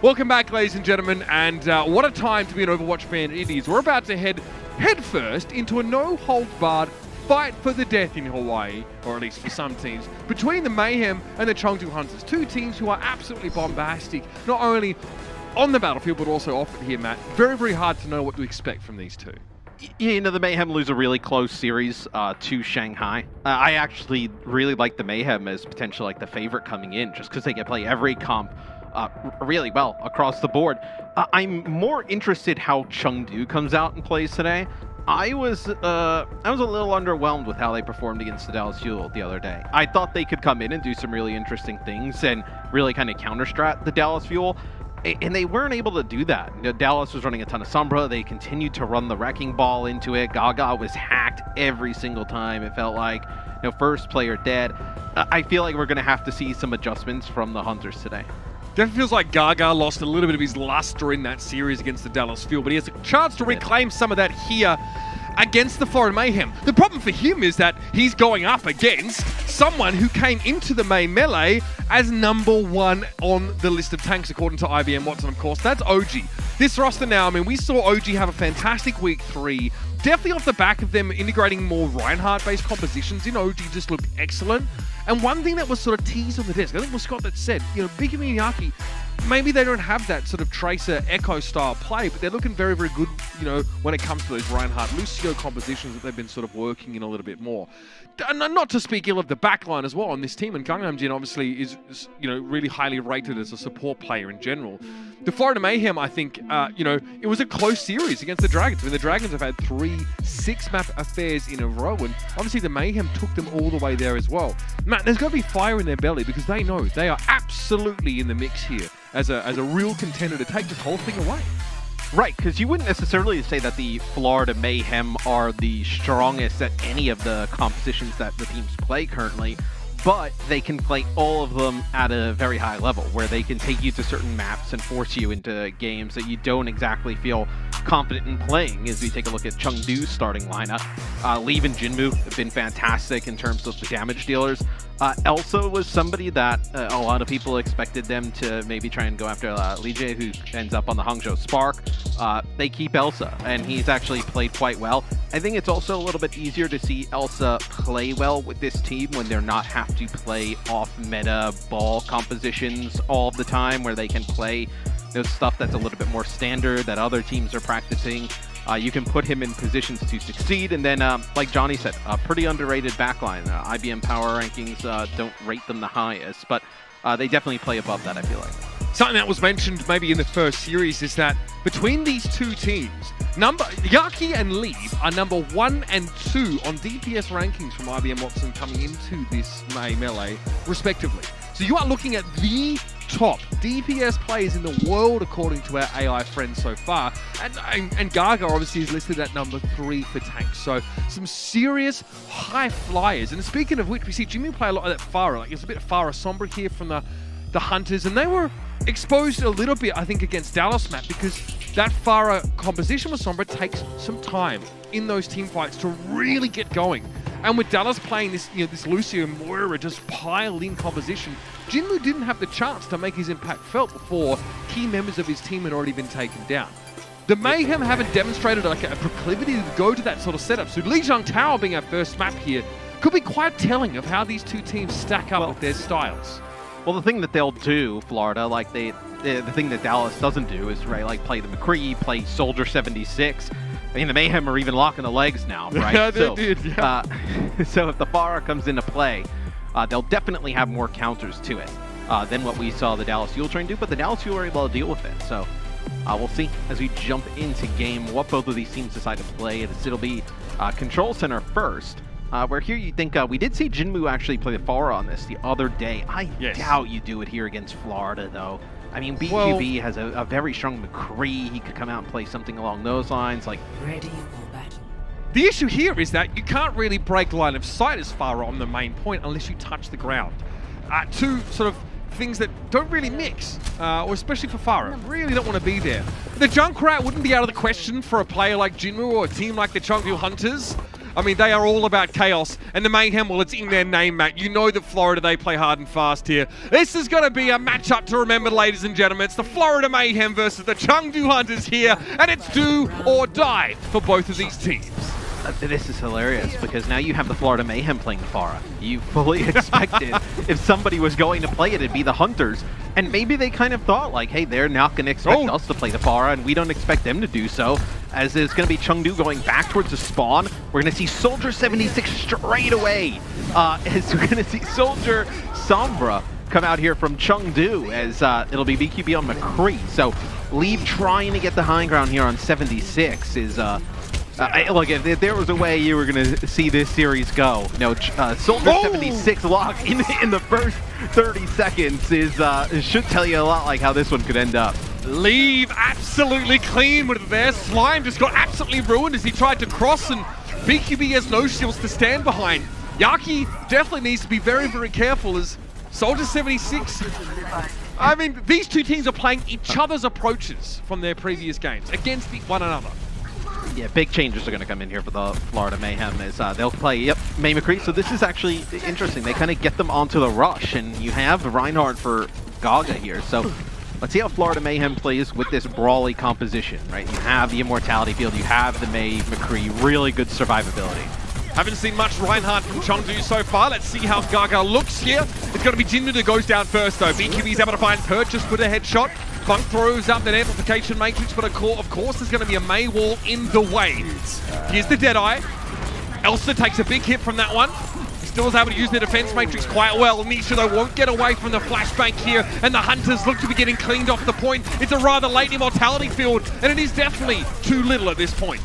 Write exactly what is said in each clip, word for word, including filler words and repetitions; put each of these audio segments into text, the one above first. Welcome back, ladies and gentlemen, and uh, what a time to be an Overwatch fan it is. We're about to head headfirst into a no-holds-barred fight for the death in Hawaii, or at least for some teams, between the Mayhem and the Chengdu Hunters, two teams who are absolutely bombastic, not only on the battlefield, but also off it here, Matt. Very, very hard to know what to expect from these two. Yeah, you know, the Mayhem lose a really close series uh, to Shanghai. Uh, I actually really like the Mayhem as potentially like the favorite coming in, just because they can play every comp uh, really well across the board. Uh, I'm more interested how Chengdu comes out and plays today. I was uh, I was a little underwhelmed with how they performed against the Dallas Fuel the other day. I thought they could come in and do some really interesting things and really kind of counter-strat the Dallas Fuel. And they weren't able to do that. You know, Dallas was running a ton of Sombra. They continued to run the wrecking ball into it. Gaga was hacked every single time. It felt like, you know, first player dead. I feel like we're going to have to see some adjustments from the Hunters today. Definitely feels like Gaga lost a little bit of his luster in that series against the Dallas Fuel, but he has a chance to reclaim some of that here against the Florida Mayhem. The problem for him is that he's going up against someone who came into the May Melee as number one on the list of tanks, according to I B M Watson, of course. That's O G. This roster now, I mean, we saw O G have a fantastic week three. Definitely off the back of them integrating more Reinhardt-based compositions in, O G just looked excellent. And one thing that was sort of teased on the desk, I think it was Scott that said, you know, B Q B and Yaki, maybe they don't have that sort of Tracer Echo-style play, but they're looking very, very good, you know, when it comes to those Reinhardt-Lucio compositions that they've been sort of working in a little bit more. And not to speak ill of the backline as well on this team, and Gangnam Jin obviously is, you know, really highly rated as a support player in general. The Florida Mayhem, I think, uh, you know, it was a close series against the Dragons. I mean, the Dragons have had three six-map affairs in a row, and obviously the Mayhem took them all the way there as well. Matt, there's got to be fire in their belly because they know they are absolutely in the mix here as a, as a real contender to take this whole thing away. Right, because you wouldn't necessarily say that the Florida Mayhem are the strongest at any of the compositions that the teams play currently, but they can play all of them at a very high level, where they can take you to certain maps and force you into games that you don't exactly feel confident in playing. As we take a look at Chengdu's starting lineup, uh, Leave and Jinmu have been fantastic in terms of the damage dealers. Uh, Elsa was somebody that uh, a lot of people expected them to maybe try and go after uh, Lijie, who ends up on the Hangzhou Spark. Uh, they keep Elsa, and he's actually played quite well. I think it's also a little bit easier to see Elsa play well with this team when they're not have to play off-meta ball compositions all the time, where they can play those stuff that's a little bit more standard that other teams are practicing. Uh, you can put him in positions to succeed. And then, um, like Johnny said, a pretty underrated backline. Uh, I B M Power Rankings uh, don't rate them the highest, but uh, they definitely play above that, I feel like. Something that was mentioned maybe in the first series is that between these two teams, number Yaki and Lee are number one and two on D P S rankings from I B M Watson coming into this May Melee, respectively. So you are looking at the top D P S players in the world, according to our A I friends so far. And, and, and Gaga obviously is listed at number three for tanks. So some serious high flyers. And speaking of which, we see Jimmy play a lot of that Farah. Like, it's a bit of Farah Sombra here from the, the Hunters. And they were exposed a little bit, I think, against Dallas, Matt, because that Farah composition with Sombra takes some time in those team fights to really get going. And with Dallas playing this, you know, this Lucio Moira just piled in composition, Jinmu didn't have the chance to make his impact felt before key members of his team had already been taken down. The Mayhem haven't demonstrated like a proclivity to go to that sort of setup, so Lijiang Tower being our first map here could be quite telling of how these two teams stack up well, with their styles. Well, the thing that they'll do, Florida, like they, the, the thing that Dallas doesn't do is, right, like play the McCree, play Soldier seventy-six. I mean, the Mayhem are even locking the legs now, right? Yeah, they so, did, yeah. Uh, so if the Farah comes into play, uh, they'll definitely have more counters to it uh, than what we saw the Dallas Fuel train do, but the Dallas Fuel were able to deal with it. So uh, we'll see as we jump into game what both of these teams decide to play. It'll be uh, Control Center first, uh, where here you think, uh, we did see Jinmu actually play the Farah on this the other day. I yes. doubt you do it here against Florida, though. I mean, B Q B well, has a, a very strong McCree. He could come out and play something along those lines, like ready for battle. The issue here is that you can't really break line of sight as far on the main point unless you touch the ground. Uh, two sort of things that don't really mix, uh, or especially for Farah, really don't want to be there. The Junkrat wouldn't be out of the question for a player like Jinmu or a team like the Chengdu Hunters. I mean, they are all about chaos. And the Mayhem, well, it's in their name, Matt. You know that Florida, they play hard and fast here. This is going to be a matchup to remember, ladies and gentlemen. It's the Florida Mayhem versus the Chengdu Hunters here. And it's do or die for both of these teams. This is hilarious, because now you have the Florida Mayhem playing the Farah. You fully expected if somebody was going to play it, it'd be the Hunters. And maybe they kind of thought, like, hey, they're not going to expect oh. us to play the Farah, and we don't expect them to do so, as it's going to be Chengdu going back towards the spawn. We're going to see Soldier seventy-six straight away, uh, as we're going to see Soldier Sombra come out here from Chengdu, as uh, it'll be B Q B on McCree. So Leave trying to get the high ground here on seventy-six is... Uh, Uh, look, if, if there was a way you were going to see this series go, you know, uh, Soldier oh! seventy-six lock in, in the first thirty seconds is uh, should tell you a lot like how this one could end up. Leave absolutely clean with it there. Slime just got absolutely ruined as he tried to cross, and B Q B has no shields to stand behind. Yaki definitely needs to be very, very careful as Soldier seventy-six... I mean, these two teams are playing each other's approaches from their previous games against the, one another. Yeah, big changes are going to come in here for the Florida Mayhem. Is uh, they'll play, yep, May McCree. So this is actually interesting. They kind of get them onto the rush, and you have Reinhardt for Gaga here. So let's see how Florida Mayhem plays with this brawly composition, right? You have the Immortality Field. You have the May McCree. Really good survivability. Haven't seen much Reinhardt from Chengdu so far. Let's see how Gaga looks here. It's going to be Jinmu that goes down first, though. B Q B's able to find Purchase with a headshot. Monk throws up that amplification matrix, but of course there's going to be a May wall in the way. Here's the Deadeye. Elsa takes a big hit from that one. He still is able to use their defense matrix quite well. Nisha, though, won't get away from the flashbang here, and the Hunters look to be getting cleaned off the point. It's a rather late Immortality Field, and it is definitely too little at this point.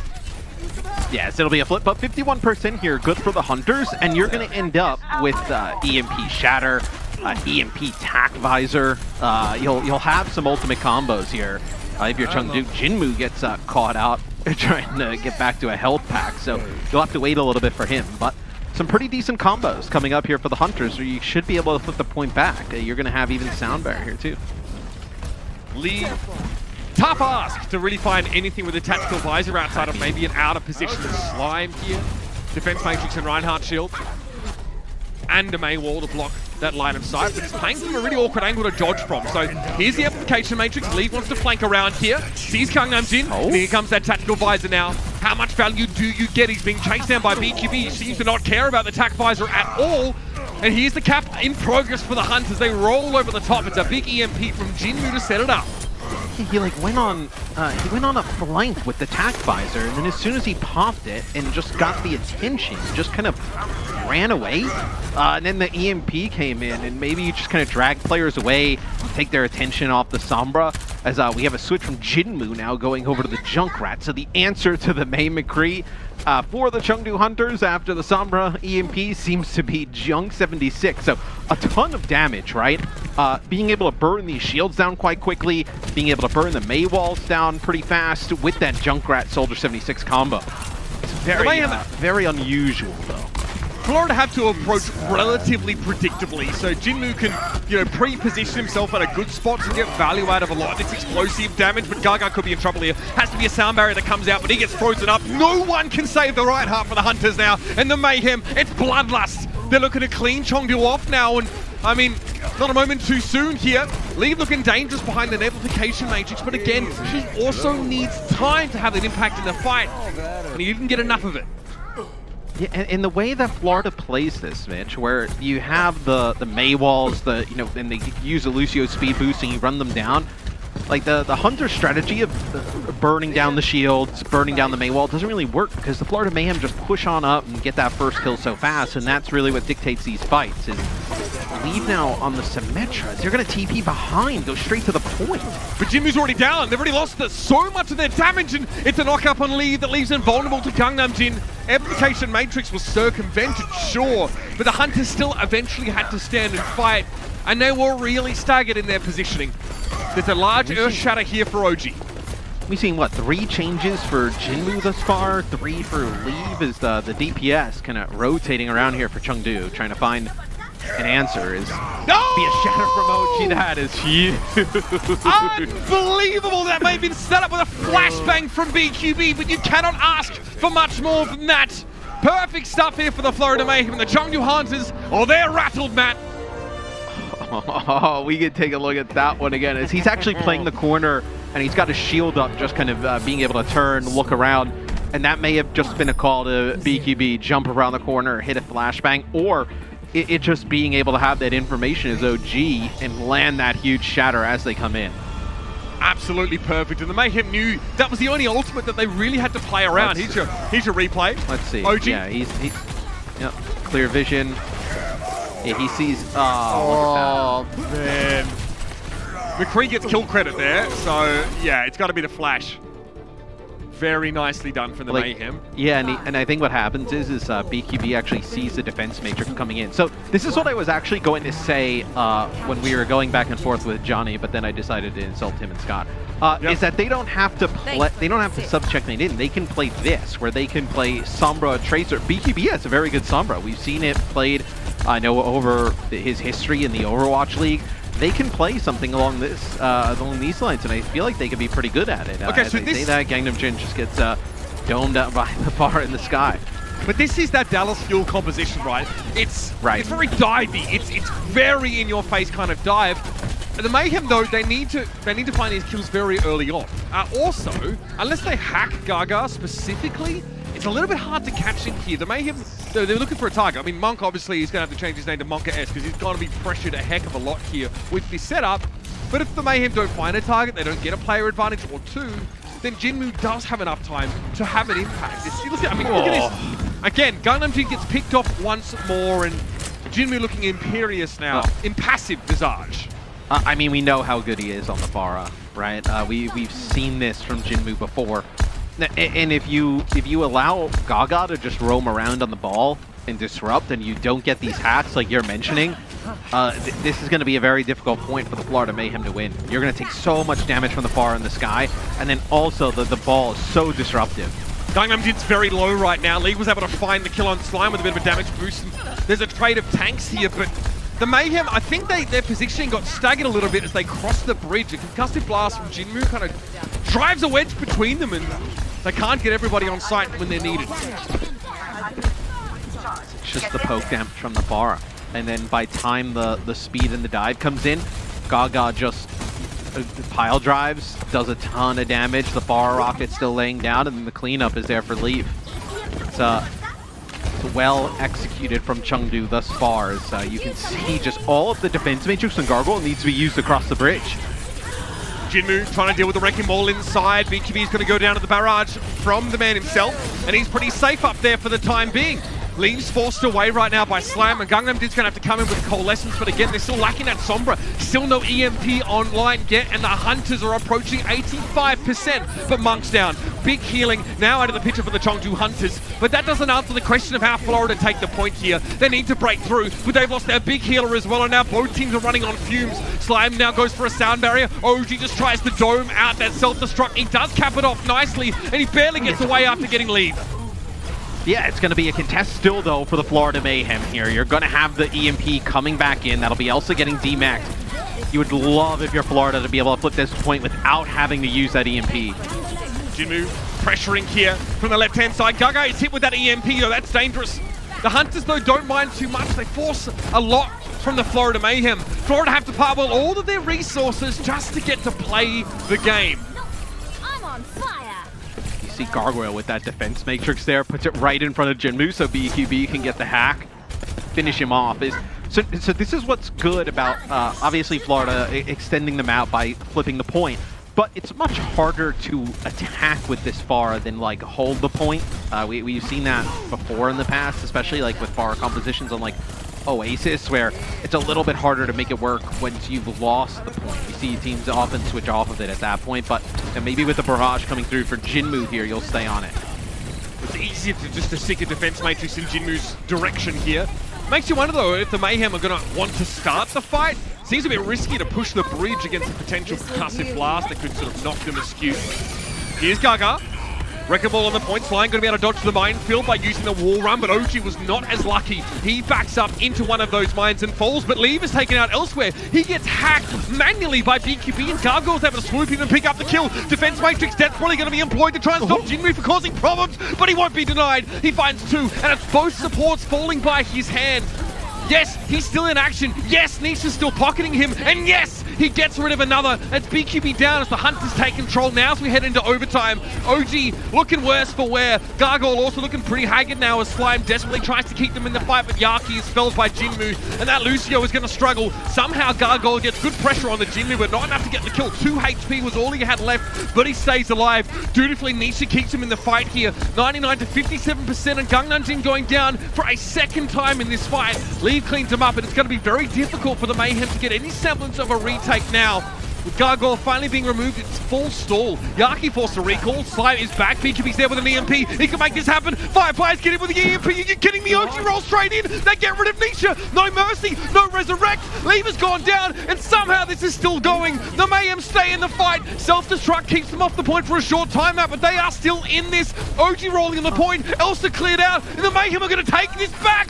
Yes, it'll be a flip, but fifty-one percent here, good for the Hunters, and you're going to end up with uh, E M P Shatter, Uh, E M P Tac Visor. Uh, you'll you'll have some ultimate combos here. Uh, if you're Chengdu, Jinmu gets uh, caught out trying to get back to a health pack, so you'll have to wait a little bit for him. But some pretty decent combos coming up here for the Hunters, where you should be able to flip the point back. Uh, you're going to have even Sound Barrier here too. Lee, tough ask to really find anything with a tactical visor outside of maybe an out of position Slime here. Defense Matrix and Reinhardt Shield. And a May wall to block that line of sight, but it's playing from a really awkward angle to dodge from. So here's the application matrix. Lee wants to flank around here. Sees Gangnam Jin. Oh. Here comes that tactical visor now. How much value do you get? He's being chased down by B Q B. He seems to not care about the tac visor at all. And here's the cap in progress for the Hunters. They roll over the top. It's a big E M P from Jinmu to set it up. He like went on, uh, he went on a flank with the tac visor, and then as soon as he popped it and just got the attention, just kind of ran away. Uh, and then the E M P came in, and maybe you just kind of drag players away, take their attention off the Sombra. As uh, we have a switch from Jinmu now going over to the Junkrat. So the answer to the May McCree uh, for the Chengdu Hunters after the Sombra E M P seems to be Junk seventy-six. So a ton of damage, right? Uh, being able to burn these shields down quite quickly, being able to burn the May walls down pretty fast with that Junkrat Soldier seventy-six combo. It's very, uh, very unusual though. Florida have to approach relatively predictably, so Jinmu can, you know, pre-position himself at a good spot to get value out of a lot of this explosive damage, but Gaga could be in trouble here. Has to be a sound barrier that comes out, but he gets frozen up. No one can save the right heart for the Hunters now, and the Mayhem, it's bloodlust. They're looking to clean Chengdu off now, and I mean, not a moment too soon here. Lee looking dangerous behind an amplification matrix, but again, he also needs time to have an impact in the fight, and he didn't get enough of it. Yeah, and, and the way that Florida plays this, Mitch, where you have the the May walls, the you know, and they use a Lucio speed boost and you run them down. Like the the Hunter strategy of burning down the shields, burning down the May wall doesn't really work because the Florida Mayhem just push on up and get that first kill so fast, and that's really what dictates these fights. And Leave now on the Symmetras. They're going to T P behind, go straight to the point. But Jinmu's already down. They've already lost the, so much of their damage, and it's a knock-up on Lee that leaves him vulnerable to Gangnam Jin. Application Matrix was circumvented, sure, but the Hunters still eventually had to stand and fight, and they were really staggered in their positioning. There's a large Earth Shatter here for O G. We've seen, what, three changes for Jinmu thus far, three for Leave, as the, the D P S kind of rotating around here for Chengdu, trying to find an answer. Is no! Be a shatter from O G, that is huge. Unbelievable, that may have been set up with a flashbang from B Q B, but you cannot ask for much more than that. Perfect stuff here for the Florida Mayhem and the Chengdu Hunters. Oh, they're rattled, Matt. Oh, we could take a look at that one again. As he's actually playing the corner, and he's got his shield up, just kind of uh, being able to turn, look around. And that may have just been a call to B Q B, jump around the corner, hit a flashbang, or it, it just being able to have that information as O G and land that huge shatter as they come in. Absolutely perfect, and the Mayhem knew that was the only ultimate that they really had to play around. Here's your, here's your replay. Let's see. O G. Yeah, he's, he's yeah, clear vision. Yeah, he sees. Oh, oh man. McCree gets kill credit there, so yeah, it's got to be the flash. Very nicely done from the like, Mayhem. Yeah, and, he, and I think what happens is is uh, B Q B actually sees the defense matrix coming in. So this is what I was actually going to say uh, when we were going back and forth with Johnny, but then I decided to insult him and Scott. Uh, yep. Is that they don't have to play, they don't have to sub checkmate in. They can play this, where they can play Sombra Tracer. B Q B has a very good Sombra. We've seen it played. I know over his history in the Overwatch League. They can play something along this, uh, along these lines, and I feel like they could be pretty good at it. Uh, okay, so this... see that, Gangnam Jin just gets uh, domed up by the bar in the sky. But this is that Dallas Fuel composition, right? It's right. It's very divey. It's it's very in your face kind of dive. The Mayhem though, they need to they need to find these kills very early on. Uh, also, unless they hack Gaga specifically, it's a little bit hard to catch in here. The Mayhem, they're looking for a target. I mean, Monk, obviously, is going to have to change his name to Monka S because he's going to be pressured a heck of a lot here with this setup. But if the Mayhem don't find a target, they don't get a player advantage or two, then Jinmu does have enough time to have an impact. It's, look, I mean, look at this. Again, Gangnam Jin gets picked off once more, and Jinmu looking imperious now. Oh. Impassive visage. Uh, I mean, we know how good he is on the Farah, right? Uh, we, we've seen this from Jinmu before. And if you if you allow Gaga to just roam around on the ball and disrupt, and you don't get these hacks like you're mentioning, uh, th this is going to be a very difficult point for the Florida Mayhem to win. You're going to take so much damage from the far in the sky, and then also the, the ball is so disruptive. Gangnam Jin's very low right now. Lee was able to find the kill on Slime with a bit of a damage boost. There's a trade of tanks here, but the Mayhem, I think they, their positioning got staggered a little bit as they crossed the bridge. A concussive blast from Jinmu kind of drives a wedge between them, and they can't get everybody on site when they're needed. It's just the poke damage from the Farah. And then by time the, the speed and the dive comes in, Gaga just pile drives, does a ton of damage. The Farah rocket's still laying down, and then the cleanup is there for Leave. It's, uh, it's well executed from Chengdu thus far. As uh, you can see, just all of the defense matrix and Gargoyle needs to be used across the bridge. Jinmu trying to deal with the wrecking ball inside. B Q B is going to go down to the barrage from the man himself, and he's pretty safe up there for the time being. Lee's forced away right now by Slam, and Gangnam Jin's going to have to come in with Coalescence, but again, they're still lacking that Sombra. Still no E M P online yet, and the Hunters are approaching eighty-five percent, but Monk's down. Big healing now out of the picture for the Chengdu Hunters, but that doesn't answer the question of how Florida take the point here. They need to break through, but they've lost their big healer as well, and now both teams are running on fumes. Slime now goes for a sound barrier. O G just tries to dome out that self-destruct. He does cap it off nicely, and he barely gets away after getting lead. Yeah, it's going to be a contest still, though, for the Florida Mayhem here. You're going to have the E M P coming back in. That'll be Elsa getting D-maxed. You would love, if you're Florida, to be able to flip this point without having to use that E M P. Jinmu pressuring here from the left-hand side. Gaga is hit with that E M P, though. That's dangerous. The Hunters, though, don't mind too much. They force a lot from the Florida Mayhem. Florida have to part well all of their resources just to get to play the game. I'm on fire. See Gargoyle with that defense matrix there, puts it right in front of Jinmu so B Q B can get the hack, finish him off. Is so, so this is what's good about uh, obviously Florida extending them out by flipping the point, but it's much harder to attack with this Farah than like hold the point. Uh, we, we've seen that before in the past, especially like with Farah compositions on like Oasis, where it's a little bit harder to make it work once you've lost the point. You see teams often switch off of it at that point, but and maybe with the barrage coming through for Jinmu here, you'll stay on it. It's easier to just to stick a defense matrix in Jinmu's direction here. Makes you wonder, though, if the Mayhem are going to want to start the fight. Seems a bit risky to push the bridge against a potential percussive blast that could sort of knock them askew. Here's Gaga. Wrecking Ball on the point. Slime going to be able to dodge the minefield by using the wall run, but O G was not as lucky. He backs up into one of those mines and falls, but Leave is taken out elsewhere. He gets hacked manually by B Q B, and Gargoyle's able to swoop him and pick up the kill. Defense Matrix desperately going to be employed to try and stop Jinmu for causing problems, but he won't be denied. He finds two, and it's both supports falling by his hand. Yes, he's still in action. Yes, Nisha's still pocketing him. And yes, he gets rid of another. It's B Q B down as the Hunters take control now as we head into overtime. O G looking worse for wear. Gargoyle also looking pretty haggard now as Slime desperately tries to keep them in the fight, but Yaki is felled by Jinmu. And that Lucio is going to struggle. Somehow Gargoyle gets good pressure on the Jinmu, but not enough to get the kill. two H P was all he had left, but he stays alive. Dutifully, Nisha keeps him in the fight here. ninety-nine to fifty-seven percent, and Gangnam Jin going down for a second time in this fight. Leave cleans him up, and it's going to be very difficult for the Mayhem to get any semblance of a retake now. With Gargoyle finally being removed, it's full stall. Yaki forced a recall. Slime is back. B Q B's there with an E M P. He can make this happen. Fireflies get in with the E M P. Are you kidding me? O G rolls straight in. They get rid of Nisha. No mercy. No resurrect. Leave has gone down, and somehow this is still going. The Mayhem stay in the fight. Self-destruct keeps them off the point for a short timeout, but they are still in this. O G rolling on the point. Elsa cleared out, and the Mayhem are going to take this back.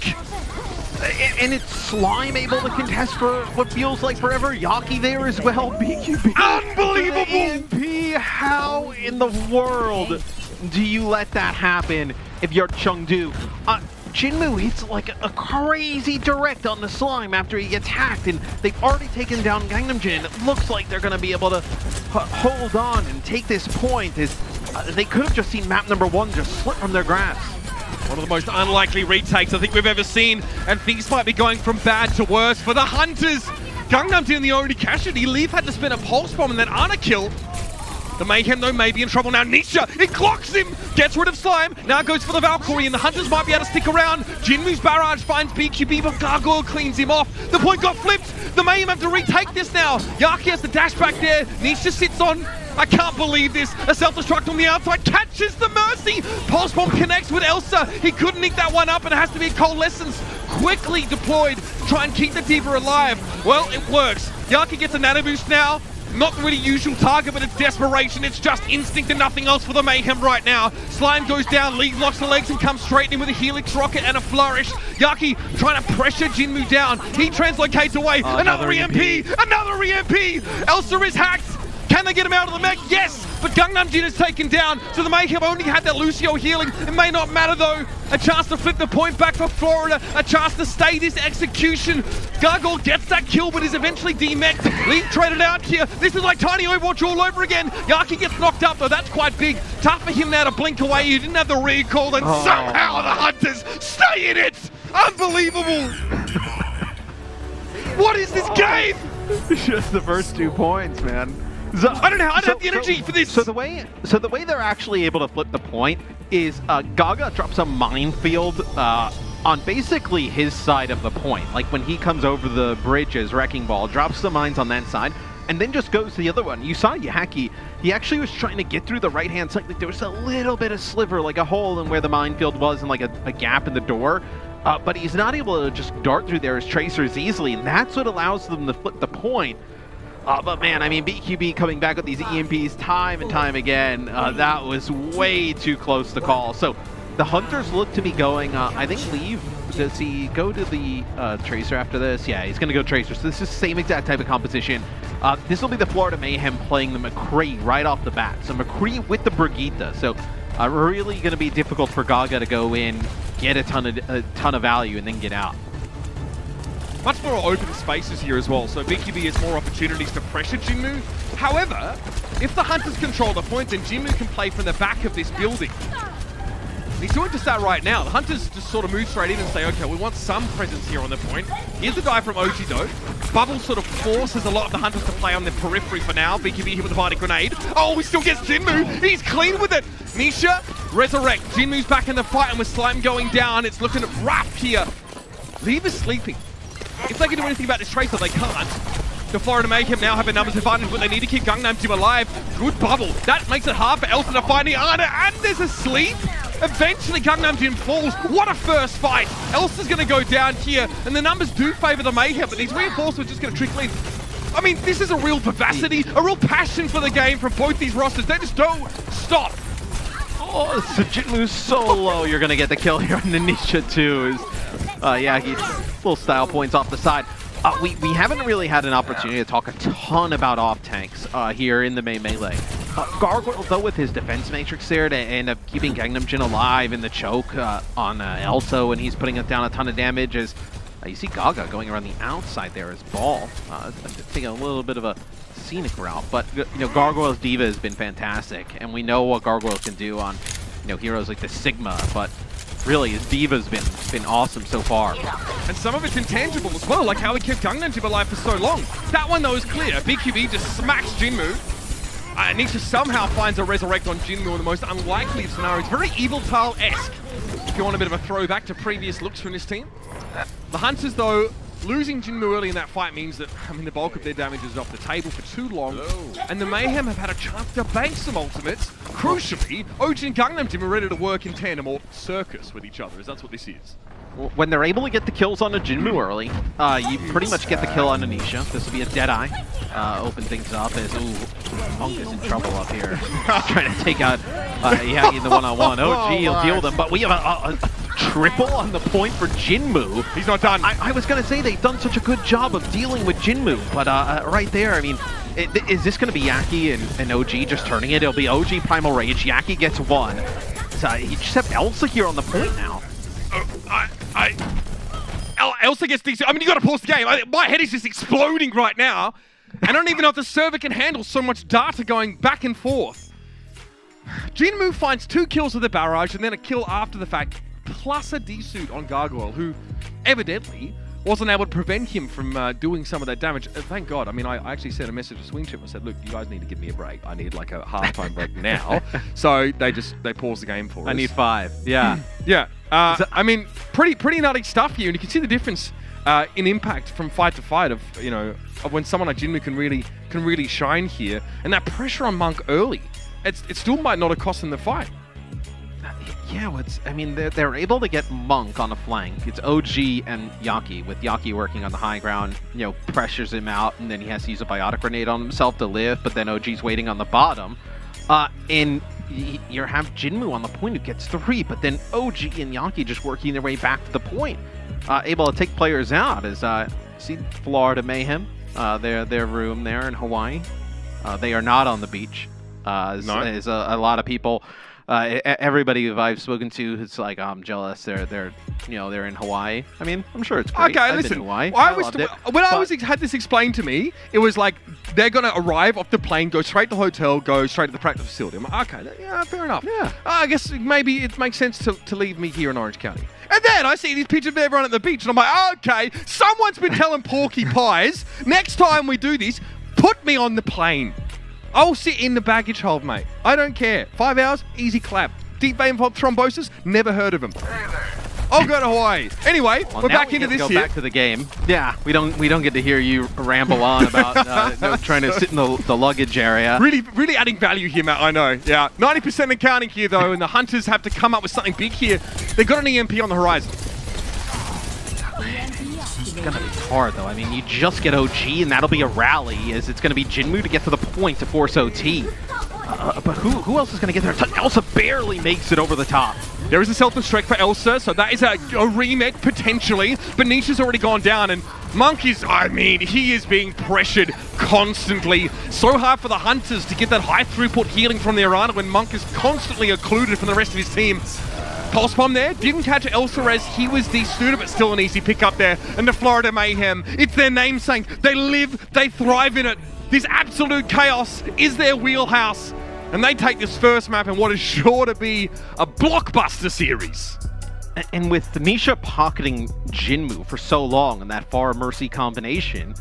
And it's Slime able to contest for what feels like forever. Yaki there as well. B Q B. Unbelievable! E M P, how in the world do you let that happen if you're Chengdu? Uh, Jinmu hits like a crazy direct on the Slime after he gets hacked, and they've already taken down Gangnam Jin. It looks like they're going to be able to hold on and take this point. As, uh, they could have just seen map number one just slip from their grasp. One of the most unlikely retakes I think we've ever seen, and things might be going from bad to worse for the Hunters. Gangnam Jin the only casualty. Leave had to spin a pulse bomb and then Ana kill. The Mayhem, though, may be in trouble now. Nisha, it clocks him, gets rid of Slime, now goes for the Valkyrie, and the Hunters might be able to stick around. Jinmu's barrage finds B Q B, but Gargoyle cleans him off. The point got flipped. The Mayhem have to retake this now. Yaki has the dash back there. Nisha sits on. I can't believe this. A self-destruct on the outside catches the Mercy. Pulse bomb connects with Elsa. He couldn't eat that one up, and it has to be a coalescence quickly deployed to try and keep the Diva alive. Well, it works. Yaki gets a nano boost now. Not really usual target, but it's desperation. It's just instinct and nothing else for the Mayhem right now. Slime goes down, Lee locks the legs and comes straight in with a Helix Rocket and a Flourish. Yaki trying to pressure Jinmu down. He translocates away. Oh, another, another E M P. Another E M P! Elsa is hacked! Can they get him out of the mech? Yes! But Gangnam Jin is taken down, so the Mayhem only had that Lucio healing. It may not matter, though. A chance to flip the point back for Florida. A chance to stay this execution. Gargoyle gets that kill, but is eventually demech'd. Lee traded out here. This is like Tiny Overwatch all over again. Yaki gets knocked up, though. That's quite big. Tough for him now to blink away. He didn't have the recall, and oh. Somehow the Hunters stay in it! Unbelievable! What is this game? It's just the first two points, man. So, I don't know. I don't so, have the energy so, for this. So the way, so the way they're actually able to flip the point is uh, Gaga drops a minefield uh, on basically his side of the point. Like when he comes over the bridges, Wrecking Ball drops the mines on that side, and then just goes to the other one. You saw Yaki. He actually was trying to get through the right-hand side. Like there was a little bit of sliver, like a hole in where the minefield was, and like a, a gap in the door. Uh, but he's not able to just dart through there as tracers easily, and that's what allows them to flip the point. Uh, but man, I mean, B Q B coming back with these E M Ps time and time again, uh, that was way too close to call. So the Hunters look to be going, uh, I think Leave, does he go to the uh, Tracer after this? Yeah, he's going to go Tracer. So this is the same exact type of composition. Uh, this will be the Florida Mayhem playing the McCree right off the bat. So McCree with the Brigitte. So uh, really going to be difficult for Gaga to go in, get a ton of, a ton of value, and then get out. Much more open spaces here as well, so B Q B has more opportunities to pressure Jinmu. However, if the Hunters control the points, then Jinmu can play from the back of this building. He's doing just that right now. The Hunters just sort of move straight in and say, okay, we want some presence here on the point. Here's the guy from O G though. Bubble sort of forces a lot of the Hunters to play on the periphery for now. B Q B here with a mighty grenade. Oh, he still gets Jinmu. He's clean with it. Nisha, resurrect. Jinmu's back in the fight, and with Slime going down, it's looking rough here. Leave is sleeping. If they can do anything about this Tracer, they can't. The Florida Mayhem now have a numbers advantage, but they need to keep Gangnam Jin alive. Good bubble. That makes it hard for Elsa to find the Ana, and there's a sleep. Eventually, Gangnam Jin falls. What a first fight. Elsa's going to go down here, and the numbers do favor the Mayhem, but these reinforcements are just going to trickle in. I mean, this is a real vivacity, a real passion for the game from both these rosters. They just don't stop. Oh, Sujitlu solo. You're going to get the kill here on the Nisha too. Uh, yeah, he's little style points off the side. Uh, we, we haven't really had an opportunity to talk a ton about off-tanks uh, here in the May Melee. Uh, Gargoyle, though, with his defense matrix there to end up keeping Gangnam Jin alive in the choke uh, on uh, Elsa, and he's putting down a ton of damage as uh, you see Gaga going around the outside there as Ball. Uh, taking a little bit of a scenic route, but you know Gargoyle's diva has been fantastic, and we know what Gargoyle can do on you know heroes like the Sigma, but really, his diva's been been awesome so far. And some of it's intangible as well, like how he kept Gangnam Jin alive for so long. That one, though, is clear. B Q B just smacks Jinmu. Uh, Nisha somehow finds a resurrect on Jinmu in the most unlikely of scenarios. Very Evil Tile-esque, if you want a bit of a throwback to previous looks from this team. The Hunters, though, losing Jinmu early in that fight means that, I mean, the bulk of their damage is off the table for too long. Hello. And the Mayhem have had a chance to bank some ultimates. Crucially, O G and Gangnam Jin are ready to work in tandem or circus with each other, as that's what this is. When they're able to get the kills on a Jinmu early, uh, you pretty much get the kill on Nisha. This will be a Deadeye. Uh, open things up as, ooh, Monk is in trouble up here. Trying to take out uh, Yaki in the one-on-one. O G will deal with them, but we have a, a, a triple on the point for Jinmu. He's not done. I, I was going to say they've done such a good job of dealing with Jinmu, but uh, uh, right there, I mean, it, th is this going to be Yaki and, and O G just turning it? It'll be O G Primal Rage. Yaki gets one. So uh, you just have Elsa here on the point now. Uh, I, I, El Elsa gets these. I mean, you got to pause the game. I, my head is just exploding right now. I don't even know if the server can handle so much data going back and forth. Jinmu finds two kills with the barrage and then a kill after the fact, plus a D-suit on Gargoyle, who evidently wasn't able to prevent him from uh, doing some of that damage. Uh, thank God. I mean, I, I actually sent a message to Swingchip and said, look, you guys need to give me a break. I need like a half-time break now. So they just, they paused the game for us. I need five. Yeah. Yeah. Uh, so, I mean, pretty, pretty nutty stuff here. And you can see the difference uh, in impact from fight to fight of, you know, of when someone like Jinmu can really, can really shine here. And that pressure on Monk early, it's, it still might not have cost him the fight. Yeah, what's, I mean, they're, they're able to get Monk on a flank. It's O G and Yaki, with Yaki working on the high ground, you know, pressures him out, and then he has to use a biotic grenade on himself to live, but then O G's waiting on the bottom. Uh, and you have Jinmu on the point who gets three, but then O G and Yaki just working their way back to the point, uh, able to take players out. As uh, see Florida Mayhem, uh, their, their room there in Hawaii. Uh, they are not on the beach, uh, as, as a, a lot of people... Uh, everybody who I've spoken to is like, oh, I'm jealous. They're, they're, you know, they're in Hawaii. I mean, I'm sure it's great. Okay, I've listen. Been Hawaii. Well, I I was it, when I was had this explained to me, it was like they're gonna arrive off the plane, go straight to the hotel, go straight to the practice facility. I'm like, okay, yeah, fair enough. Yeah. Uh, I guess maybe it makes sense to to leave me here in Orange County. And then I see these pictures of everyone at the beach, and I'm like, okay, someone's been telling Porky Pies next time we do this, put me on the plane. I'll sit in the baggage hold, mate. I don't care. Five hours, easy clap. Deep vein thrombosis, never heard of them. I'll go to Hawaii. Anyway, well, we're back we into this go here. Back to the game. Yeah, we don't we don't get to hear you ramble on about uh, no, trying to sit in the, the luggage area. Really, really adding value here, Matt. I know. Yeah, ninety percent and counting here though, and the Hunters have to come up with something big here. They've got an E M P on the horizon. It's gonna be hard though. I mean, you just get O G and that'll be a rally, as it's gonna be Jinmu to get to the point to force O T. Uh, but who who else is gonna get there? Elsa barely makes it over the top. There is a self-destruct for Elsa, so that is a, a remake potentially. But Nisha's already gone down, and Monk is, I mean, he is being pressured constantly. So hard for the Hunters to get that high throughput healing from the Arana when Monk is constantly occluded from the rest of his team. Pulse Bomb there, didn't catch Elsa as he was de-suited, but still an easy pick up there. And the Florida Mayhem, it's their namesake. They live, they thrive in it. This absolute chaos is their wheelhouse. And they take this first map in what is sure to be a blockbuster series. And with Nisha pocketing Jinmu for so long in that Far Mercy combination,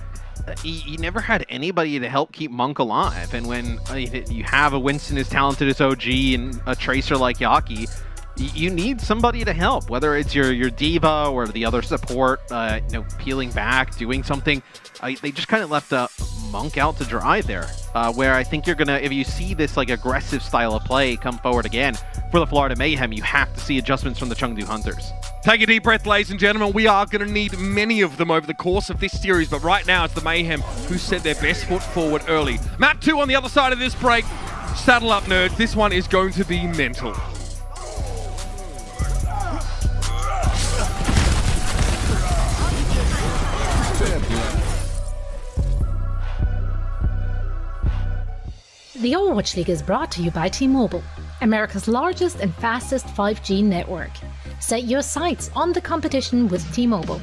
He, he never had anybody to help keep Monk alive. And when uh, you have a Winston as talented as O G and a Tracer like Yaki, you need somebody to help, whether it's your, your diva or the other support, uh, you know, peeling back, doing something. Uh, they just kind of left uh, Monk out to dry there, uh, where I think you're going to, if you see this like aggressive style of play come forward again for the Florida Mayhem, you have to see adjustments from the Chengdu Hunters. Take a deep breath, ladies and gentlemen. We are going to need many of them over the course of this series, but right now it's the Mayhem who set their best foot forward early. Map two on the other side of this break. Saddle up, nerds. This one is going to be mental. The Overwatch League is brought to you by T-Mobile, America's largest and fastest five G network. Set your sights on the competition with T-Mobile.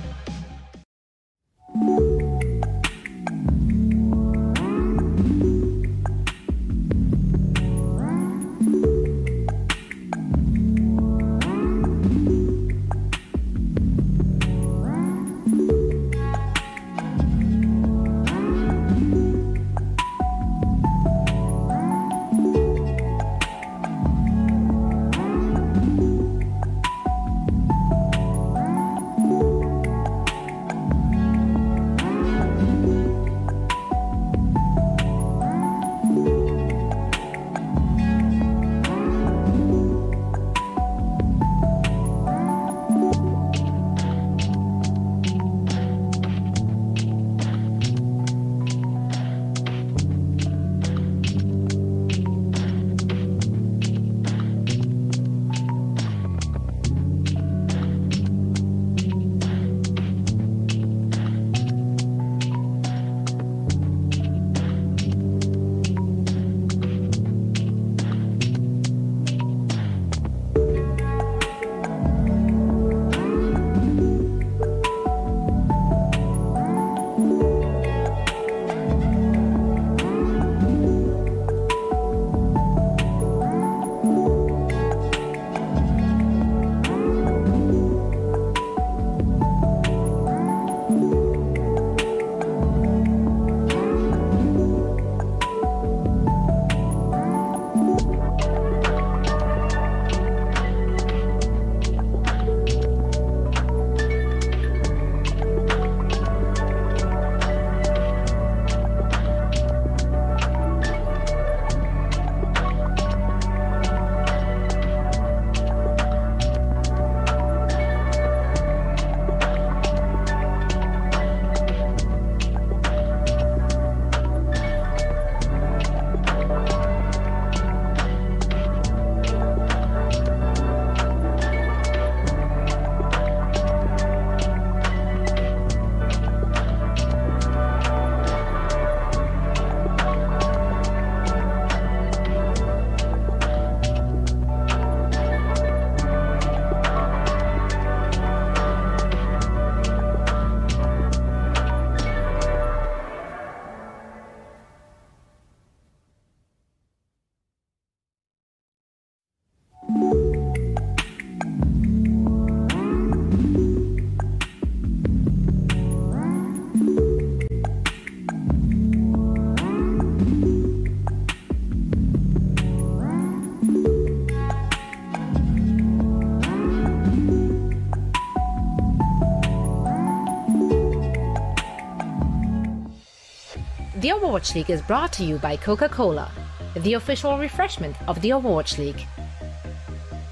The Overwatch League is brought to you by Coca-Cola, the official refreshment of the Overwatch League.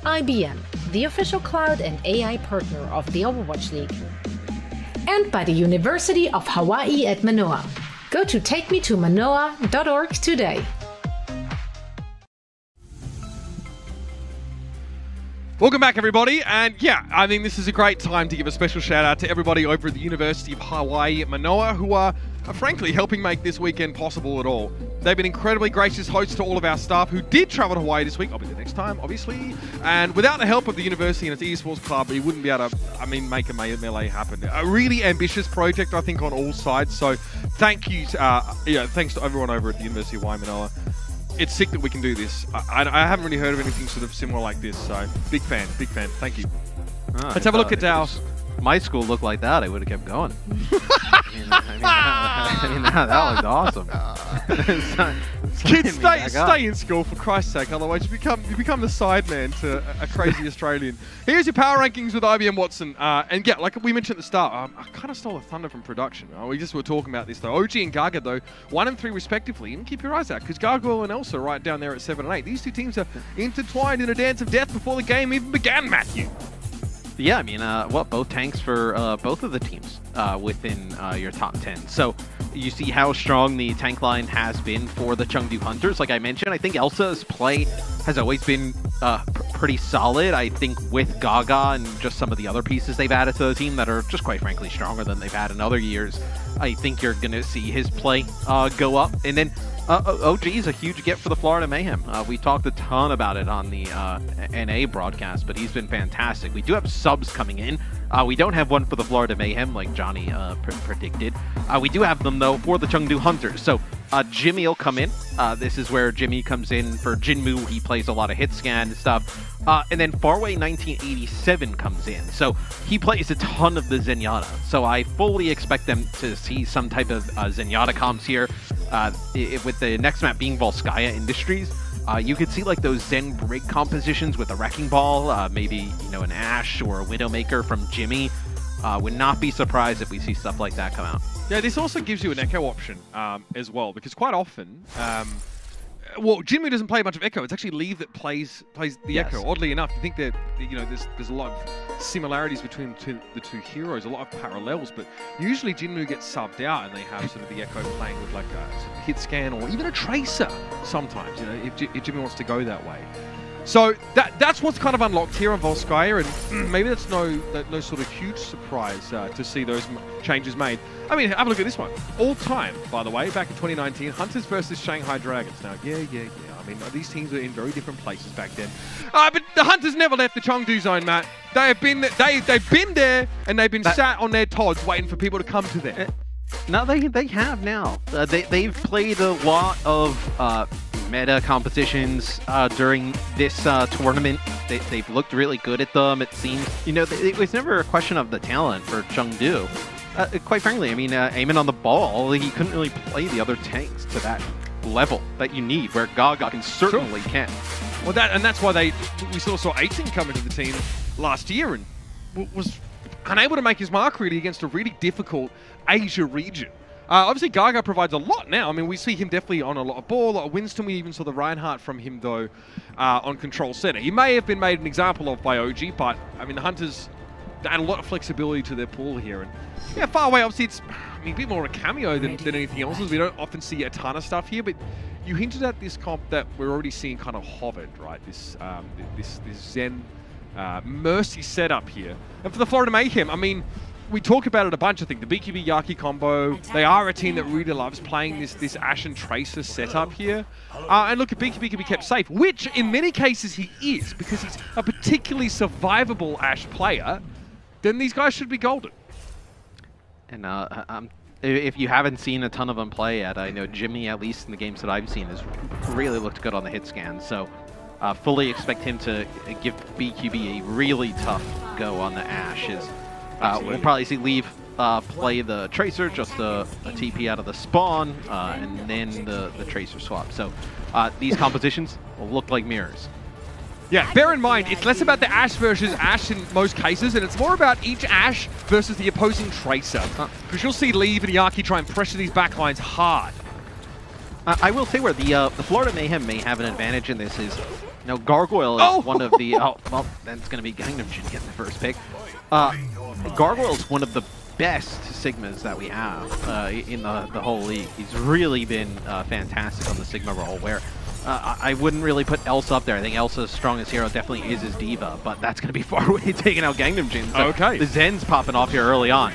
I B M, the official cloud and A I partner of the Overwatch League. And by the University of Hawaii at Manoa. Go to take me to manoa dot org today. Welcome back, everybody, and yeah, I mean, this is a great time to give a special shout out to everybody over at the University of Hawaii at Manoa who are, are frankly helping make this weekend possible at all. They've been incredibly gracious hosts to all of our staff who did travel to Hawaii this week. I'll be there next time, obviously. And without the help of the university and its eSports club, we wouldn't be able to, I mean, make a May Melee happen. A really ambitious project, I think, on all sides. So thank you, to, uh, yeah, thanks to everyone over at the University of Hawaii Manoa. It's sick that we can do this. I, I, I haven't really heard of anything sort of similar like this, so big fan, big fan. Thank you. Oh, Let's have a look at our... My school looked like that, I would have kept going. I mean, I mean, that, I mean that, that was awesome. it's not, it's Kids, stay, stay in school, for Christ's sake, otherwise you become, you become the sideman to a, a crazy Australian. Here's your power rankings with I B M Watson. Uh, and yeah, like we mentioned at the start, um, I kind of stole the thunder from production. Uh, we just were talking about this, though. O G and Gaga, though, one and three respectively. And keep your eyes out, because Gargoyle and Elsa are right down there at seven and eight. These two teams are intertwined in a dance of death before the game even began, Matthew. Yeah, I mean, uh, what, both tanks for uh, both of the teams uh, within uh, your top ten. So you see how strong the tank line has been for the Chengdu Hunters. Like I mentioned, I think Elsa's play has always been uh, pr pretty solid. I think with Gaga and just some of the other pieces they've added to the team that are just quite frankly stronger than they've had in other years, I think you're going to see his play uh, go up. And then Uh, O G is a huge get for the Florida Mayhem. Uh, we talked a ton about it on the uh, N A broadcast, but he's been fantastic. We do have subs coming in. Uh, we don't have one for the Florida Mayhem like Johnny uh, pr predicted. Uh, we do have them, though, for the Chengdu Hunters. So uh, Jimmy will come in. Uh, this is where Jimmy comes in for Jinmu. He plays a lot of hit scan and stuff. Uh, and then Farway nineteen eighty-seven comes in. So he plays a ton of the Zenyatta. So I fully expect them to see some type of uh, Zenyatta comms here. Uh, it, with the next map being Volskaya Industries, uh, you could see like those Zen break compositions with a Wrecking Ball, uh, maybe you know an Ash or a Widowmaker from Jimmy. Uh, would not be surprised if we see stuff like that come out. Yeah, this also gives you an Echo option um, as well, because quite often, um, well, Jinmu doesn't play much of Echo. It's actually Leave that plays plays the yes. Echo. Oddly enough, you think that you know there's there's a lot of similarities between the two, the two heroes, a lot of parallels. But usually Jinmu gets subbed out, and they have sort of the Echo playing with like a sort of hit scan or even a Tracer sometimes. You know, if, if Jinmu wants to go that way. So that that's what's kind of unlocked here on Volskaya, and maybe that's no no sort of huge surprise uh, to see those m changes made. I mean, have a look at this one. All time, by the way, back in twenty nineteen, Hunters versus Shanghai Dragons. Now, yeah, yeah, yeah. I mean, these teams were in very different places back then. Uh, but the Hunters never left the Chengdu zone, Matt. They have been they they've been there, and they've been that sat on their tods waiting for people to come to them. No, they they have now. Uh, they they've played a lot of. Uh, meta compositions uh, during this uh, tournament. They, they've looked really good at them, it seems. You know, it was never a question of the talent for Chengdu. Uh, quite frankly, I mean, uh, Aimin on the ball, he couldn't really play the other tanks to that level that you need, where Gaga can certainly sure. can. Well, that and that's why they we sort of saw eighteen come into the team last year and was unable to make his mark really against a really difficult Asia region. Uh, obviously, Gaga provides a lot now. I mean, we see him definitely on a lot of ball, a lot of Winston. We even saw the Reinhardt from him, though, uh, on Control Center. He may have been made an example of by O G, but, I mean, the Hunters add a lot of flexibility to their pool here. And, yeah, far away, obviously, it's I mean, a bit more of a cameo than, than anything else. We don't often see a ton of stuff here, but you hinted at this comp that we're already seeing kind of hovered, right? This, um, this, this Zen uh, Mercy setup here. And for the Florida Mayhem, I mean, we talk about it a bunch, I think. The B Q B Yaki combo, they are a team that really loves playing this this Ash and Tracer setup here. Uh, and look, at B Q B can be kept safe, which in many cases he is, because he's a particularly survivable Ash player, then these guys should be golden. And uh, um, if you haven't seen a ton of them play yet, I know Jimmy, at least in the games that I've seen, has really looked good on the hit scan. So uh, fully expect him to give B Q B a really tough go on the Ashes. Uh, we'll probably see Leave uh, play the Tracer, just a, a T P out of the spawn, uh, and then the, the Tracer swap. So uh, these compositions will look like mirrors. Yeah, bear in mind, it's less about the Ash versus Ash in most cases, and it's more about each Ash versus the opposing Tracer. Because you'll see Leave and Yaki try and pressure these backlines hard. Uh, I will say where the uh, the Florida Mayhem may have an advantage in this is, you know, Gargoyle is oh! one of the... Oh, well, that's going to be Gangnam Jin getting the first pick. Uh, Gargoyle is one of the best Sigmas that we have uh, in the, the whole league. He's really been uh, fantastic on the Sigma role, where uh, I wouldn't really put Elsa up there. I think Elsa's strongest hero definitely is his D.Va, but that's going to be far away taking out Gangnam Jin. So okay. The Zen's popping off here early on.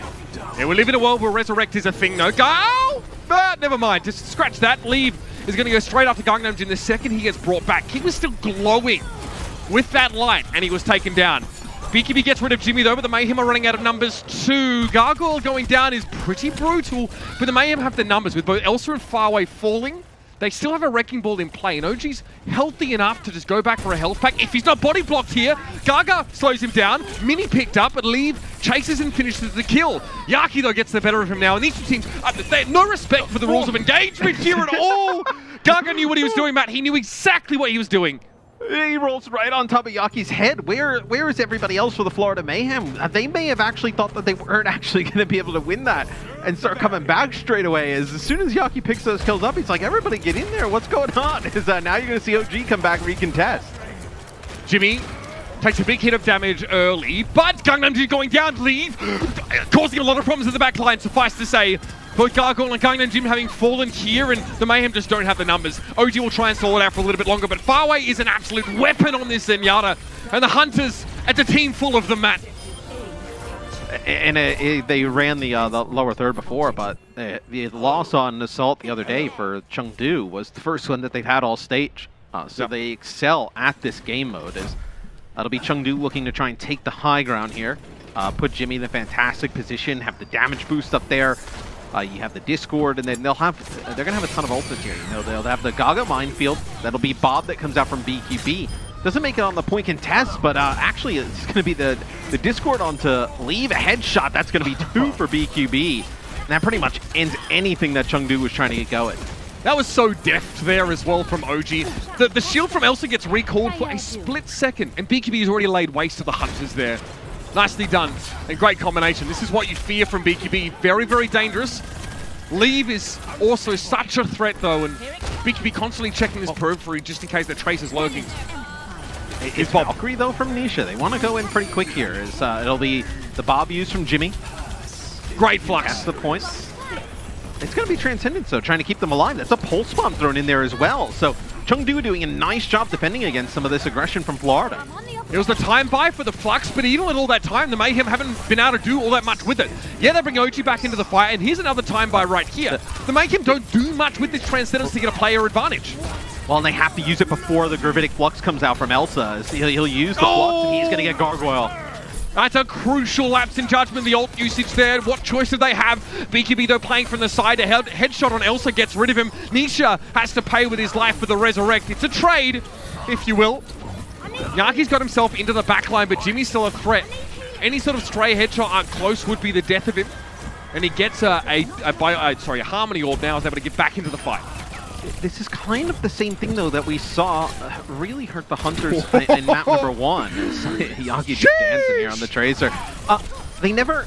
Yeah, we live in a world where Resurrect is a thing, no? Go! But never mind, just scratch that. Leave is going to go straight after Gangnam Jin the second he gets brought back. He was still glowing with that light, and he was taken down. B Q B gets rid of Jimmy though, but the Mayhem are running out of numbers too. Gargoyle going down is pretty brutal, but the Mayhem have the numbers. With both Elsa and Farway falling, they still have a Wrecking Ball in play, and O G's healthy enough to just go back for a health pack. If he's not body blocked here, Gaga slows him down, Mini picked up, but Leave chases and finishes the kill. Yaki though gets the better of him now, and these two teams, uh, they have no respect for the rules of engagement here at all. Gaga knew what he was doing, Matt. He knew exactly what he was doing. He rolls right on top of Yaki's head. Where, where is everybody else for the Florida Mayhem? They may have actually thought that they weren't actually going to be able to win that and start coming back straight away. As, as soon as Yaki picks those kills up, he's like, everybody get in there. What's going on? Is that now you're going to see O G come back recontest. Jimmy takes a big hit of damage early, but Gangnam Jin going down, Leave, causing a lot of problems in the back line, suffice to say. Both Gargoyle and Gangnam Jin having fallen here, and the Mayhem just don't have the numbers. O G will try and stall it out for a little bit longer, but Farway is an absolute weapon on this Zenyatta, and the Hunters, it's a team full of them, Matt. and it, it, they ran the, uh, the lower third before, but uh, the loss on Assault the other day for Chengdu was the first one that they've had all stage. Uh, so yep. they excel at this game mode. As it'll be Chengdu looking to try and take the high ground here, uh, put Jimmy in a fantastic position, have the damage boost up there. Uh, you have the Discord, and then they'll have, they're going to have a ton of ults here. You know, they'll have the Gaga minefield. That'll be Bob that comes out from B Q B. Doesn't make it on the point contest, but uh, actually it's going to be the, the Discord onto Leave, a headshot. That's going to be two for B Q B. And that pretty much ends anything that Chengdu was trying to get going. That was so deft there as well from O G. The, the shield from Elsa gets recalled for a split second, and B Q B has already laid waste to the Hunters there. Nicely done, and great combination. This is what you fear from B Q B. Very, very dangerous. Leave is also such a threat, though, and B Q B constantly checking this periphery just in case the Trace is lurking. It, it's Bob. Valkyrie, though, from Nisha. They want to go in pretty quick here. It's, uh, it'll be the Bob used from Jimmy. Great flux. That's the point. It's going to be Transcendence, though, trying to keep them alive. That's a Pulse Bomb thrown in there as well. So Chengdu doing a nice job defending against some of this aggression from Florida. It was the time buy for the Flux, but even in all that time, the Mayhem haven't been able to do all that much with it. Yeah, they bring O G back into the fight, and here's another time buy right here. The Mayhem don't do much with this Transcendence to get a player advantage. Well, and they have to use it before the Gravitic Flux comes out from Elsa. So he'll use the oh! Flux, and he's going to get Gargoyle. That's a crucial lapse in judgment, the ult usage there. What choice do they have? B Q B, though, playing from the side. A head headshot on Elsa gets rid of him. Nisha has to pay with his life for the Resurrect. It's a trade, if you will. Yaki's got himself into the backline, but Jimmy's still a threat. Any sort of stray headshot out close would be the death of him. And he gets a, a, a, bio, a sorry, a Harmony Orb now, is able to get back into the fight. This is kind of the same thing, though, that we saw really hurt the Hunters in, in map number one. Yaki just dancing here on the Tracer. Uh, they never...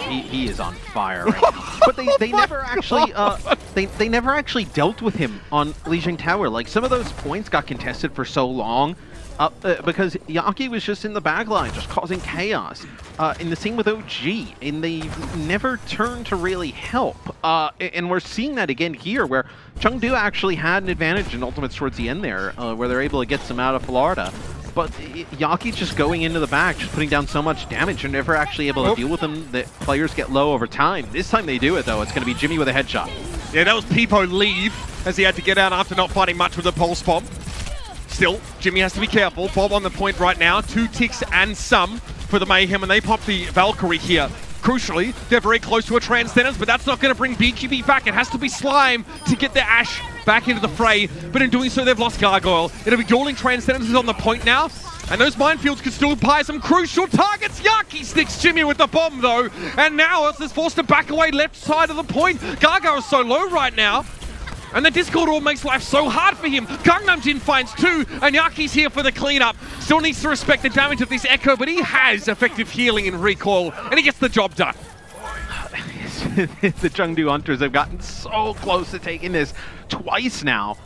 He, he is on fire right now. But they, they never actually uh, they, they never actually dealt with him on Lijiang Tower. Like, some of those points got contested for so long. Uh, uh, because Yaki was just in the backline, just causing chaos. Uh, and the same with O G, and they never turned to really help. Uh, and we're seeing that again here, where Chengdu actually had an advantage in Ultimates towards the end there, uh, where they're able to get some out of Florida. But Yaki just going into the back, just putting down so much damage, and never actually able to deal with them. The players get low over time. This time they do it, though. It's going to be Jimmy with a headshot. Yeah, that was Peepo Leave, as he had to get out after not fighting much with the Pulse Bomb. Still, Jimmy has to be careful. Bob on the point right now. Two ticks and some for the Mayhem, and they pop the Valkyrie here. Crucially, they're very close to a Transcendence, but that's not going to bring B Q B back. It has to be Slime to get the Ash back into the fray, but in doing so, they've lost Gargoyle. It'll be dueling Transcendences on the point now, and those minefields could still pie some crucial targets. Yaki sticks Jimmy with the bomb, though, and now Elsa's forced to back away left side of the point. Gargoyle is so low right now. And the Discord all makes life so hard for him. Gangnam Jin finds two, and Yaki's here for the cleanup. Still needs to respect the damage of this Echo, but he has effective healing and recoil, and he gets the job done. The Chengdu Hunters have gotten so close to taking this twice now.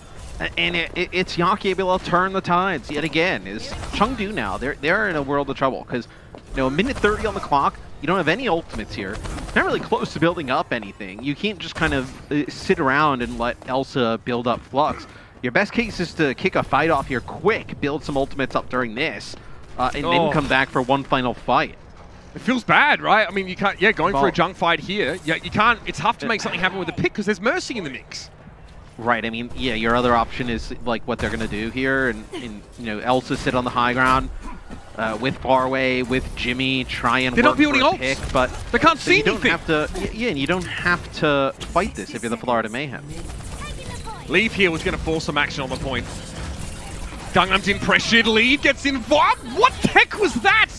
And it, it, it's Yaki able to turn the tides yet again. Is Chengdu now, they're, they're in a world of trouble, because you know, a minute thirty on the clock, you don't have any ultimates here. Not really close to building up anything. You can't just kind of uh, sit around and let Elsa build up Flux. Your best case is to kick a fight off here quick, build some ultimates up during this, uh, and oh. then come back for one final fight. It feels bad, right? I mean, you can't, yeah, going Ball. for a junk fight here, yeah, you can't, it's tough to make something happen with a pick because there's Mercy in the mix. Right, I mean, yeah, your other option is like what they're going to do here, and, and, you know, Elsa sit on the high ground. Uh, with Farway, with Jimmy, try and They're work not building for a pick, but they can't so see you don't anything. Have to, yeah, and you don't have to fight this if you're the Florida Mayhem. Leave here was going to force some action on the point. Gangnam's in pressured. Leave gets involved. What the heck was that?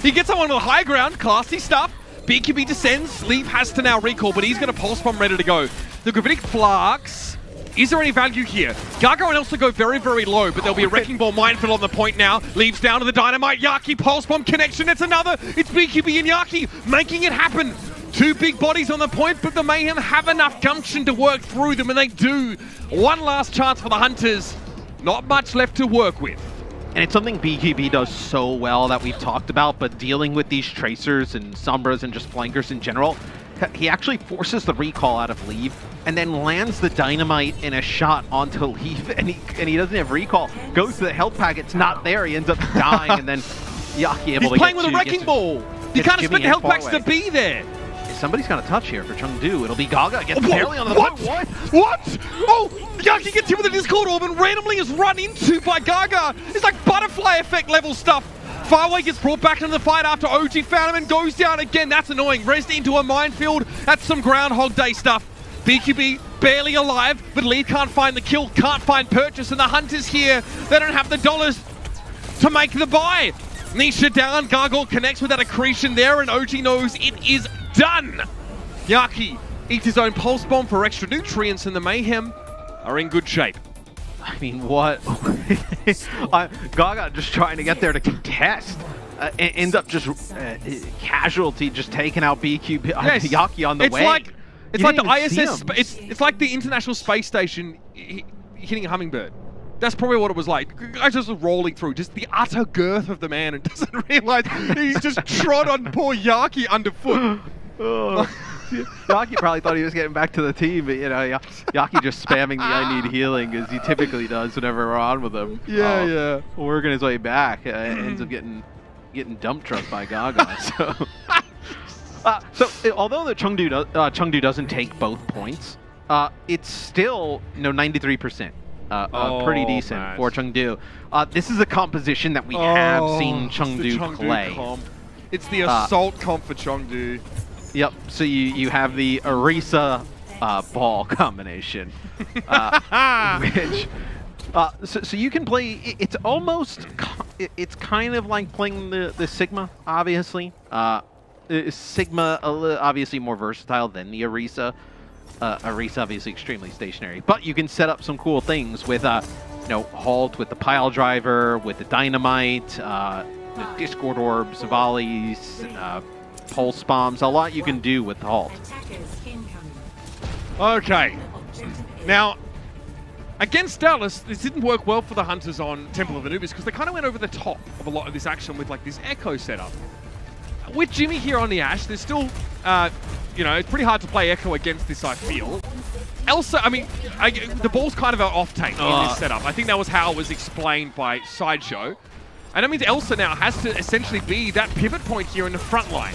He gets up on the high ground. Classy stuff. B Q B descends. Leave has to now recall, but he's going to Pulse Bomb ready to go. The Gravitic Flux. Is there any value here? Gargoyle and Elsa go very, very low, but there'll be a Wrecking Ball minefield on the point now. Leaves down to the Dynamite. Yaki, Pulse Bomb connection. It's another. It's B Q B and Yaki making it happen. Two big bodies on the point, but the Mayhem have enough gumption to work through them, and they do. One last chance for the Hunters. Not much left to work with. And it's something B Q B does so well that we've talked about, but dealing with these Tracers and Sombras and just flankers in general, he actually forces the recall out of Leave, and then lands the Dynamite in a shot onto Leave, and he, and he doesn't have recall. Goes to the health pack, it's not there, he ends up dying, and then Yaki able He's to get He's playing with two, a Wrecking Ball! You can't expect the health packs to be there. If somebody's got a touch here for Chengdu, it'll be Gaga. Gets oh, barely on the what? What? What? Oh, Yaki gets hit with a Discord Orb and randomly is run into by Gaga. It's like butterfly effect level stuff. Farway gets brought back into the fight after O G found him and goes down again. That's annoying. Resed into a minefield. That's some Groundhog Day stuff. B Q B barely alive, but Lee can't find the kill, can't find purchase, and the Hunters here, they don't have the dollars to make the buy. Nisha down, Gargoyle connects with that accretion there, and O G knows it is done. Yaki eats his own Pulse Bomb for extra nutrients, and the Mayhem are in good shape. I mean, what? uh, Gaga just trying to get there to contest. Uh, ends up just uh, casualty, just taking out B Q B. Yes. Uh, Yaki on the it's way. Like, it's like the I S S. It's it's like the International Space Station hitting a hummingbird. That's probably what it was like. I just was rolling through, just the utter girth of the man, and doesn't realize he's just trod on poor Yaki underfoot. Oh. Yaki probably thought he was getting back to the team, but you know, y Yaki just spamming the I need healing as he typically does whenever we're on with him. Yeah, um, yeah. Working his way back, uh, ends up getting getting dump trucked by Gaga. So, uh, so it, although the Chengdu do uh, Chengdu doesn't take both points, uh, it's still you know ninety-three percent. Uh, oh, uh, pretty decent nice. for Chengdu. Uh, this is a composition that we oh, have seen Chengdu, Chengdu play. Comp. It's the assault uh, comp for Chengdu. Yep, so you, you have the Orisa uh, ball combination. Uh, which, uh, so, so you can play, it, it's almost, it, it's kind of like playing the, the Sigma, obviously. Uh, Sigma, obviously more versatile than the Orisa. Uh, Orisa obviously extremely stationary, but you can set up some cool things with, uh, you know, Halt with the pile driver, with the dynamite, uh, the Discord orbs, volleys, uh, pulse bombs. A lot you can do with Halt. Okay. Now, against Dallas, this didn't work well for the Hunters on Temple of Anubis because they kind of went over the top of a lot of this action with like this echo setup. With Jimmy here on the Ashe, there's still. Uh, You know, it's pretty hard to play Echo against this, I feel. Elsa, I mean, I, the ball's kind of our off-tank uh. in this setup. I think that was how it was explained by Sideshow. And that means Elsa now has to essentially be that pivot point here in the front line.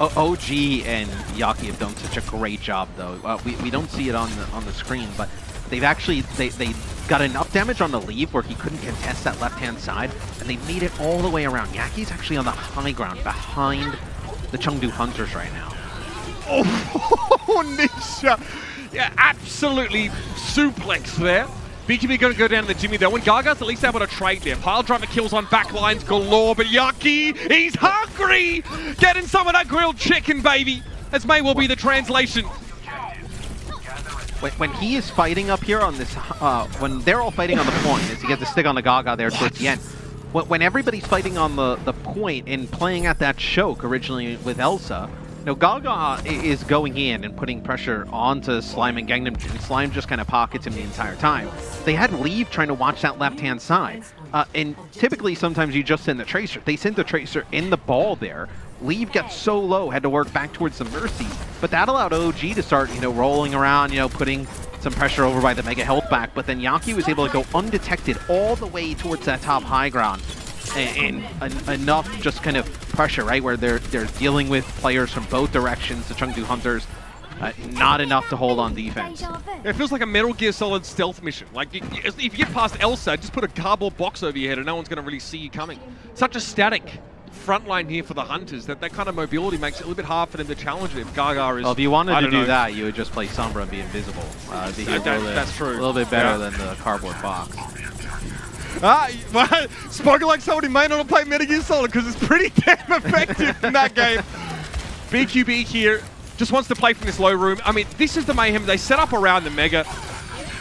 Uh, O G and Yaki have done such a great job, though. Uh, we, we don't see it on the, on the screen, but they've actually, they, they got enough damage on the leave where he couldn't contest that left-hand side, and they made it all the way around. Yaki's actually on the high ground behind the Chengdu Hunters right now. Oh, Nisha! Yeah, absolutely suplex there. B Q B gonna go down to the Jimmy though. And Gaga's at least able to trade there. Pile driver kills on backlines galore, but Yaki, he's hungry! Getting some of that grilled chicken, baby! This may well be the translation. When, when he is fighting up here on this, uh, when they're all fighting on the point, as he gets a stick on the Gaga there towards the end. When everybody's fighting on the, the point and playing at that choke originally with Elsa, you know, Gaga is going in and putting pressure onto Slime and Gangnam Jin. Slime just kind of pockets him the entire time. They had Leave trying to watch that left-hand side. Uh, and typically, sometimes you just send the Tracer. They sent the Tracer in the ball there. Leave got so low, had to work back towards the Mercy. But that allowed O G to start, you know, rolling around, you know, putting some pressure over by the Mega Health back, but then Yaki was able to go undetected all the way towards that top high ground, and, and, and enough just kind of pressure, right, where they're they're dealing with players from both directions, the Chengdu Hunters, uh, not enough to hold on defense. It feels like a Metal Gear Solid stealth mission. Like, if you get past Elsa, just put a cardboard box over your head and no one's going to really see you coming. Such a static front line here for the Hunters, that that kind of mobility makes it a little bit hard for them to challenge it if Gaga is... Well, if you wanted to do know. that, you would just play Sombra and be invisible. Uh, be that, that, that's in, true. A little bit better yeah. than the cardboard box. Ah, well, spoken like someone who may not have played Metal Gear Solid because it's pretty damn effective in that game. B Q B here just wants to play from this low room. I mean, this is the Mayhem. They set up around the Mega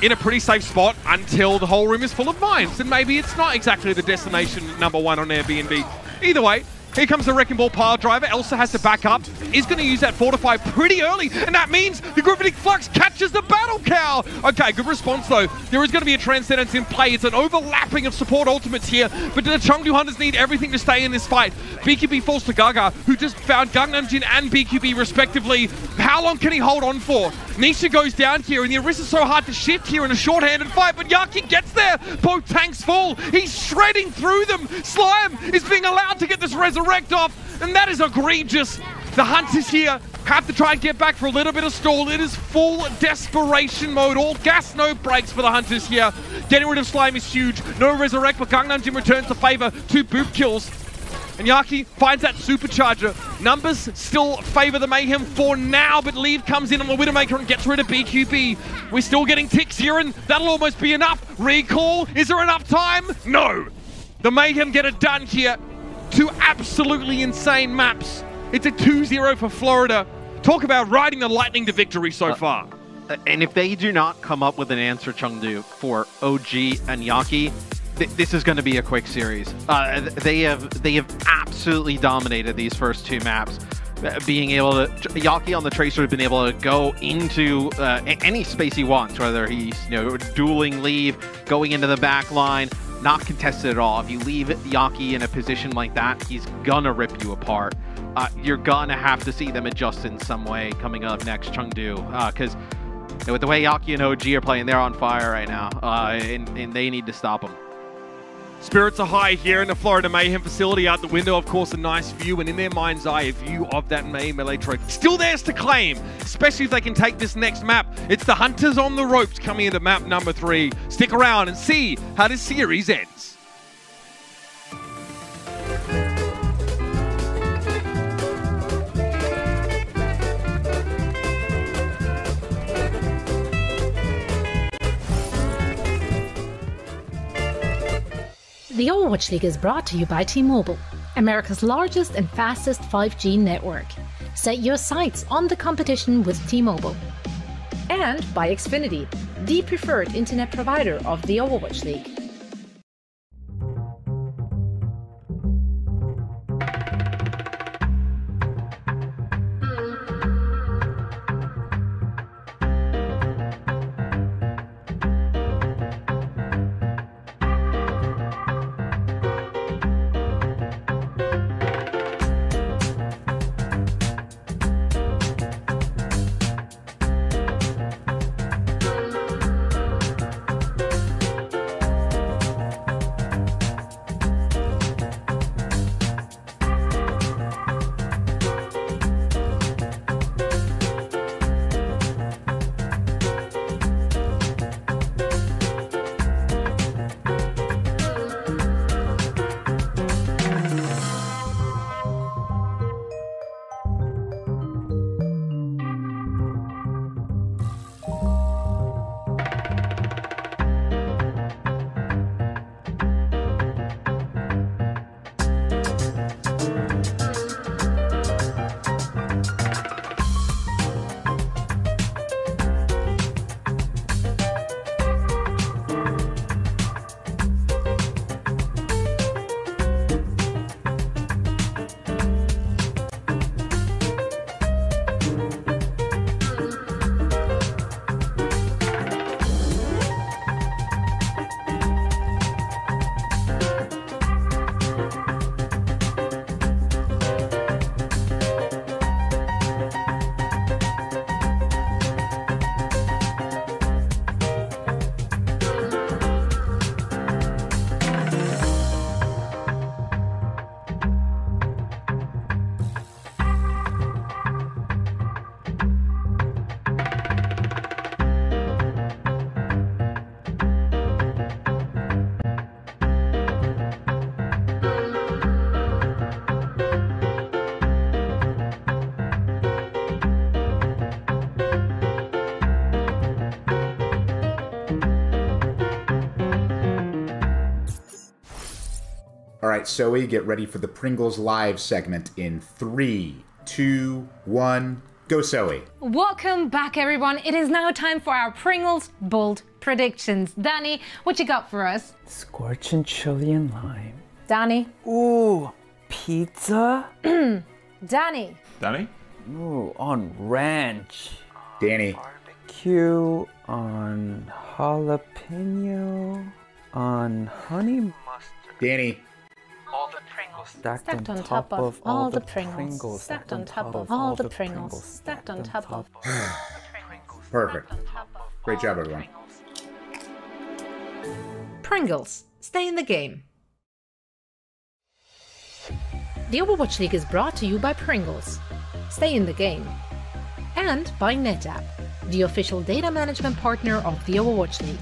in a pretty safe spot until the whole room is full of mines, and maybe it's not exactly the destination number one on Airbnb. Either way, here comes the Wrecking Ball pile driver. Elsa has to back up. Is going to use that Fortify pretty early, and that means the Gravitic Flux catches the Battle Cow. Okay, good response, though. There is going to be a Transcendence in play. It's an overlapping of support ultimates here, but the Chengdu Hunters need everything to stay in this fight. B Q B falls to Gaga, who just found Gangnam Jin and B Q B, respectively. How long can he hold on for? Nisha goes down here, and the Orisa's so hard to shift here in a short-handed fight, but Yaki gets there. Both tanks fall. He's shredding through them. Slime is being allowed to get this resurrect off. and that is egregious. The Hunters here have to try and get back for a little bit of stall. It is full desperation mode. All gas, no brakes for the Hunters here. Getting rid of Slime is huge. No resurrect, but Gangnam Jin returns the favor. Two boot kills. And Yaki finds that supercharger. Numbers still favor the Mayhem for now, but Leave comes in on the Widowmaker and gets rid of B Q B. We're still getting ticks here, and that'll almost be enough. Recall, is there enough time? No. The Mayhem get it done here. Two absolutely insane maps. It's a two zero for Florida. Talk about riding the lightning to victory so uh, far. And if they do not come up with an answer, Chengdu, for O G and Yaki, th this is going to be a quick series. Uh, they have they have absolutely dominated these first two maps. Uh, being able to, Yaki on the Tracer has been able to go into uh, any space he wants, whether he's you know dueling Leave, going into the back line, not contested at all. If you leave Yaki in a position like that, he's gonna rip you apart. Uh, you're gonna have to see them adjust in some way coming up next, Chengdu, because uh, with the way Yaki and O G are playing, they're on fire right now, uh, and, and they need to stop them. Spirits are high here in the Florida Mayhem facility. Out the window, of course, a nice view, and in their mind's eye, a view of that May Melee trophy. Still theirs to claim, especially if they can take this next map. It's the Hunters on the ropes coming into map number three. Stick around and see how this series ends. The Overwatch League is brought to you by T-Mobile, America's largest and fastest five G network. Set your sights on the competition with T-Mobile. And by Xfinity, the preferred internet provider of the Overwatch League. Alright, so we get ready for the Pringles Live segment in three, two, one, go Zoe. Welcome back everyone. It is now time for our Pringles Bold Predictions. Danny, what you got for us? Scorching chili and lime. Danny. Ooh, pizza. Danny. Danny? Ooh, on ranch. Danny. Barbecue on jalapeno on honey mustard. Danny. All the Pringles stacked, stacked on, on top, top of all the Pringles, stacked on top of all the Pringles, stacked on top of all the Pringles. Perfect. Great job, everyone. Pringles, stay in the game. The Overwatch League is brought to you by Pringles. Stay in the game. And by NetApp, the official data management partner of the Overwatch League.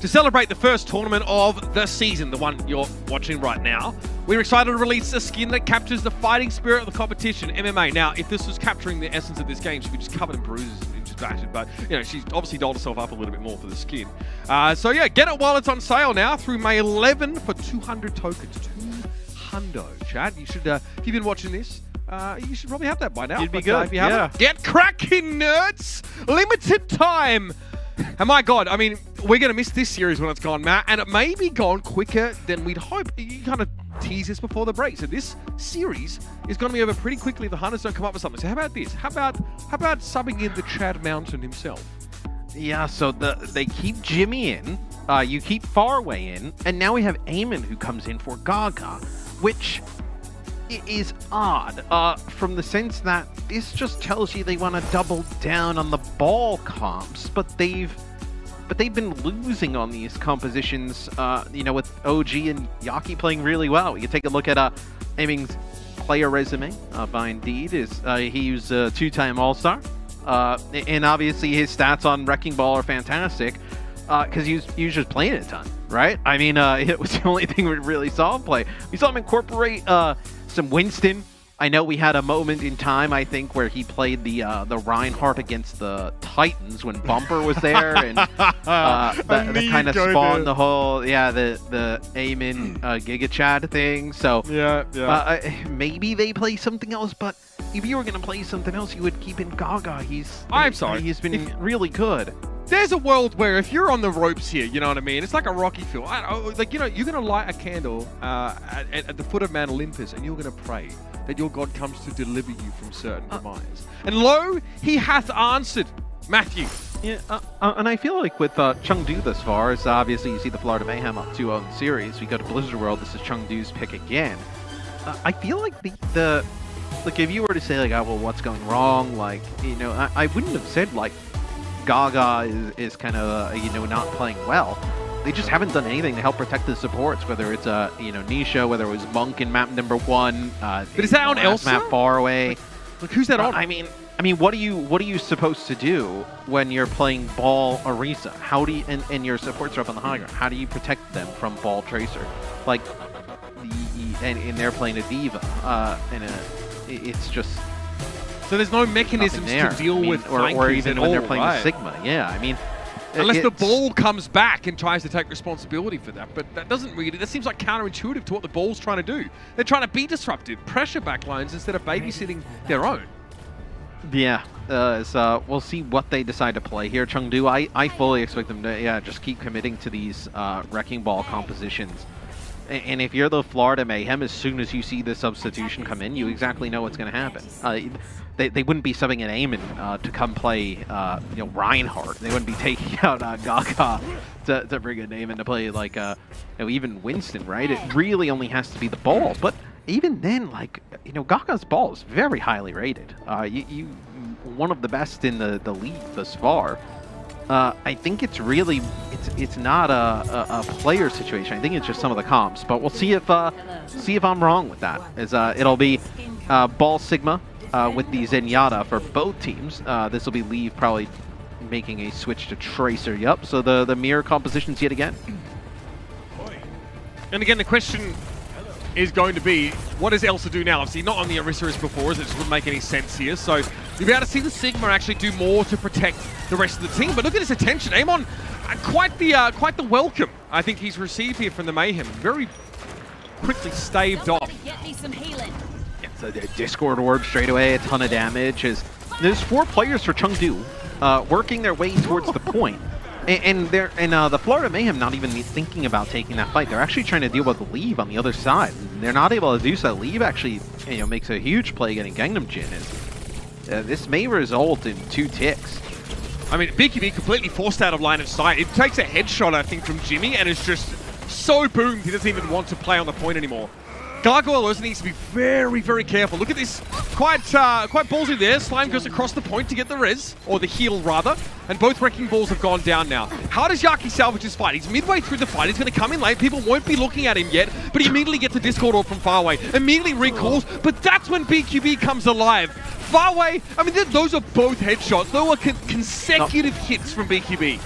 To celebrate the first tournament of the season, the one you're watching right now, we're excited to release a skin that captures the fighting spirit of the competition, M M A. Now, if this was capturing the essence of this game, she'd be just covered in bruises and just battered, but, you know, she's obviously dolled herself up a little bit more for the skin. Uh, so, yeah, get it while it's on sale now through May eleventh for two hundred tokens. two hundo, chat. You should, uh, if you've been watching this, uh, you should probably have that by now. You'd be good, uh, if you yeah. haven't. Get cracking, nerds! Limited time! And my God, I mean, we're going to miss this series when it's gone, Matt, and it may be gone quicker than we'd hope. You kind of tease this before the break. So this series is going to be over pretty quickly if the Hunters don't come up with something. So how about this? How about how about subbing in the Chad Mountain himself? Yeah, so the, they keep Jimmy in, uh, you keep Farway in, and now we have Aimin who comes in for Gaga, which is odd uh, from the sense that this just tells you they want to double down on the ball comps, but they've But they've been losing on these compositions, uh, you know, with O G and Yaki playing really well. You take a look at uh, Aimin's player resume uh, by Indeed. Is uh, he was a two-time All-Star. Uh, and obviously his stats on Wrecking Ball are fantastic because uh, he, he was just playing it a ton, right? I mean, uh, it was the only thing we really saw him play. We saw him incorporate uh, some Winston. I know we had a moment in time, I think, where he played the uh, the Reinhardt against the Titans when Bumper was there, and uh, that, that kind of spawned there. the whole yeah the the Aimin uh, Giga Chad thing. So yeah, yeah. Uh, maybe they play something else. But if you were gonna play something else, you would keep in Gaga. He's I'm sorry, he's been if, really good. There's a world where if you're on the ropes here, you know what I mean. It's like a Rocky film. I, I, like you know, you're gonna light a candle uh, at, at the foot of Mount Olympus, and you're gonna pray that your God comes to deliver you from certain uh, demise. And lo, he hath answered, Matthew. Yeah, uh, uh, and I feel like with uh, Chengdu thus far, is obviously you see the Florida Mayhem up two oh in the series. We go to Blizzard World, this is Chengdu's pick again. Uh, I feel like the, the, like if you were to say like, oh, well, what's going wrong? Like, you know, I, I wouldn't have said like Gaga is, is kind of, uh, you know, not playing well. They just haven't done anything to help protect the supports, whether it's uh, you know, Nisha, whether it was Monk in map number one. Uh, but is that on Elsa? Map far away. Like, like who's that uh, on? I mean, I mean, what are you what are you supposed to do when you're playing Ball Orisa? How do you and, and your supports are up on the high ground? How do you protect them from Ball Tracer? Like, and, and they're playing a Diva, uh, and a, it's just. So there's no mechanisms there to deal I mean, with, or, or even when all, they're playing right. Sigma. Yeah, I mean. Unless it's, the ball comes back and tries to take responsibility for that. But that doesn't really, that seems like counterintuitive to what the ball's trying to do. They're trying to be disruptive, pressure backlines instead of babysitting their own. Yeah, uh, so we'll see what they decide to play here. Chengdu, I, I fully expect them to yeah, just keep committing to these uh, wrecking ball compositions. And, and if you're the Florida Mayhem, as soon as you see the substitution come in, you exactly know what's going to happen. Uh, They, they wouldn't be subbing an Aimin uh, to come play uh, you know, Reinhardt. They wouldn't be taking out uh, Gaga to, to bring an Aimin to play like uh, you know, even Winston, right? It really only has to be the ball. But even then, like, you know, Gaga's ball is very highly rated. Uh, you, you one of the best in the, the league thus far. Uh, I think it's really, it's it's not a, a, a player situation. I think it's just some of the comps. But we'll see if uh, see if I'm wrong with that. As, uh, it'll be uh, Ball Sigma. Uh, with the Zenyatta for both teams. Uh, this will be Leave probably making a switch to Tracer. Yup, so the, the mirror compositions yet again. And again, the question is going to be, what does Elsa do now? Obviously, not on the Orisa as before, as it just wouldn't make any sense here. So you'll be able to see the Sigma actually do more to protect the rest of the team. But look at his attention. Aimin, uh, quite the uh, quite the welcome I think he's received here from the Mayhem. Very quickly staved off. Get me some healing. So the Discord Orb straight away, a ton of damage. Is there's four players for Chengdu, uh, working their way towards the point, and, and they're and uh, the Florida Mayhem not even thinking about taking that fight. They're actually trying to deal with Leave on the other side. They're not able to do so. Leave actually, you know, makes a huge play getting Gangnam Jin. And, uh, this may result in two ticks. I mean, B Q B completely forced out of line of sight. It takes a headshot, I think, from Jimmy, and it's just so boomed he doesn't even want to play on the point anymore. Gargoyle also needs to be very, very careful. Look at this. Quite uh, quite ballsy there. Slime goes across the point to get the res, or the heal rather, and both Wrecking Balls have gone down now. How does Yaki salvage his fight? He's midway through the fight. He's going to come in late. People won't be looking at him yet, but he immediately gets a Discord Orb from Farway. Immediately recalls, but that's when B Q B comes alive. Farway, I mean, th those are both headshots. Those were con consecutive no. hits from B Q B.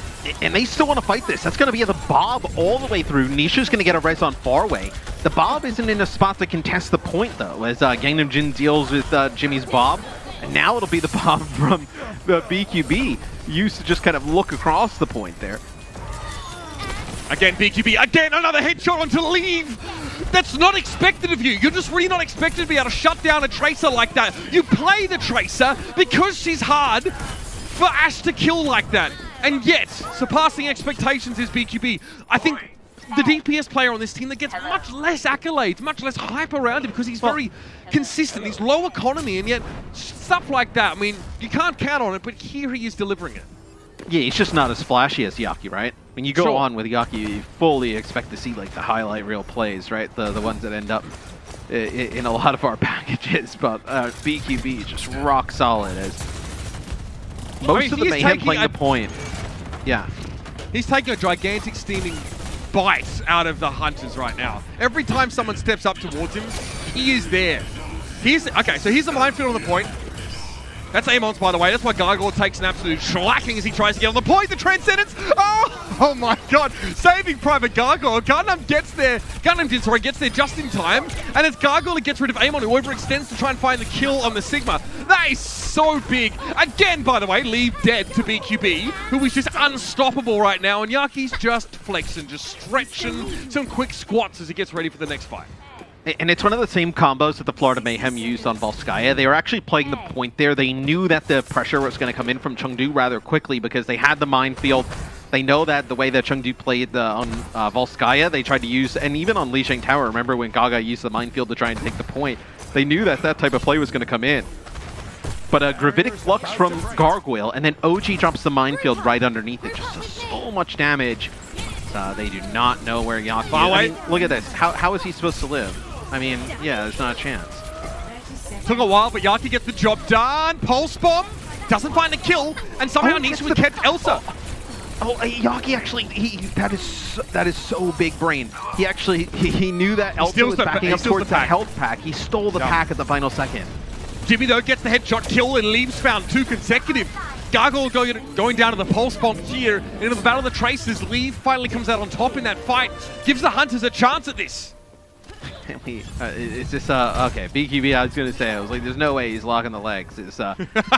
And they still want to fight this. That's going to be the Bob all the way through. Nisha's going to get a res on Farway. The Bob isn't in a spot to contest the point, though, as uh, Gangnam Jin deals with uh, Jimmy's Bob. And now it'll be the Bob from the B Q B. Used to just kind of look across the point there. Again, B Q B. Again, another headshot onto Leave. That's not expected of you. You're just really not expected to be able to shut down a Tracer like that. You play the Tracer because she's hard for Ash to kill like that. And yet, surpassing expectations is B Q B. I think the D P S player on this team that gets much less accolades, much less hype around him because he's very consistent. He's low economy, and yet stuff like that, I mean, you can't count on it, but here he is delivering it. Yeah, he's just not as flashy as Yaki, right? I mean, you go sure. on with Yaki, you fully expect to see like the highlight reel plays, right? The, the ones that end up in a lot of our packages, but uh, B Q B just rock solid as most I mean, of the Mayhem playing a, the point. Yeah. He's taking a gigantic steaming bite out of the Hunters right now. Every time someone steps up towards him, he is there. He's, okay, so here's the minefield on the point. That's Aimon's, by the way. That's why Gargoyle takes an absolute shellacking as he tries to get on the point. The Transcendence! Oh, oh my god. Saving Private Gargoyle. Gundam gets there. Gundam did, sorry, gets there just in time. And it's Gargoyle that gets rid of Aimon, who overextends to try and find the kill on the Sigma. That is so big. Again, by the way, Leave dead to B Q B, who is just unstoppable right now. And Yaki's just flexing, just stretching some quick squats as he gets ready for the next fight. And it's one of the same combos that the Florida Mayhem used on Volskaya. They were actually playing the point there. They knew that the pressure was going to come in from Chengdu rather quickly because they had the minefield. They know that the way that Chengdu played the, on uh, Volskaya, they tried to use, and even on Lijiang Tower, remember when Gaga used the minefield to try and take the point, they knew that that type of play was going to come in. But a Gravitic Flux from Gargoyle, and then O G drops the minefield right underneath it. Just does so much damage. Uh, they do not know where Yaki is. I mean, look at this. How, how is he supposed to live? I mean, yeah, there's not a chance. Took a while, but Yaki gets the job done. Pulse Bomb doesn't find a kill, and somehow oh, needs to catch Elsa. Oh, oh, Yaki actually, he, that is so, that is so big brain. He actually, he, he knew that Elsa steals was the, backing up towards the, the health pack. He stole the yeah. pack at the final second. Jimmy, though, gets the headshot kill, and Leaves found two consecutive. Gargoyle going down to the Pulse Bomb here, and in the Battle of the Traces, Lee finally comes out on top in that fight. Gives the Hunters a chance at this. uh, it's just, uh, okay, B Q B, I was going to say, I was like, there's no way he's locking the legs. It's, uh,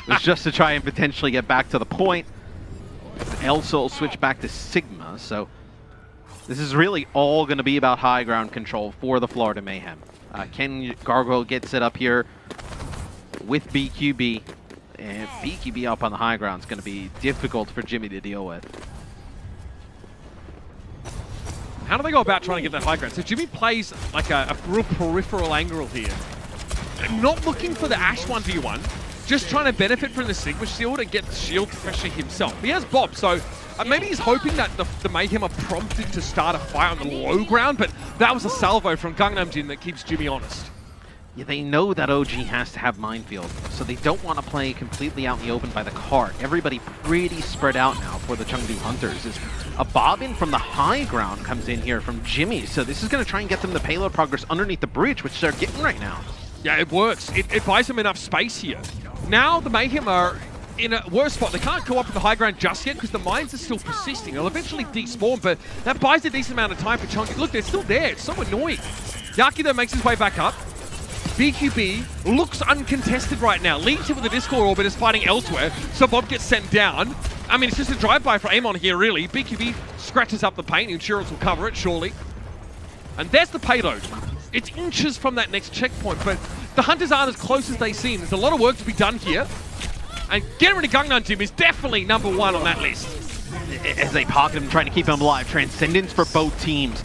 it's just to try and potentially get back to the point. Elsa will switch back to Sigma, so this is really all going to be about high ground control for the Florida Mayhem. Uh, can Gargoyle get set up here with B Q B? And B Q B up on the high ground is going to be difficult for Jimmy to deal with. How do they go about trying to get that high ground? So Jimmy plays like a, a real peripheral angle here. Not looking for the Ash one v one, just trying to benefit from the Sigma shield and get shield pressure himself. He has Bob, so uh, maybe he's hoping that the, the Mayhem are prompted to start a fight on the low ground, but that was a salvo from Gangnam Jin that keeps Jimmy honest. Yeah, they know that O G has to have minefield, so they don't want to play completely out in the open by the cart. Everybody pretty spread out now for the Chengdu Hunters. As a bobbin from the high ground comes in here from Jimmy, so this is going to try and get them the payload progress underneath the bridge, which they're getting right now. Yeah, it works. It, it buys them enough space here. Now the Mayhem are in a worse spot. They can't go up to the high ground just yet because the mines are still persisting. They'll eventually despawn, but that buys a decent amount of time for Chengdu. Look, they're still there. It's so annoying. Yaki, though, makes his way back up. B Q B looks uncontested right now. Leaves him with the Discord Orb and is fighting elsewhere, so Bob gets sent down. I mean, it's just a drive-by for Aimon here, really. B Q B scratches up the paint. Insurance will cover it, surely. And there's the payload. It's inches from that next checkpoint, but the Hunters aren't as close as they seem. There's a lot of work to be done here. And getting rid of Gangnam Jin is definitely number one on that list. As they pocket him, trying to keep him alive. Transcendence for both teams.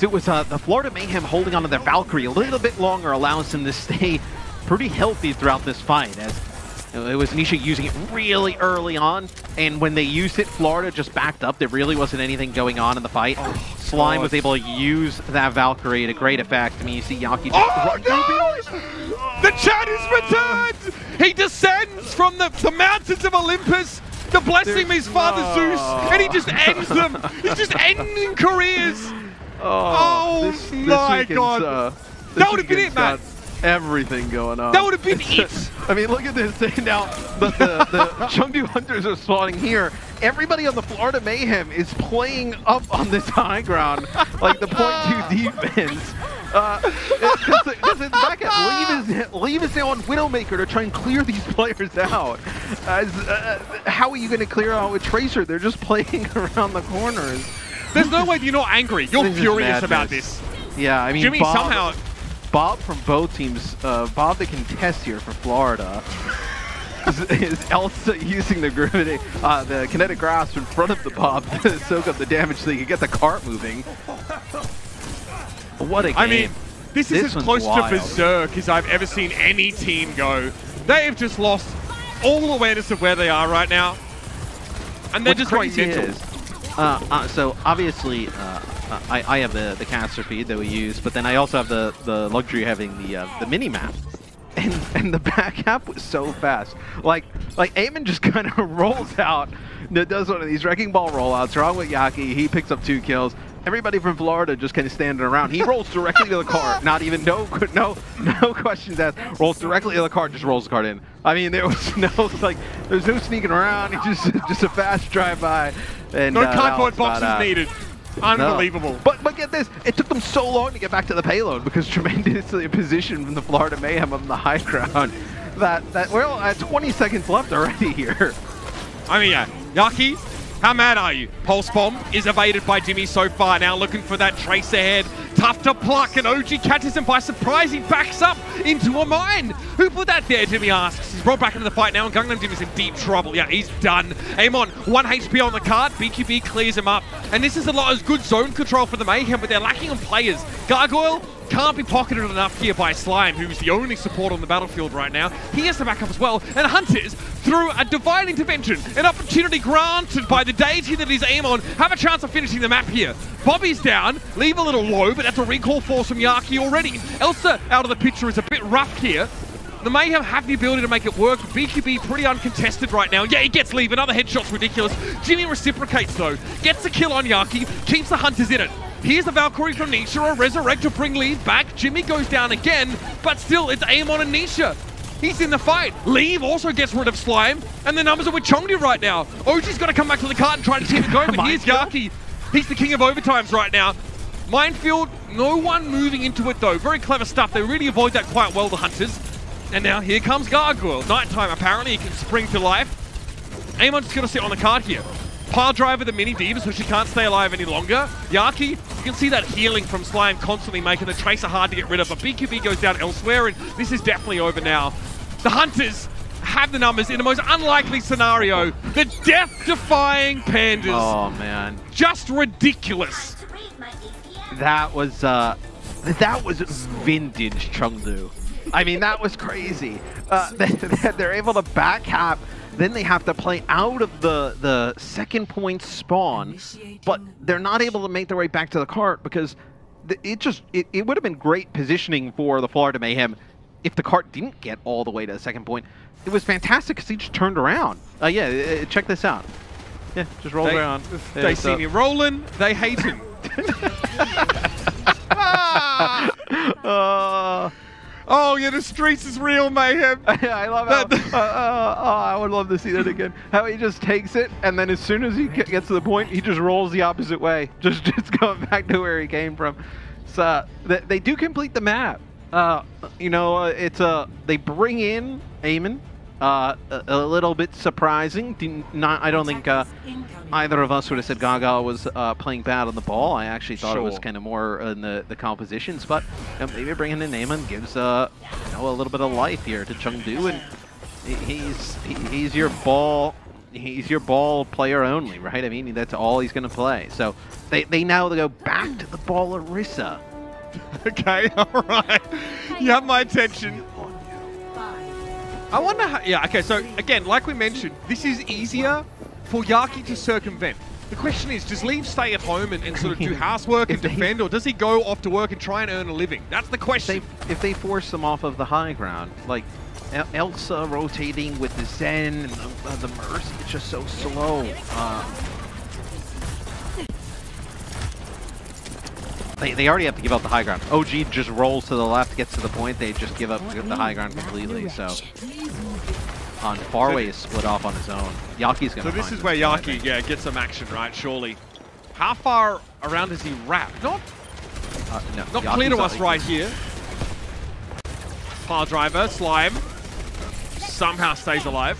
It was uh, the Florida Mayhem holding onto their Valkyrie a little bit longer, allows him to stay pretty healthy throughout this fight as It was Nisha using it really early on, and when they used it, Florida just backed up. There really wasn't anything going on in the fight. Oh, Slime God. was able to use that Valkyrie to great effect. I mean, you see Yaki just... Oh, no! The chat is returned! He descends from the, the mountains of Olympus to blessing his father oh. Zeus, and he just ends them! He's just ending careers! Oh, oh this, my this God! Uh, that would have been it, man! Everything going on. That would have been it. I mean, look at this thing now. The, the, the Chengdu Hunters are spawning here. Everybody on the Florida Mayhem is playing up on this high ground, like the point two defense. Uh, cause, cause it's back at Leave is, Leave is now on Widowmaker to try and clear these players out. As uh, how are you going to clear out with Tracer? They're just playing around the corners. There's no way you're not angry. You're this furious about this. Yeah, I mean, Jimmy Bob, somehow. Bob from both teams, uh, Bob the contest here for Florida, is, is Elsa using the gravity, uh, the kinetic grasp in front of the Bob to soak up the damage so you can get the cart moving. What a game. I mean, this, this is as close wild. to berserk as I've ever seen any team go. They have just lost all awareness of where they are right now, and they're What's just going mental. Is, uh, uh, so obviously, uh, Uh, I, I have the, the caster feed that we use, but then I also have the, the luxury of having the, uh, the mini-map. And, and the back app was so fast. Like, like Aimin just kind of rolls out, does one of these wrecking ball rollouts, wrong with Yaki, he picks up two kills. Everybody from Florida just kind of standing around. He rolls directly to the cart, not even, no no, no questions asked. Rolls directly to the cart, just rolls the cart in. I mean, there was no, like, there's no sneaking around, it's just, just a fast drive-by. No uh, cardboard boxes about, uh, needed. Unbelievable. No. But but get this, it took them so long to get back to the payload because tremendously positioned from the Florida Mayhem on the high ground that, that well, uh, twenty seconds left already here. I mean, yeah. Yaki, how mad are you? Pulse Bomb is evaded by Jimmy so far. Now looking for that trace ahead. Tough to pluck, and O G catches him by surprise. He backs up into a mine. Who put that there, Jimmy asks. He's rolled back into the fight now, and Gangnam Jin is in deep trouble. Yeah, he's done. Amon, one H P on the card. B Q B clears him up. And this is a lot of good zone control for the Mayhem, but they're lacking on players. Gargoyle can't be pocketed enough here by Slime, who's the only support on the battlefield right now. He has to back up as well, and Hunters, through a divine intervention, an opportunity granted by the deity that is Amon, have a chance of finishing the map here. Bobby's down, Leave a little low, but that's a recall force from Yaki already. Elsa out of the picture is a bit rough here. The Mayhem have the ability to make it work. B Q B pretty uncontested right now. Yeah, he gets Leave, another headshot's ridiculous. Jimmy reciprocates though, gets a kill on Yaki, keeps the Hunters in it. Here's the Valkyrie from Nisha, a resurrect to bring Leave back. Jimmy goes down again, but still, it's Amon and Nisha. He's in the fight. Leave also gets rid of Slime, and the numbers are with Chengdu right now. O G's got to come back to the cart and try to keep it going, but here's Yaki. He's the king of overtimes right now. Minefield, no one moving into it though. Very clever stuff. They really avoid that quite well, the Hunters. And now here comes Gargoyle. Nighttime, apparently. He can spring to life. Amon's just going to sit on the cart here. Pile driver the mini diva, so she can't stay alive any longer. Yaki, you can see that healing from Slime constantly making the Tracer hard to get rid of, but B Q B goes down elsewhere, and this is definitely over now. The Hunters have the numbers in the most unlikely scenario. The death-defying Pandas. Oh, man. Just ridiculous. That was, uh, that was vintage Chengdu. I mean, that was crazy. Uh, they're able to back half. Then they have to play out of the, the second point spawn, but they're not able to make their way back to the cart because th it just it, it would have been great positioning for the Florida Mayhem if the cart didn't get all the way to the second point. It was fantastic because he just turned around. Uh, yeah, uh, check this out. Yeah, just roll around. They, they see up. me rolling, they hate him. ah! uh. Oh, yeah, the streets is real, Mayhem. Yeah, I love how, uh, uh, oh, I would love to see that again. How he just takes it, and then as soon as he gets to the point, he just rolls the opposite way. Just just going back to where he came from. So uh, they, they do complete the map. Uh, you know, it's uh, they bring in Aimin. Uh, a, a little bit surprising. Didn't, not, I don't think uh, either of us would have said Gaga was uh, playing bad on the ball. I actually thought sure. it was kind of more in the, the compositions, but you know, maybe bringing in Aimin gives uh, you know, a little bit of life here to Chengdu, and he's he, he's your ball he's your ball player only, right? I mean, that's all he's going to play. So they they now they go back to the ball Orisa. Okay, all right, you have my attention. I wonder how... Yeah, okay, so again, like we mentioned, this is easier for Yaki to circumvent. The question is, does Leave stay at home and, and sort of do housework and defend, they, or does he go off to work and try and earn a living? That's the question. They, if they force him off of the high ground, like El Elsa rotating with the Zen and the, uh, the Mercy, it's just so slow. Um, they, they already have to give up the high ground. O G just rolls to the left, gets to the point, they just give up the high ground completely, so... On Farway so, is split off on his own. Yaki's going to So this is where Yaki, yeah, gets some action, right? Surely. How far around is he wrapped? Not, uh, no, not clear to us right here. Power driver, Slime, somehow stays alive.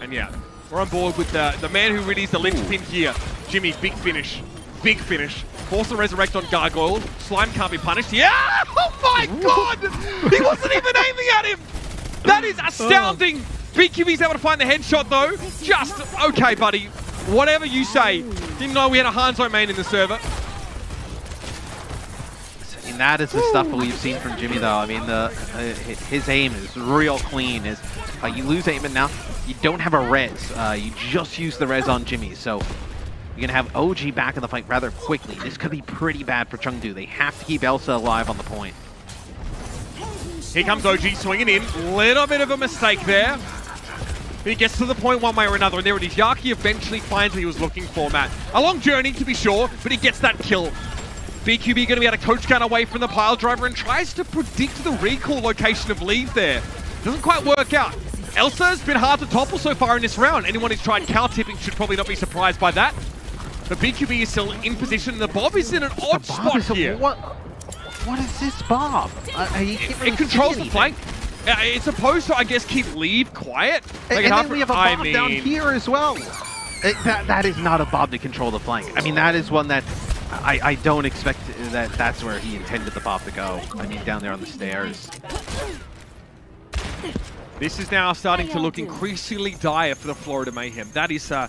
And yeah, we're on board with the, the man who really is the linchpin here. Jimmy, big finish. Big finish. Force a resurrect on Gargoyle. Slime can't be punished. Yeah! Oh my God! He wasn't even aiming at him! That is astounding! Oh. B Q B's able to find the headshot though. Just okay, buddy. Whatever you say. Didn't know we had a Hanzo main in the server. And that is the Ooh. stuff we've seen from Jimmy, though. I mean, the uh, his aim is real clean. Is uh, you lose Aimin now, you don't have a res. Uh, you just use the res on Jimmy, so you're gonna have O G back in the fight rather quickly. This could be pretty bad for Chengdu. They have to keep Elsa alive on the point. Here comes O G swinging in. Little bit of a mistake there. He gets to the point one way or another, and there it is. Yaki eventually finds what he was looking for, Matt. A long journey, to be sure, but he gets that kill. B Q B going to be able to coach gun away from the pile driver and tries to predict the recall location of Leave there. Doesn't quite work out. Elsa's been hard to topple so far in this round. Anyone who's tried cow tipping should probably not be surprised by that. But B Q B is still in position, and the Bob is in an odd spot here. What? What is this, Bob? Uh, really it controls the flank. Uh, it's supposed to, I guess, keep Leave quiet. Like and, and then we have a Bob I down mean... here as well. It, that, that is not a Bob to control the flank. I mean, that is one that I, I don't expect that that's where he intended the Bob to go. I mean, down there on the stairs. This is now starting to look increasingly dire for the Florida Mayhem. That is, uh,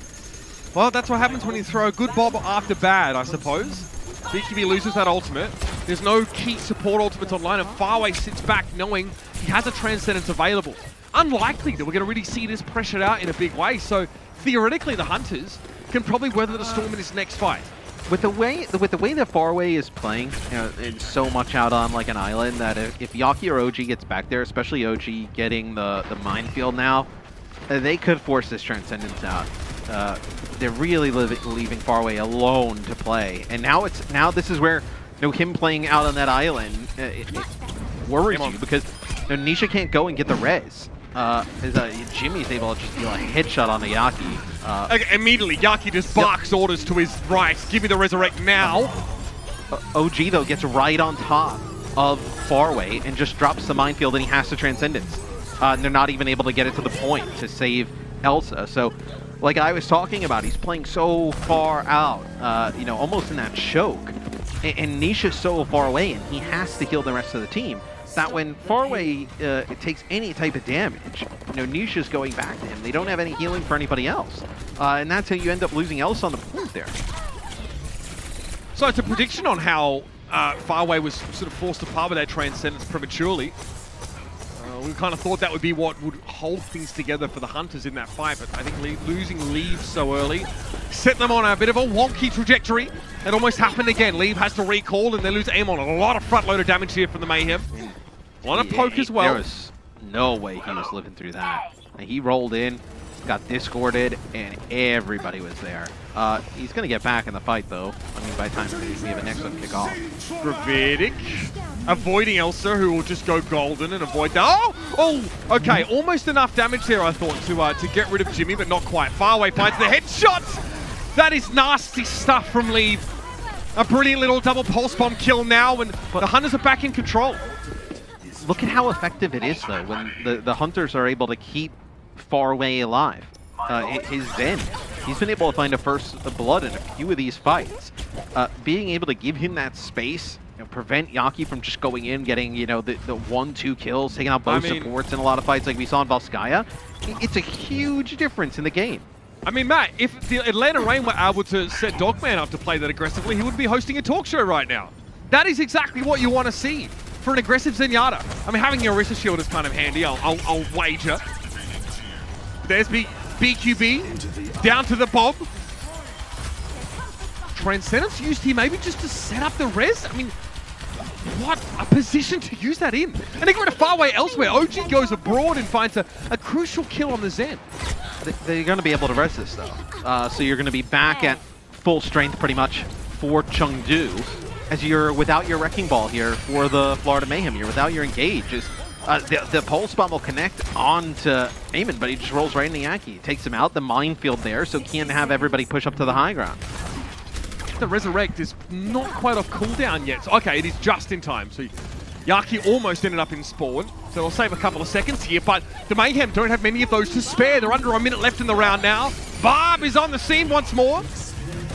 well, that's what happens when you throw a good Bob after bad, I suppose. B Q B loses that ultimate. There's no key support ultimates online, and Farway sits back knowing he has a Transcendence available. Unlikely that we're going to really see this pressured out in a big way, so theoretically the Hunters can probably weather the storm in this next fight. With the way with the way that Farway is playing, you know, it's so much out on like an island that if, if Yaki or O G gets back there, especially O G getting the, the minefield now, they could force this Transcendence out. Uh, they're really leaving Farway alone to play, and now it's now this is where you know him playing out on that island uh, it, it worries you because you know, Nisha can't go and get the res. Uh, is uh, Jimmy's able to just deal a headshot on the Yaki. Uh, okay, immediately, Yaki just barks orders to his right. Give me the resurrect now. Uh, O G though gets right on top of Farway and just drops the minefield, and he has to Transcendence. Uh, and they're not even able to get it to the point to save Elsa. So. Like I was talking about, he's playing so far out, uh, you know, almost in that choke. And, and Nisha's so far away, and he has to heal the rest of the team. That when Farway uh, takes any type of damage, you know, Nisha's going back to him. They don't have any healing for anybody else. Uh, and that's how you end up losing Elsa on the point there. So it's a prediction on how uh, Farway was sort of forced to par with that Transcendence prematurely. We kind of thought that would be what would hold things together for the Hunters in that fight, but I think losing Leave so early set them on a bit of a wonky trajectory. It almost happened again. Leave has to recall, and they lose aim on a lot of front-loader damage here from the Mayhem. A lot of yeah, poke as well. There was no way he was living through that. And he rolled in, got discorded, and everybody was there. Uh, he's going to get back in the fight, though. I mean, by the time we have a next one kick off. Gravitic. Avoiding Elsa, who will just go golden and avoid that. Oh! Oh! Okay, almost enough damage there, I thought, to uh, to get rid of Jimmy, but not quite. Farway finds the headshots! That is nasty stuff from Leave. A brilliant little double pulse bomb kill now, and but the Hunters are back in control. Look at how effective it is, though, when the, the Hunters are able to keep Farway alive. Uh, his Zen. He's been able to find a first blood in a few of these fights. Uh, being able to give him that space, you know, prevent Yaki from just going in, getting, you know, the, the one, two kills, taking out both I mean, supports in a lot of fights like we saw in Volskaya. It's a huge difference in the game. I mean, Matt, if the Atlanta Reign were able to set Dogman up to play that aggressively, he would be hosting a talk show right now. That is exactly what you want to see. for an aggressive Zenyatta. I mean, having the Orisa shield is kind of handy, I'll, I'll, I'll wager. There's B BQB, down to the Bob. Transcendence used here maybe just to set up the res. I mean, what a position to use that in. And they go to far away elsewhere. O G goes abroad and finds a, a crucial kill on the Zen. They're going to be able to res this, though. Uh, so you're going to be back at full strength pretty much for Chengdu, as you're without your Wrecking Ball here for the Florida Mayhem. You're without your Engage. Is, uh, the, the Pulse Bomb will connect onto Aimin, but he just rolls right into Yaki. Takes him out, the minefield there, so can't have everybody push up to the high ground. The Resurrect is not quite off cooldown yet. So, okay, it is just in time. So Yaki almost ended up in spawn. So we'll save a couple of seconds here, but the Mayhem don't have many of those to spare. They're under a minute left in the round now. Barb is on the scene once more.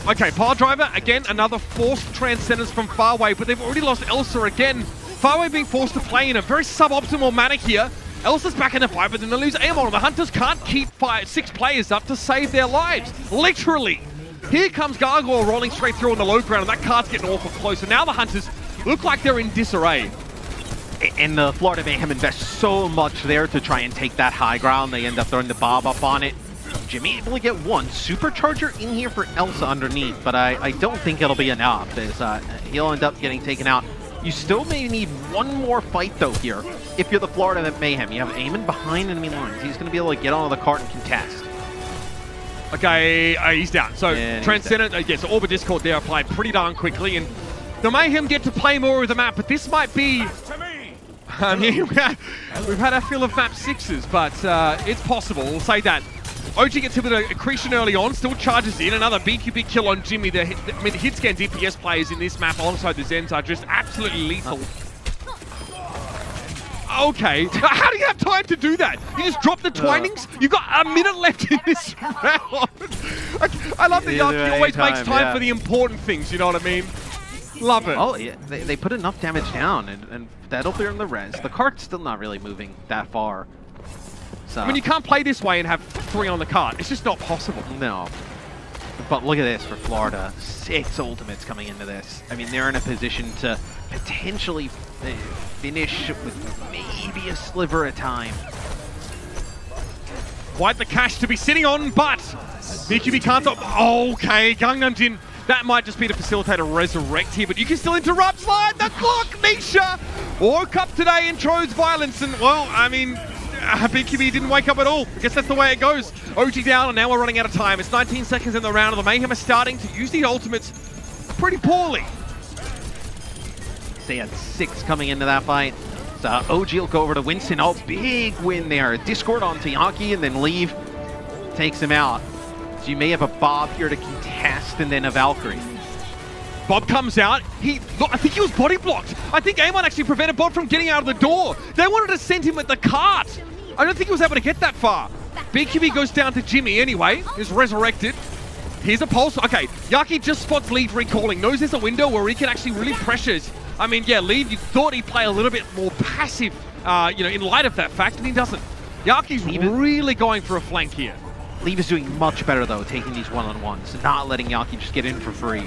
Okay, Pile Driver, again, another forced Transcendence from Farway, but they've already lost Elsa again. Farway being forced to play in a very suboptimal manner here. Elsa's back in the fight, but then they lose Aimin. The Hunters can't keep five, six players up to save their lives. Literally. Here comes Gargoyle rolling straight through on the low ground, and that card's getting awful close. And now the Hunters look like they're in disarray. And the Florida Mayhem invest so much there to try and take that high ground. They end up throwing the Bob up on it. Jimmy able to get one Supercharger in here for Elsa underneath, but I, I don't think it'll be enough, as uh, he'll end up getting taken out. You still may need one more fight, though, here. If you're the Florida Mayhem, you have Aimin behind enemy lines. He's going to be able to get onto the cart and contest. Okay, uh, he's down. So yeah, Transcendent, uh, yes, yeah, so Orbit Discord there applied pretty darn quickly, and the Mayhem get to play more of the map, but this might be... I mean, we've had our fill of map sixes, but uh, it's possible, we'll say that. O G gets hit with an accretion early on, still charges in, another B Q B kill on Jimmy. The, the, I mean, the hitscan D P S players in this map alongside the Zens are just absolutely lethal. Okay, how do you have time to do that? You just drop the twinings? You've got a minute left in this round. I love that Yaki always time, makes time yeah. for the important things, you know what I mean? Love it. Oh, yeah, they, they put enough damage down, and, and that'll clear in the res. The cart's still not really moving that far. So. I mean, you can't play this way and have three on the cart. It's just not possible. No. But look at this for Florida. Six ultimates coming into this. I mean, they're in a position to potentially finish with maybe a sliver of time. Quite the cash to be sitting on, but B Q B can't stop. Okay, Gangnam Jin. That might just be to facilitate a resurrect here, but you can still interrupt, slide the clock. Nisha woke up today and chose violence, and well, I mean, Uh, B Q B didn't wake up at all. I guess that's the way it goes. O G down, and now we're running out of time. It's nineteen seconds in the round, and the Mayhem are starting to use the ultimates pretty poorly. They had six coming into that fight. So O G will go over to Winston. Oh, big win there. Discord on Yaki, and then Leave takes him out. So you may have a Bob here to contest, and then a Valkyrie. Bob comes out. He, I think he was body blocked. I think Aimin actually prevented Bob from getting out of the door. They wanted to send him at the cart. I don't think he was able to get that far. B Q B goes down to Jimmy anyway. Is resurrected. Here's a pulse. Okay, Yaki just spots Leave recalling. Knows there's a window where he can actually really pressure. I mean, yeah, Leave, you thought he'd play a little bit more passive, uh, you know, in light of that fact, and he doesn't. Yaki's really going for a flank here. Leave is doing much better, though, taking these one-on-ones, not letting Yaki just get in for free.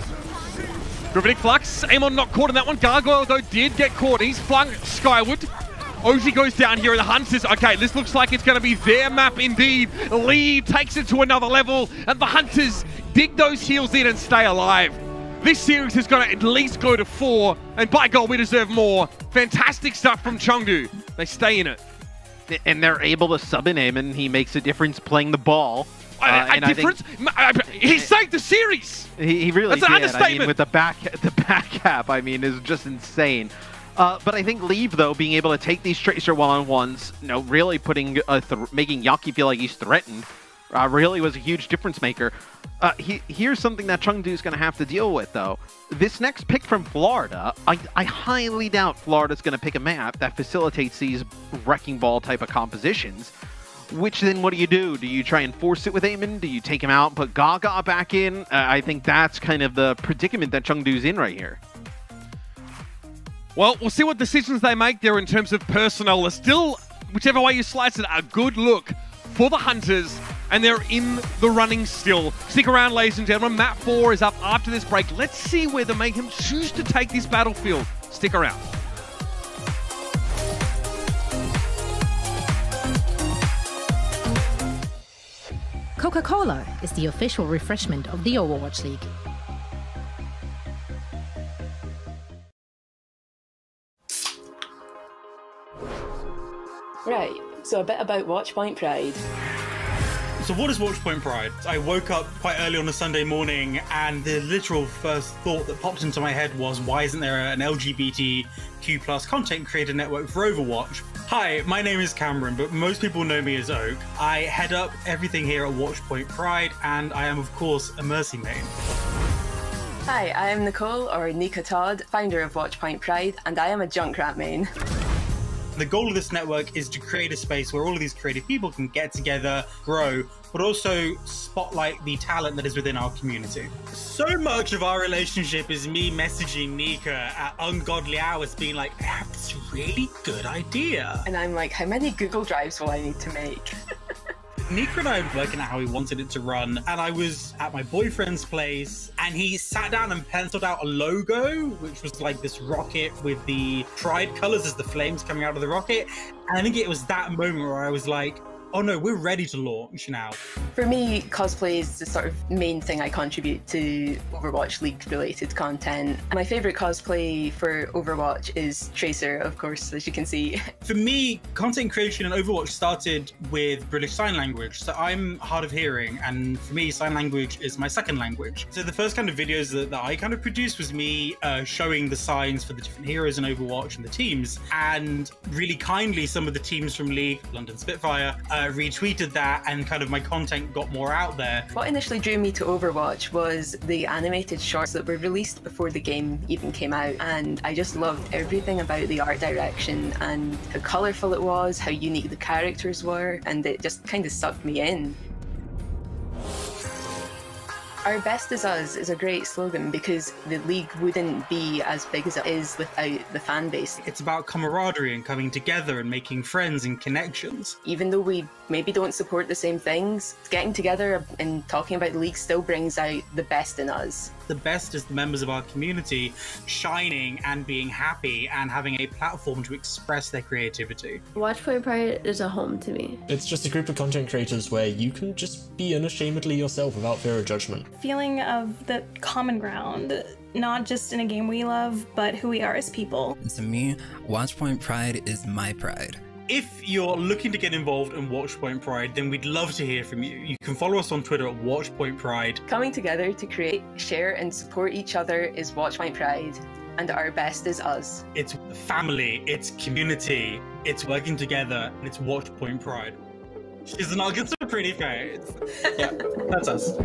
Gravitic Flux, Aimin not caught in that one. Gargoyle, though, did get caught. He's flung skyward. O G goes down here, and the Hunters, okay, this looks like it's going to be their map indeed. Lee takes it to another level, and the Hunters dig those heels in and stay alive. This series is going to at least go to four, and by God, we deserve more. Fantastic stuff from Chengdu. They stay in it. And they're able to sub in him, and he makes a difference playing the ball. Uh, a difference? I think, he saved the series! He, he really That's did. An understatement. I mean, with the back, the back cap, I mean, is just insane. Uh, but I think Leave, though, being able to take these Tracer one-on-ones, you know, really putting, uh, making Yaki feel like he's threatened, uh, really was a huge difference maker. Uh, he, here's something that Chengdu's going to have to deal with, though. This next pick from Florida, I, I highly doubt Florida's going to pick a map that facilitates these Wrecking Ball type of compositions. Which then, what do you do? Do you try and force it with Aimin? Do you take him out and put Gaga back in? Uh, I think that's kind of the predicament that Chengdu's in right here. Well, we'll see what decisions they make there in terms of personnel. They're still, whichever way you slice it, a good look for the Hunters, and they're in the running still. Stick around, ladies and gentlemen. Map four is up after this break. Let's see where the Mayhem choose to take this battlefield. Stick around. Coca-Cola is the official refreshment of the Overwatch League. Right, so a bit about Watchpoint Pride. So what is Watchpoint Pride? I woke up quite early on a Sunday morning and the literal first thought that popped into my head was, why isn't there an L G B T Q plus content creator network for Overwatch? Hi, my name is Cameron, but most people know me as Oak. I head up everything here at Watchpoint Pride, and I am, of course, a Mercy main. Hi, I am Nicole, or Nika Todd, founder of Watchpoint Pride, and I am a Junkrat main. The goal of this network is to create a space where all of these creative people can get together, grow, but also spotlight the talent that is within our community. So much of our relationship is me messaging Nika at ungodly hours being like, I have this really good idea. And I'm like, how many Google Drives will I need to make? Nika and I were working out how we wanted it to run, and I was at my boyfriend's place, and he sat down and penciled out a logo, which was like this rocket with the pride colors as the flames coming out of the rocket. And I think it was that moment where I was like, oh no, we're ready to launch now. For me, cosplay is the sort of main thing I contribute to Overwatch League-related content. My favourite cosplay for Overwatch is Tracer, of course, as you can see. For me, content creation in Overwatch started with British Sign Language. So I'm hard of hearing, and for me, sign language is my second language. So the first kind of videos that, that I kind of produced was me uh, showing the signs for the different heroes in Overwatch and the teams. And really kindly, some of the teams from League, London Spitfire, uh, Uh, retweeted that, and kind of my content got more out there. What initially drew me to Overwatch was the animated shorts that were released before the game even came out, and I just loved everything about the art direction and how colourful it was, how unique the characters were, and it just kind of sucked me in. Our best is us is a great slogan because the league wouldn't be as big as it is without the fan base. It's about camaraderie and coming together and making friends and connections. Even though we maybe don't support the same things, getting together and talking about the league still brings out the best in us. The best is the members of our community shining and being happy and having a platform to express their creativity. Watchpoint Pride is a home to me. It's just a group of content creators where you can just be unashamedly yourself without fear of judgment. Feeling of the common ground, not just in a game we love, but who we are as people. And to me, Watchpoint Pride is my pride. If you're looking to get involved in Watchpoint Pride, then we'd love to hear from you. You can follow us on Twitter at Watchpoint Pride. Coming together to create, share, and support each other is Watchpoint Pride, and our best is us. It's family, it's community, it's working together, and it's Watchpoint Pride. She's an argument so pretty face. Yeah, that's us.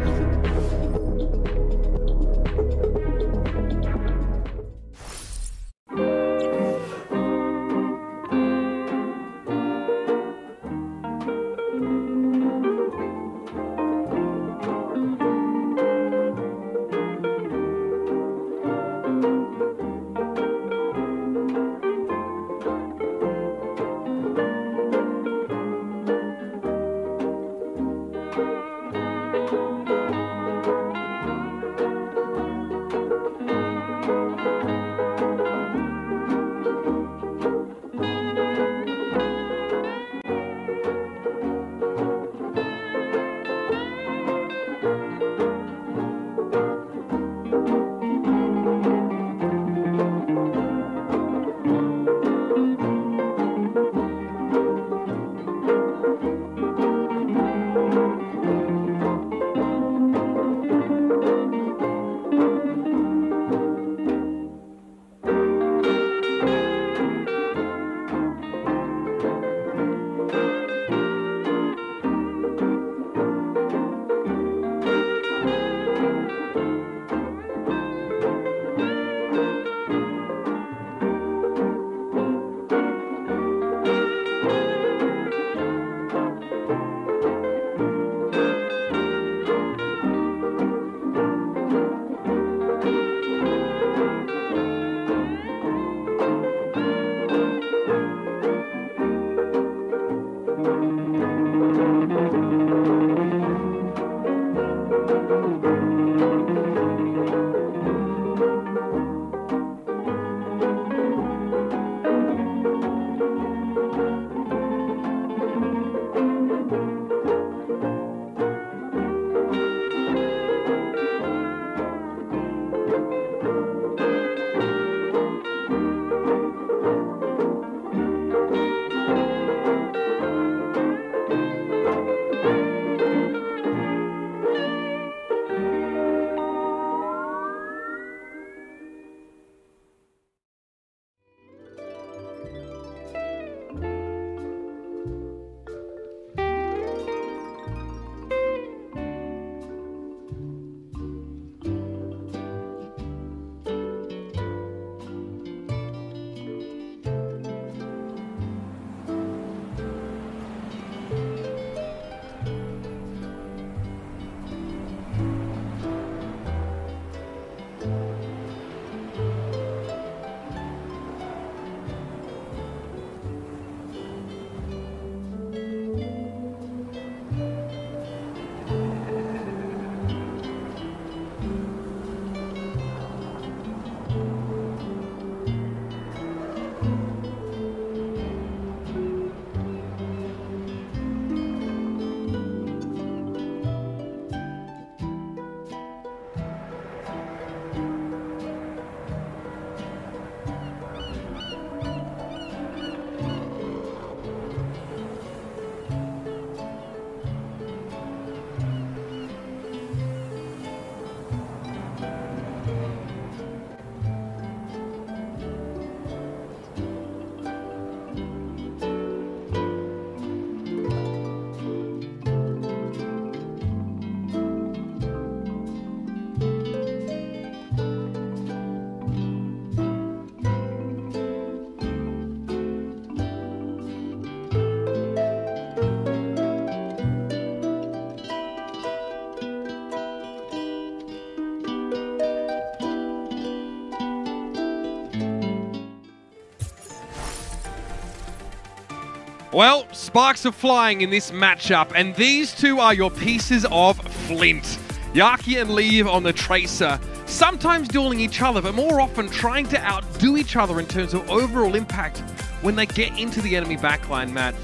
Well, sparks are flying in this matchup, and these two are your pieces of flint. Yaki and Leave on the Tracer, sometimes dueling each other, but more often trying to outdo each other in terms of overall impact when they get into the enemy backline, Matt.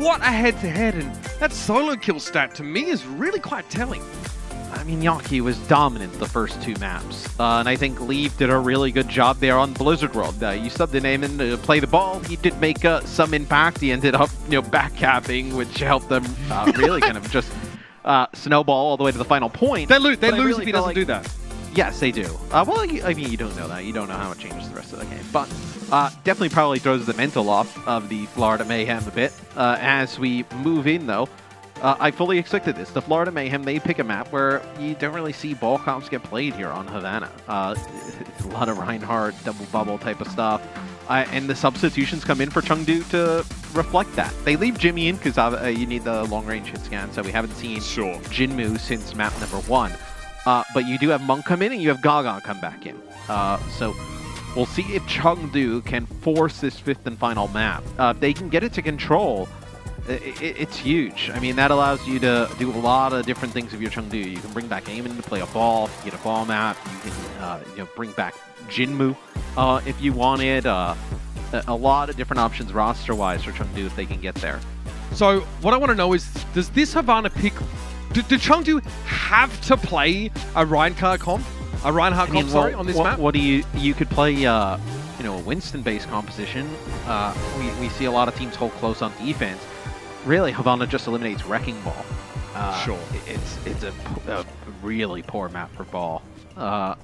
What a head-to-head, and that solo kill stat to me is really quite telling. I mean, Yaki was dominant the first two maps, uh, and I think Leave did a really good job there on Blizzard World. Uh, you subbed in Aimin to play the ball. He did make uh, some impact. He ended up, you know, backcapping, which helped them uh, really kind of just uh, snowball all the way to the final point. They, lo they lose really if he doesn't like... do that. Yes, they do. Uh, well, I mean, you don't know that. You don't know how it changes the rest of the game, but uh, definitely probably throws the mental off of the Florida Mayhem a bit. Uh, as we move in, though, Uh, I fully expected this. The Florida Mayhem, they pick a map where you don't really see ball comps get played here on Havana. Uh, it's a lot of Reinhardt, double bubble type of stuff. Uh, and the substitutions come in for Chengdu to reflect that. They leave Jimmy in because uh, you need the long-range hit scan, so we haven't seen sure. Jinmu since map number one. Uh, but you do have Monk come in and you have Gaga come back in. Uh, so we'll see if Chengdu can force this fifth and final map. Uh, if they can get it to control, it's huge. I mean, that allows you to do a lot of different things with your Chengdu. You can bring back Aimin to play a ball, get a ball map. You can uh, you know, bring back Jinmu uh, if you wanted. Uh, a lot of different options roster-wise for Chengdu if they can get there. So what I want to know is, does this Havana pick... Do, do Chengdu have to play a Reinhardt comp? A Reinhardt I mean, comp, well, sorry, on this what, map? What do you... You could play... Uh, you know, a Winston-based composition. Uh, we, we see a lot of teams hold close on defense. Really, Havana just eliminates Wrecking Ball. Uh, sure. It's it's a, a really poor map for Ball. Uh,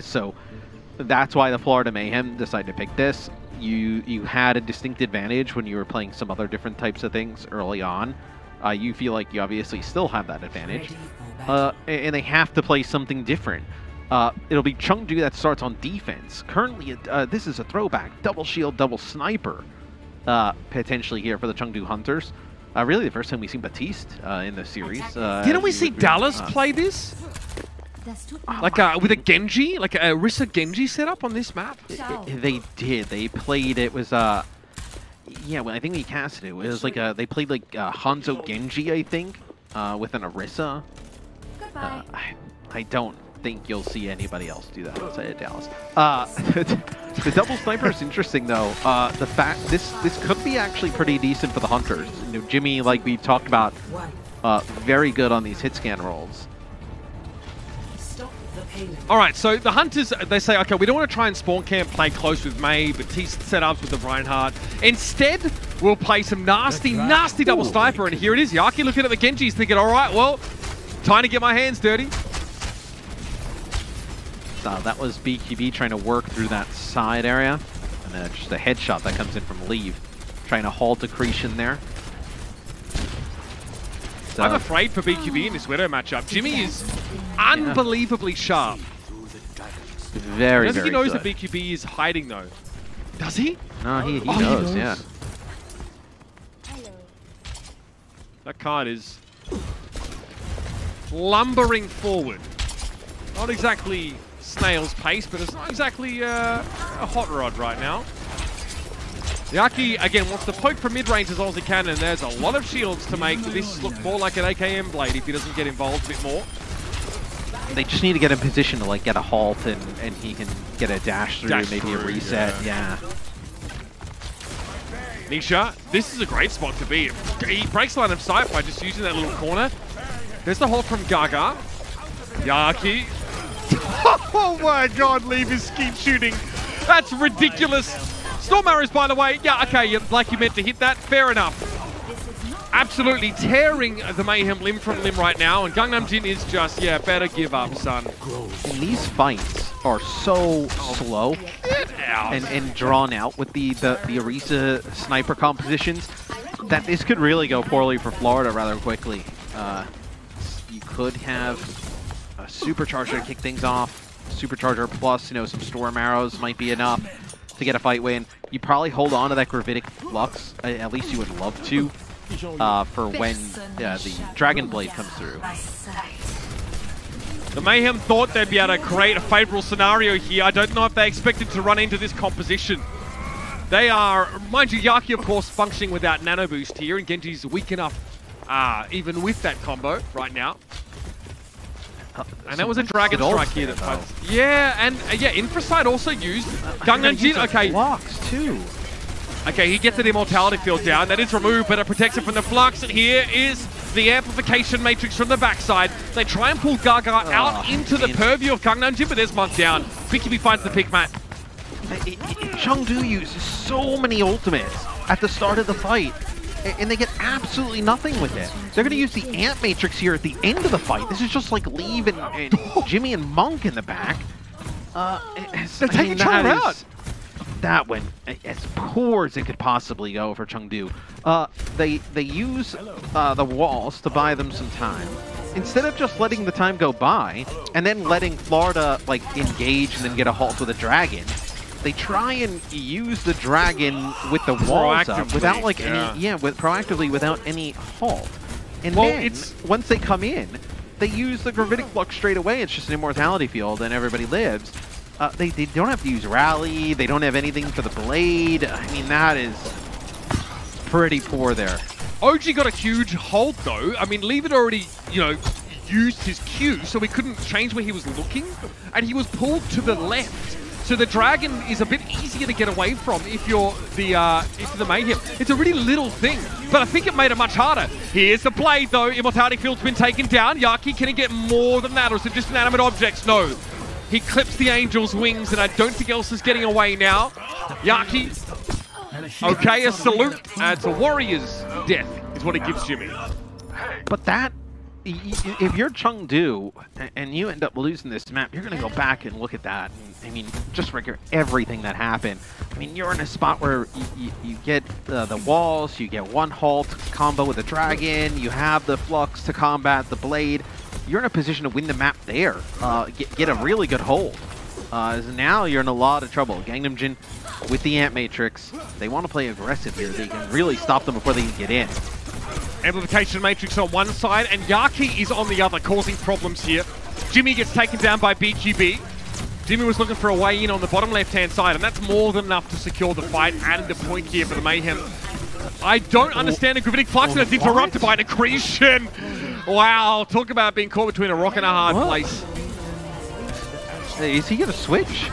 so that's why the Florida Mayhem decided to pick this. You you had a distinct advantage when you were playing some other different types of things early on. Uh, you feel like you obviously still have that advantage. Uh, and they have to play something different. Uh, it'll be Chengdu that starts on defense. Currently, uh, this is a throwback. Double shield, double sniper uh, potentially here for the Chengdu Hunters. Uh, really, the first time we've seen Batiste uh, in the series. Uh, Didn't we see Dallas uh, play this? Like uh, with a Genji, like a Risa Genji setup on this map? It, it, they did. They played. It was uh, yeah. Well, I think we casted it. It was like a, they played like uh, Hanzo Genji, I think, uh, with an Orisa. Uh, I, I don't think you'll see anybody else do that outside of Dallas. Uh, the double sniper is interesting, though. Uh, the fact this this could be actually pretty decent for the Hunters. You know, Jimmy, like we've talked about, uh, very good on these hit scan rolls. Alright, so the Hunters, they say, okay, we don't want to try and spawn camp, play close with May, Batiste setups with the Reinhardt. Instead, we'll play some nasty, right. nasty double Ooh, sniper, and here it is. Yaki looking at the Genjis thinking, alright, well, time to get my hands dirty. Uh, that was B Q B trying to work through that side area. And then just a headshot that comes in from Leave, trying to halt accretion there. So. I'm afraid for B Q B in this Widow matchup. Jimmy is unbelievably sharp. Very, very good. I don't think he knows good. that B Q B is hiding, though. Does he? No, he, he, oh, knows, he knows, yeah. Hello. That card is lumbering forward. Not exactly snail's pace, but it's not exactly uh, a hot rod right now. Yaki, again, wants to poke from mid-range as well as he can, and there's a lot of shields to make this look more like an A K M blade if he doesn't get involved a bit more. They just need to get in position to, like, get a halt, and, and he can get a dash through, dash maybe through, a reset, yeah. yeah. Nisha, this is a great spot to be. He breaks line of sight by just using that little corner. There's the halt from Gaga. Yaki. Oh my god, Leave is keep shooting. That's ridiculous. Storm arrows, by the way. Yeah, okay, like you meant to hit that. Fair enough. Absolutely tearing the Mayhem limb from limb right now, and Gangnam Jin is just, yeah, better give up, son. And these fights are so slow and, and drawn out with the, the, the Orisa sniper compositions that this could really go poorly for Florida rather quickly. Uh, you could have a supercharger to kick things off. Supercharger plus, you know, some storm arrows might be enough to get a fight win. You probably hold on to that gravitic flux, at least you would love to, uh, for when uh, the Dragon Blade comes through. The Mayhem thought they'd be able to create a favorable scenario here. I don't know if they expected to run into this composition. They are, mind you, Yaki, of course, functioning without nano boost here, and Genji's weak enough, uh, even with that combo right now. And Some that was a Dragon Strike here. That oh. Yeah, and uh, yeah, Infraside also used Gangnam Jin. Okay. Blocks too. Okay, he gets an Immortality Field down. That is removed, but it protects it from the flux. And here is the Amplification Matrix from the backside. They try and pull Gaga oh, out into the purview of Gangnam Jin, but there's Monk down. B Q B finds the pick, Matt. It, it, Chengdu uses so many ultimates at the start of the fight, and they get absolutely nothing with it. They're going to use the Ant Matrix here at the end of the fight. This is just like Leave and, and Jimmy and Monk in the back. Uh, They're I taking each other out. That went as poor as it could possibly go for Chengdu. Uh, they they use uh, the walls to buy them some time. Instead of just letting the time go by and then letting Florida like engage and then get a halt with a dragon, they try and use the dragon with the walls up without like yeah. any, yeah, with, proactively without any halt. And well, then, it's... once they come in, they use the Gravitic Flux straight away. It's just an Immortality Field and everybody lives. Uh, they, they don't have to use Rally. They don't have anything for the Blade. I mean, that is pretty poor there. O G got a huge hold though. I mean, Leave had already, you know, used his Q, so he couldn't change where he was looking. And he was pulled to the left. So the dragon is a bit easier to get away from if you're the uh, if the Mayhem. It's a really little thing, but I think it made it much harder. Here's the blade though. Immortality Field's been taken down. Yaki, can he get more than that, or is it just inanimate objects? No. He clips the Angel's wings, and I don't think Elsa's getting away now. Yaki, okay, a salute. Uh, it's a warrior's death is what it gives Jimmy. But that, if you're Chengdu and you end up losing this map, you're going to go back and look at that. And, I mean, just regular everything that happened. I mean, you're in a spot where you, you, you get uh, the walls, you get one halt combo with the dragon, you have the flux to combat the blade. You're in a position to win the map there. Uh, get, get a really good hold. Uh, now you're in a lot of trouble. Gangnam Jin with the Ant Matrix. They want to play aggressive here. They can really stop them before they can get in. Amplification Matrix on one side, and Yaki is on the other, causing problems here. Jimmy gets taken down by B Q B. Jimmy was looking for a way in on the bottom left-hand side, and that's more than enough to secure the fight and the point here for the Mayhem. I don't understand the Gravitic Flux, and it's interrupted by an accretion. Wow, talk about being caught between a rock and a hard what? place. Hey, is he going to switch?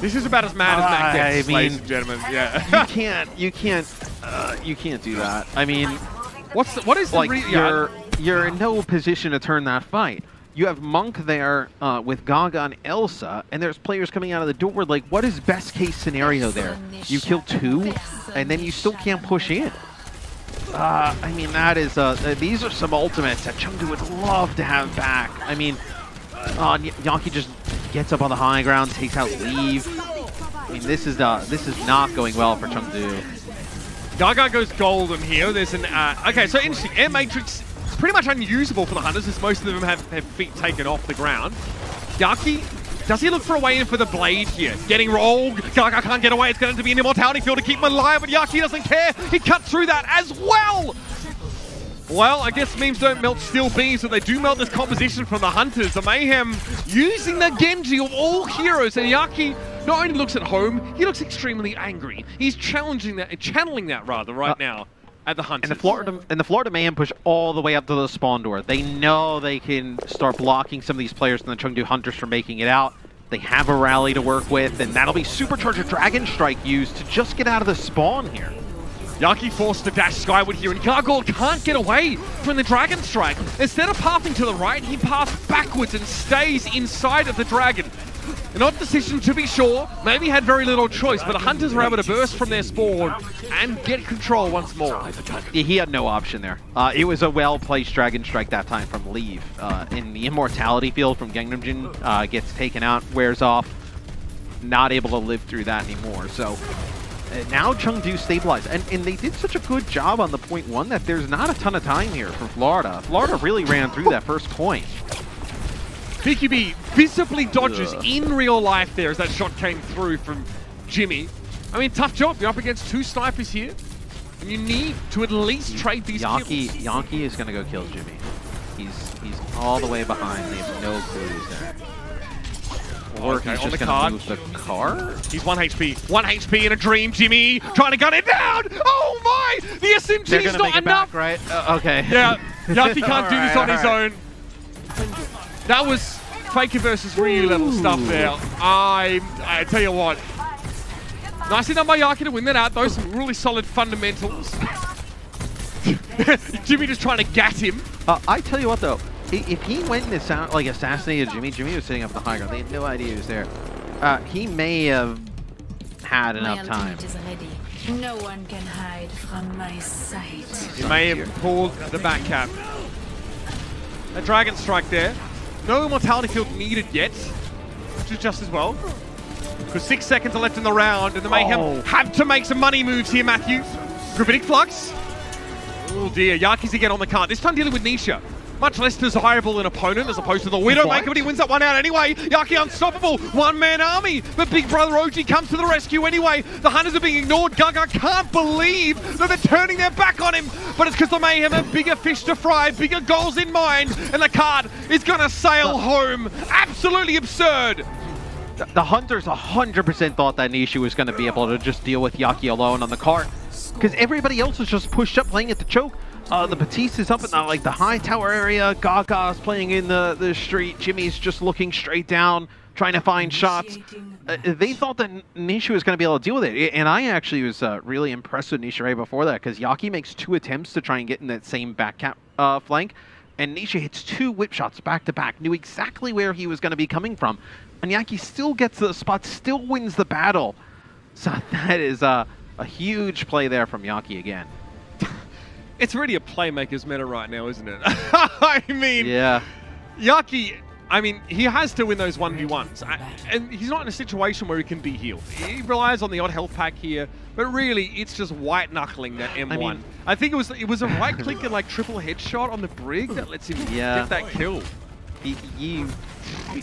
This is about as mad as Mac gets, I mean, ladies and gentlemen. Yeah, you can't, you can't, uh, you can't do that. I mean, what's the, what is like the re your you're in no position to turn that fight. You have Monk there uh, with Gaga and Elsa, and there's players coming out of the door. Like, what is best case scenario there? You kill two, and then you still can't push in. Uh, I mean, that is, uh, these are some ultimates that Chengdu would love to have back. I mean, uh, Yaki just gets up on the high ground, takes out Leave. I mean, this is, uh, this is not going well for Chengdu. Gaga goes golden here. There's an, uh, okay, so interesting, Air Matrix is pretty much unusable for the Hunters as most of them have their feet taken off the ground. Yaki, does he look for a way in for the blade here? Getting rolled. Gaga can't get away. It's going to be an immortality field to keep him alive, but Yaki doesn't care. He cut through that as well. Well, I guess memes don't melt steel beams, but they do melt this composition from the Hunters. The Mayhem using the Genji of all heroes, and Yaki not only looks at home, he looks extremely angry. He's challenging that, channeling that rather right uh, now at the Hunters. And the Florida and the Florida Mayhem push all the way up to the spawn door. They know they can start blocking some of these players and the Chengdu Hunters from making it out. They have a rally to work with, and that'll be Supercharger Dragon Strike used to just get out of the spawn here. Yaki forced to dash skyward here, and Gargoyle can't get away from the Dragon Strike. Instead of pathing to the right, he passed backwards and stays inside of the Dragon. An odd decision to be sure, maybe had very little choice, but the Hunters were able to burst from their spawn and get control once more. Yeah, he had no option there. Uh, it was a well-placed Dragon Strike that time from Leave. Uh, in the Immortality Field from Gangnam Jin, uh, gets taken out, wears off, not able to live through that anymore, so... Now Chengdu stabilized, and, and they did such a good job on the point one that there's not a ton of time here for Florida. Florida really ran through that first point. B Q B visibly dodges Ugh. in real life there as that shot came through from Jimmy. I mean, tough job. You're up against two snipers here, and you need to at least trade these Yaki, kills. Yaki is going to go kill Jimmy. He's, he's all the way behind. They have no clues there. Or okay, he's on just the card. Move the car? He's one H P. One H P in a dream, Jimmy! Trying to gun it down! Oh my! The S M G is not enough! Back, right? Uh, okay. Yeah, Yaki can't do this right, on his right. own. That was Faker versus Ryu Ooh. level stuff there. I, I tell you what. Nicely done by Yaki to win that out. Those are some really solid fundamentals. Jimmy just trying to gat him. Uh, I tell you what though. If he went and like assassinated Jimmy, Jimmy was sitting up in the high ground. They had no idea he was there. Uh, he may have had enough time. No one can hide from my sight. He may have pulled the back cap. A Dragon Strike there. No Immortality Field needed yet, which is just as well. Because six seconds are left in the round, and the Mayhem oh. have to make some money moves here, Matthew. Gravitic Flux. Oh dear, Yaki's again on the card. This time dealing with Nisha. Much less desirable an opponent as opposed to the Widowmaker, but he wins that one out anyway. Yaki unstoppable, one-man army, but Big Brother O G comes to the rescue anyway. The Hunters are being ignored. Gaga can't believe that they're turning their back on him, but it's because the Mayhem have bigger fish to fry, bigger goals in mind, and the card is gonna sail home. Absolutely absurd. The, the Hunters one hundred percent thought that Nisha was gonna be able to just deal with Yaki alone on the cart, because everybody else was just pushed up playing at the choke. Uh, the Batista's up in the, like, the high tower area. Gaga's playing in the, the street. Jimmy's just looking straight down, trying to find shots. Uh, they thought that Nisha was going to be able to deal with it. And I actually was uh, really impressed with Nisha right before that, because Yaki makes two attempts to try and get in that same back cap uh, flank. And Nisha hits two whip shots back to back, knew exactly where he was going to be coming from. And Yaki still gets to the spot, still wins the battle. So that is uh, a huge play there from Yaki again. It's really a playmaker's meta right now, isn't it? I mean, yeah. Yaki, I mean, he has to win those one v ones. And he's not in a situation where he can be healed. He relies on the odd health pack here, but really, it's just white-knuckling that M one. I, mean, I think it was it was a right-click and, like, triple headshot on the Brig that lets him yeah. get that kill. He, he,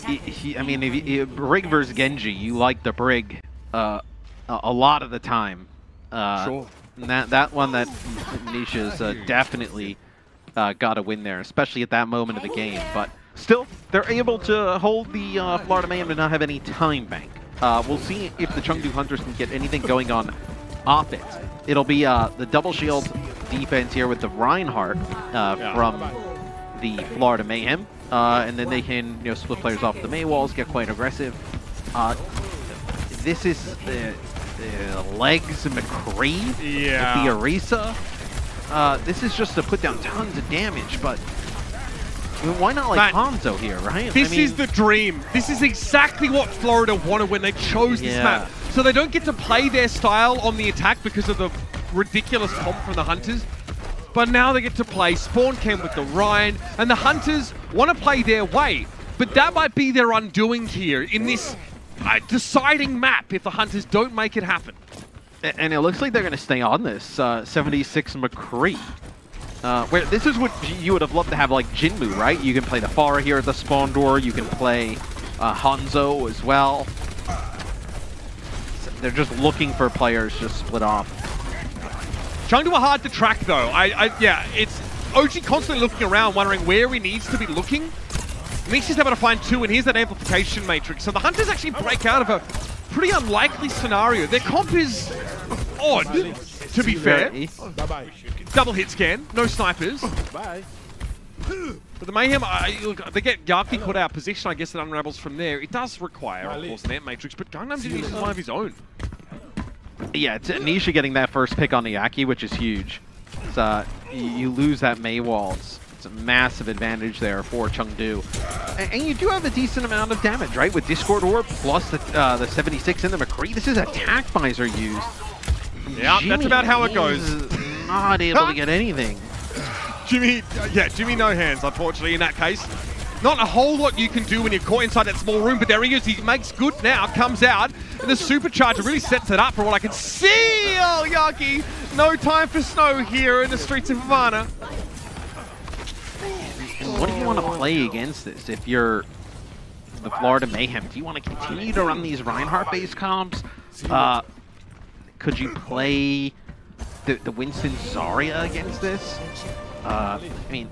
he, he, I mean, if you, Brig versus Genji, you like the Brig uh, a lot of the time. Uh, sure. And that, that one that Nisha's uh, definitely uh, got a win there, especially at that moment of the game. But still, they're able to hold the uh, Florida Mayhem to not have any time bank. Uh, we'll see if the Chengdu Hunters can get anything going on offense. It'll be uh, the double shield defense here with the Reinhardt uh, from the Florida Mayhem. Uh, and then they can you know, split players off the May walls, get quite aggressive. Uh, this is... Uh, Uh, Legs and McCree yeah. with the Orisa. Uh, this is just to put down tons of damage, but I mean, why not like Hanzo here, right? This I mean, is the dream. This is exactly what Florida wanted when they chose yeah. this map. So they don't get to play their style on the attack because of the ridiculous comp from the Hunters. But now they get to play Spawn Camp with the Rhine, and the Hunters want to play their way. But that might be their undoing here in this uh, deciding map if the Hunters don't make it happen. And it looks like they're going to stay on this. Uh, seventy-six McCree. Uh, where this is what you would have loved to have, like Jinmu, right? You can play the Farah here at the spawn door. You can play uh, Hanzo as well. So they're just looking for players just split off. Chengdu are hard to track, though. I, I yeah, it's O G constantly looking around, wondering where he needs to be looking. Nisha's able to find two, and here's that amplification matrix. So the Hunters actually break out of a pretty unlikely scenario. Their comp is odd, to be fair. Double hit scan, no snipers. Bye. But the Mayhem, I, look, they get Yaki caught out of position, I guess it unravels from there. It does require, of course, an amp matrix, but Gangnam Jin uses one of his own. Yeah, it's Nisha getting that first pick on the Yaki, which is huge. It's, uh, you lose that May wall. It's, it's a massive advantage there for Chengdu. And, and you do have a decent amount of damage, right? With Discord Orb plus the, uh, the seventy-six and the McCree. This is attack visor used. Yeah, Jimmy that's about how it goes. Not able to get anything. Jimmy, yeah, Jimmy no hands, unfortunately, in that case. Not a whole lot you can do when you're caught inside that small room, but there he is. He makes good now, comes out, and the supercharger really sets it up for what I can see. Oh, Yaki, no time for snow here in the streets of Havana. And what do you want to play against this if you're the Florida Mayhem? Do you want to continue to run these Reinhardt-based comps? Uh, could you play the, the Winston Zarya against this? Uh, I mean,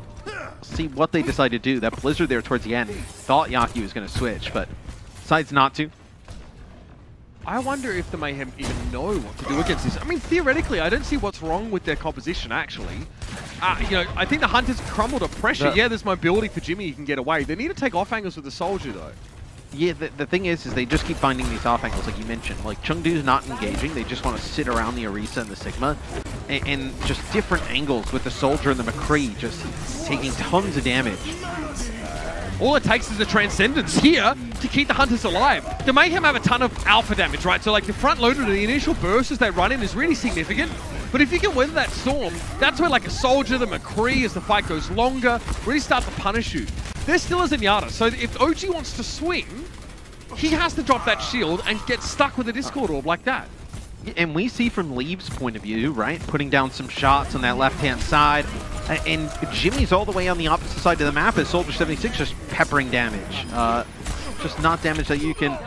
see what they decide to do. That Blizzard there towards the end thought Yaki was going to switch, but decides not to. I wonder if the Mayhem even know what to do against this. I mean, theoretically, I don't see what's wrong with their composition, actually. Uh, you know, I think the Hunters crumble to pressure. The yeah, there's mobility for Jimmy. He can get away. They need to take off angles with the Soldier, though. Yeah, the, the thing is, is they just keep finding these off angles, like you mentioned. Like, Chengdu's not engaging. They just want to sit around the Orisa and the Sigma. And, and just different angles with the Soldier and the McCree just taking tons of damage. All it takes is the Transcendence here to keep the Hunters alive. The Mayhem have a ton of alpha damage, right? So, like, the front loader to the initial burst as they run in is really significant. But if you can weather that storm, that's where, like, a Soldier, the McCree, as the fight goes longer, really start to punish you. There still is a Nyada, so if O G wants to swing, he has to drop that shield and get stuck with a Discord Orb like that. And we see from Leave's point of view, right, putting down some shots on that left-hand side, and Jimmy's all the way on the opposite side of the map as Soldier seventy-six just peppering damage. Uh, just not damage that you can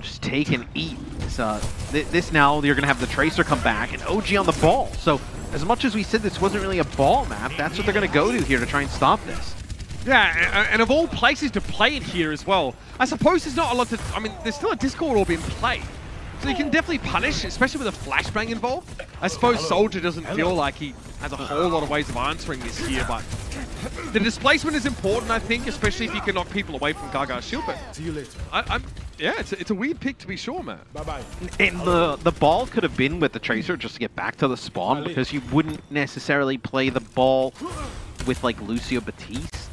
just take and eat. Uh, th this now, you're going to have the Tracer come back, and O G on the ball. So as much as we said this wasn't really a ball map, that's what they're going to go to here to try and stop this. Yeah, and of all places to play it here as well, I suppose there's not a lot to... I mean, there's still a Discord Orb in play. So you can definitely punish, especially with a flashbang involved. I suppose Soldier doesn't feel like he has a whole lot of ways of answering this here, but the displacement is important, I think, especially if you can knock people away from Gaga's shield. But see you later. I, I'm, yeah, it's a, it's a weird pick to be sure, man. Bye-bye. And the, the ball could have been with the Tracer just to get back to the spawn, because you wouldn't necessarily play the ball with, like, Lucio Batiste.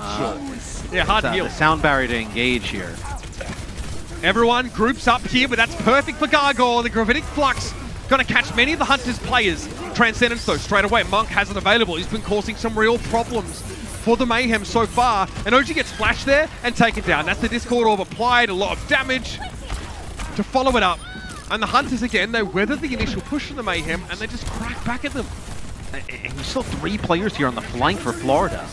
Uh, sure. Yeah, hard to heal. The sound barrier to engage here. Everyone groups up here, but that's perfect for Gargoyle. The Gravitic Flux going to catch many of the Hunters' players. Transcendence, though, straight away. Monk has it available. He's been causing some real problems for the Mayhem so far. And O G gets flashed there and taken down. That's the Discord Orb applied. A lot of damage to follow it up. And the Hunters, again, they weather the initial push of the Mayhem, and they just crack back at them. And there's still three players here on the flank for Florida.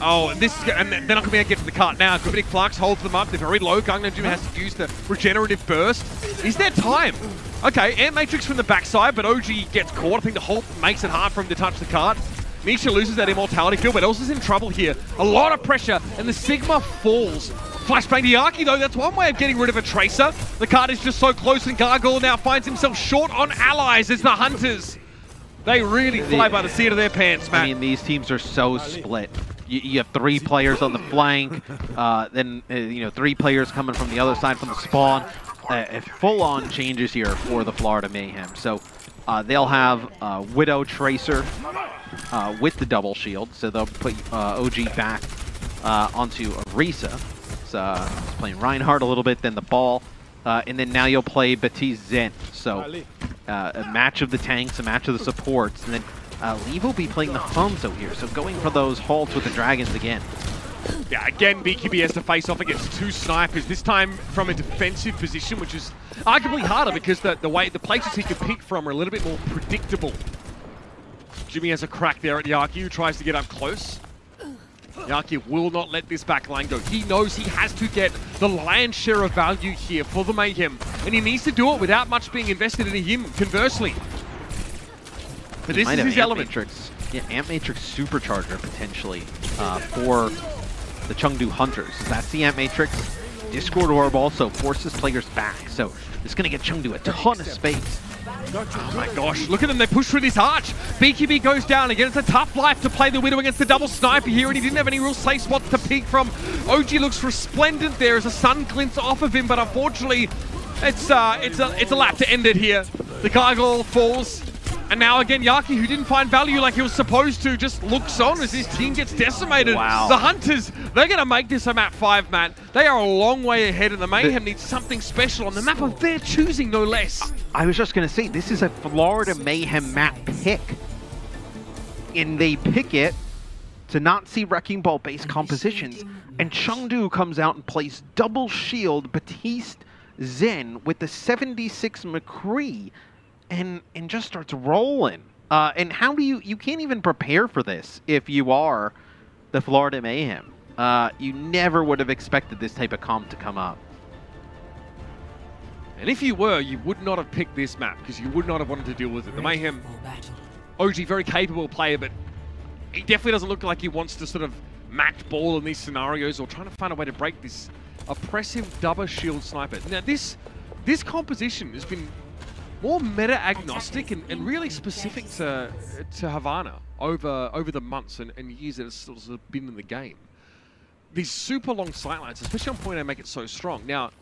Oh, and this, and they're not going to be able to get to the cart now. Gravitic Flux holds them up. They're very low. Gangnam Jin has to use the regenerative burst. Is there time? Okay, Air Matrix from the backside, but O G gets caught. I think the Hulk makes it hard for him to touch the cart. Nisha loses that immortality field, but Elsa's in trouble here. A lot of pressure, and the Sigma falls. Flashbang to Yaki, though. That's one way of getting rid of a Tracer. The cart is just so close, and Gargoyle now finds himself short on allies as the Hunters. They really fly by the seat of their pants, man. I mean, these teams are so split. You, you have three players on the flank, uh, then uh, you know three players coming from the other side from the spawn. Uh, Full-on changes here for the Florida Mayhem. So Uh, they'll have uh, Widow Tracer uh, with the double shield, so they'll put uh, O G back uh, onto Orisa. So uh, he's playing Reinhardt a little bit, then the ball, uh, and then now you'll play Baptiste Zen. So uh, a match of the tanks, a match of the supports, and then uh, Lee will be playing the Hanzo here, so going for those halts with the Dragons again. Yeah, again, B Q B has to face off against two snipers, this time from a defensive position, which is arguably harder because the, the way the places he can pick from are a little bit more predictable. Jimmy has a crack there at Yaki, who tries to get up close. Yaki will not let this back line go. He knows he has to get the lion's share of value here for the Mayhem, and he needs to do it without much being invested in him, conversely. But this is his element. Matrix. Yeah, Amp Matrix Supercharger, potentially, uh, for the Chengdu Hunters. That's the Amp Matrix. Discord Orb also forces players back, so it's going to get Chengdu a ton of space. Oh my gosh, look at them, they push through this arch. B Q B goes down again. It's a tough life to play the Widow against the double sniper here, and he didn't have any real safe spots to peek from. O G looks resplendent there as the sun glints off of him, but unfortunately, it's, uh, it's, a, it's a lap to end it here. The Gargoyle falls. And now again, Yaki, who didn't find value like he was supposed to, just looks on as his team gets decimated. Wow. The Hunters, they're going to make this a map five, Matt. They are a long way ahead, and the Mayhem the, needs something special on the map of their choosing, no less. I was just going to say, this is a Florida Mayhem map pick. And they pick it to not see Wrecking Ball-based compositions. And Chengdu comes out and plays double shield Baptiste Zen with the seventy-six McCree. And, and just starts rolling. Uh, and how do you... You can't even prepare for this if you are the Florida Mayhem. Uh, you never would have expected this type of comp to come up. And if you were, you would not have picked this map because you would not have wanted to deal with it. The Mayhem, O G, very capable player, but he definitely doesn't look like he wants to sort of match ball in these scenarios or trying to find a way to break this oppressive double shield sniper. Now, this, this composition has been more meta-agnostic and, and really specific to, to Havana over, over the months and, and years that it's sort of been in the game. These super long sightlines, especially on point A, make it so strong. Now,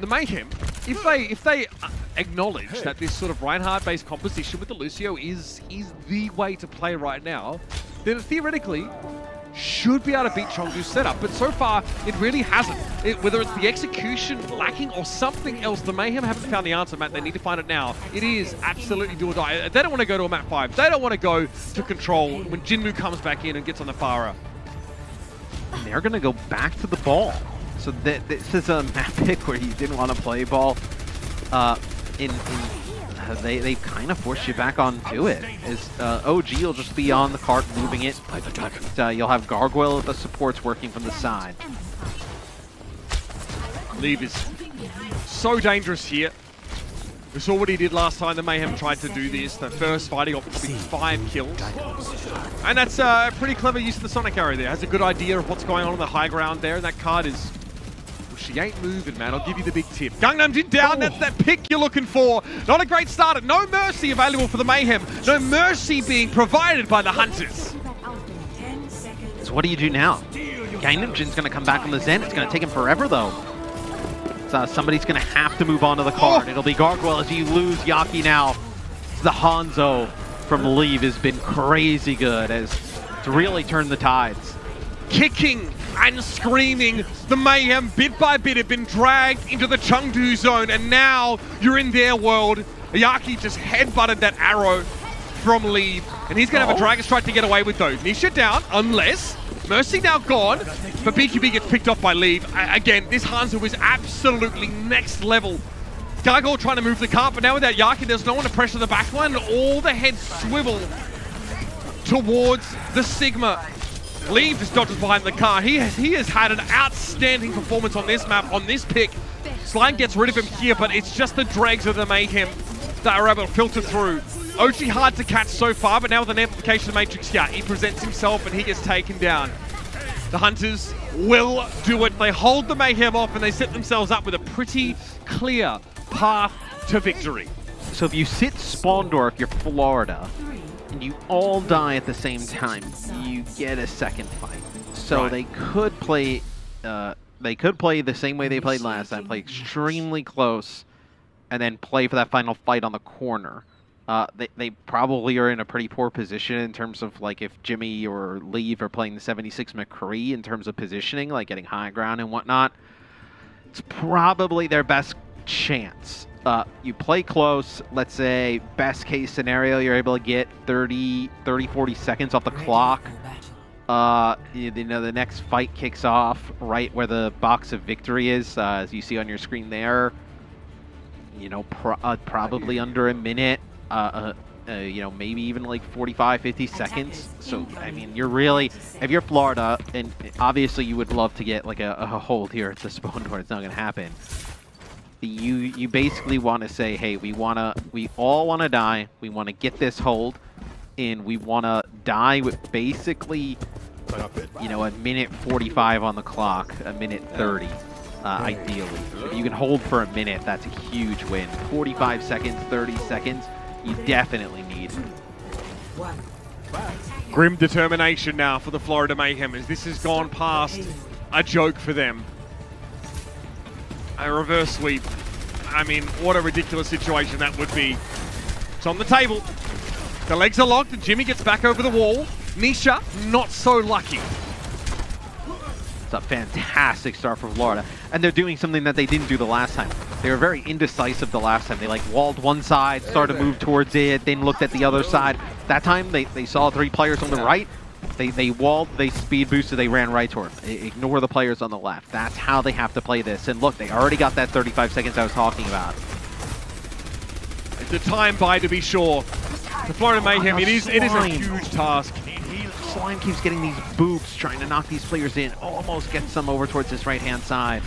the Mayhem, if they, if they acknowledge that this sort of Reinhardt-based composition with the Lucio is, is the way to play right now, then theoretically should be able to beat Chengdu's setup, but so far it really hasn't. It, whether it's the execution lacking or something else, the Mayhem haven't found the answer, Matt. They need to find it now. It is absolutely do or die. They don't want to go to a map five. They don't want to go to control when Jinmu comes back in and gets on the Pharah. They're going to go back to the ball. So th this is a map pick where you didn't want to play ball. Uh, in, in uh, they, they kind of force you back onto it. Is, uh, O G will just be on the cart moving it. Uh, you'll have Gargoyle with the supports working from the side. Leave is so dangerous here. We saw what he did last time the Mayhem tried to do this. The first fighting off with five kills. And that's a pretty clever use of the Sonic Arrow there. Has a good idea of what's going on on the high ground there. And that card is... Well, she ain't moving, man. I'll give you the big tip. Gangnam Jin down. Oh. That's that pick you're looking for. Not a great start. No mercy available for the Mayhem. No mercy being provided by the Hunters. So what do you do now? Gangnam Jin's going to come back on the Zen. It's going to take him forever, though. Uh, somebody's going to have to move on to the card. Oh. It'll be Gargoyle as you lose Yaki now. The Hanzo from Leave has been crazy good as it's really turned the tides. Kicking and screaming, the Mayhem bit by bit have been dragged into the Chengdu zone, and now you're in their world. Yaki just headbutted that arrow from Leave, and he's going to oh. have a Dragon Strike to get away with though. Nisha down, unless... Mercy now gone, but B Q B gets picked up by Leave. Again, this Hanzo is absolutely next level. Gargoyle trying to move the cart, but now without Yaki, there's no one to pressure the backline, and all the heads swivel towards the Sigma. Leave is dodges behind the car. He has, he has had an outstanding performance on this map, on this pick. Slime gets rid of him here, but it's just the dregs of the Mayhem that are able to filter through. O G hard to catch so far, but now with an amplification of Matrix here, he presents himself and he gets taken down. The Hunters will do it. They hold the Mayhem off and they set themselves up with a pretty clear path to victory. So if you sit Spawndorf, you're Florida, and you all die at the same time, you get a second fight. So right. they could play uh, they could play the same way they played last time, play extremely close, and then play for that final fight on the corner. Uh, they, they probably are in a pretty poor position in terms of, like, if Jimmy or Leave are playing the seventy-six McCree in terms of positioning, like getting high ground and whatnot. It's probably their best chance. Uh, you play close, let's say, best case scenario, you're able to get thirty, forty seconds off the clock. Uh, you know, the next fight kicks off right where the box of victory is, uh, as you see on your screen there. You know, pro uh, probably under a minute. Uh, uh, uh, you know, maybe even like forty-five, fifty seconds. So, I mean, you're really, if you're Florida, and obviously you would love to get like a, a hold here at the spawn door, it's not going to happen. You you basically want to say, hey, we want to, we all want to die, we want to get this hold, and we want to die with basically, you know, a minute forty-five on the clock, a minute thirty. Uh, ideally, if you can hold for a minute, that's a huge win. forty-five seconds, thirty seconds, you definitely need. Grim determination now for the Florida Mayhem, as this has gone past a joke for them. A reverse sweep. I mean, what a ridiculous situation that would be. It's on the table. The legs are locked, and Jimmy gets back over the wall. Nisha, not so lucky. A fantastic start for Florida, and they're doing something that they didn't do the last time. They were very indecisive the last time. They like walled one side, started to move towards it, then looked at the other side. That time they, they saw three players on the right, they they walled, they speed boosted, they ran right toward them. Ignore the players on the left. That's how they have to play this. And look, they already got that thirty-five seconds I was talking about. It's a time buy to be sure. The Florida Mayhem, it is it is a huge task. Slime keeps getting these boobs, trying to knock these players in. Almost gets some over towards his right-hand side.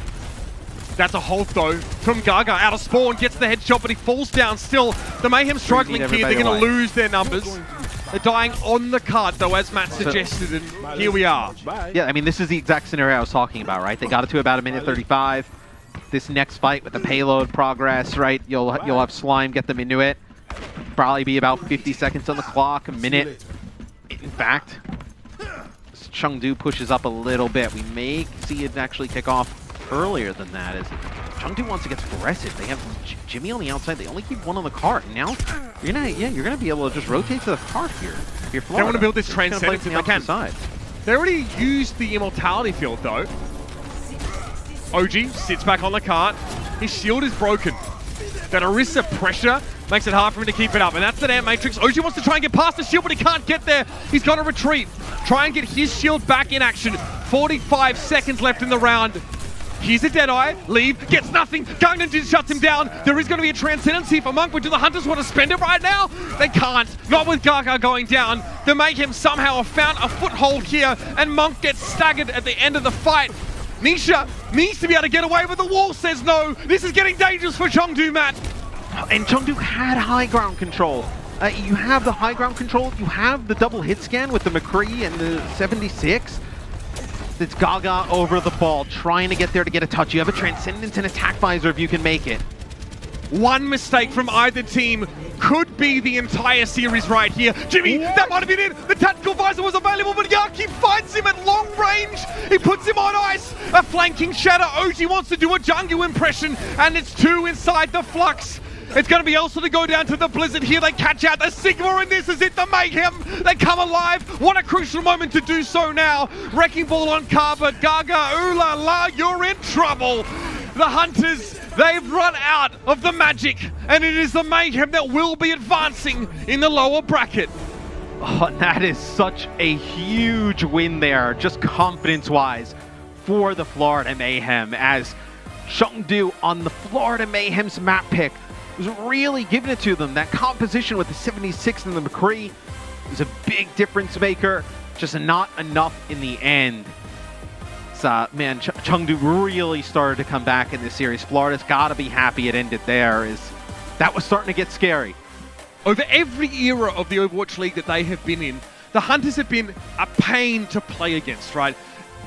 That's a hold, though, from Gaga. Out of spawn, gets the headshot, but he falls down still. The Mayhem struggling here. They're going to lose their numbers. They're dying on the card, though, as Matt suggested, and here we are. Yeah, I mean, this is the exact scenario I was talking about, right? They got it to about a minute thirty-five. This next fight with the payload progress, right? You'll, you'll have Slime get them into it. Probably be about fifty seconds on the clock, a minute. In fact, Chengdu pushes up a little bit. We may see it actually kick off earlier than that. As Chengdu wants to get aggressive. They have Jimmy on the outside. They only keep one on the cart. And now you're gonna, yeah, you're gonna be able to just rotate to the cart here. If you're Florida, they want to build this transcendence if they can. Side. They already used the immortality field though. O G sits back on the cart. His shield is broken. That Orisa pressure makes it hard for him to keep it up. And that's the damn Matrix. O G wants to try and get past the shield, but he can't get there. He's got to retreat. Try and get his shield back in action. forty-five seconds left in the round. Here's a Deadeye. Leave. Gets nothing. Gangnam Jin shuts him down. There is going to be a transcendency for Monk, but do the Hunters want to spend it right now? They can't. Not with Gaga going down. The Mayhem somehow have found a foothold here, and Monk gets staggered at the end of the fight. Nisha needs to be able to get away, but the wall says no. This is getting dangerous for Chengdu, Matt. And Chengdu had high ground control. Uh, you have the high ground control. You have the double hit scan with the McCree and the seventy-six. It's Gaga over the ball, trying to get there to get a touch. You have a Transcendence and Attack Visor if you can make it. One mistake from either team could be the entire series right here. Jimmy, what? That might have been it. The tactical visor was available, but Yaki finds him at long range. He puts him on ice. A flanking shatter. O G wants to do a Jungu impression, and it's two inside the flux. It's going to be Elsa to go down to the Blizzard here. They catch out the Sigma, and this is it. The Mayhem, they come alive. What a crucial moment to do so now. Wrecking ball on Kaba. Gaga, ooh la la, you're in trouble. The Hunters, they've run out of the magic, and it is the Mayhem that will be advancing in the lower bracket. Oh, that is such a huge win there, just confidence-wise, for the Florida Mayhem, as Chengdu on the Florida Mayhem's map pick was really giving it to them. That composition with the seventy-six and the McCree was a big difference maker, just not enough in the end. Uh, man, Ch Chengdu really started to come back in this series. Florida's got to be happy it ended there. Is that was starting to get scary. Over every era of the Overwatch League that they have been in, the Hunters have been a pain to play against, right?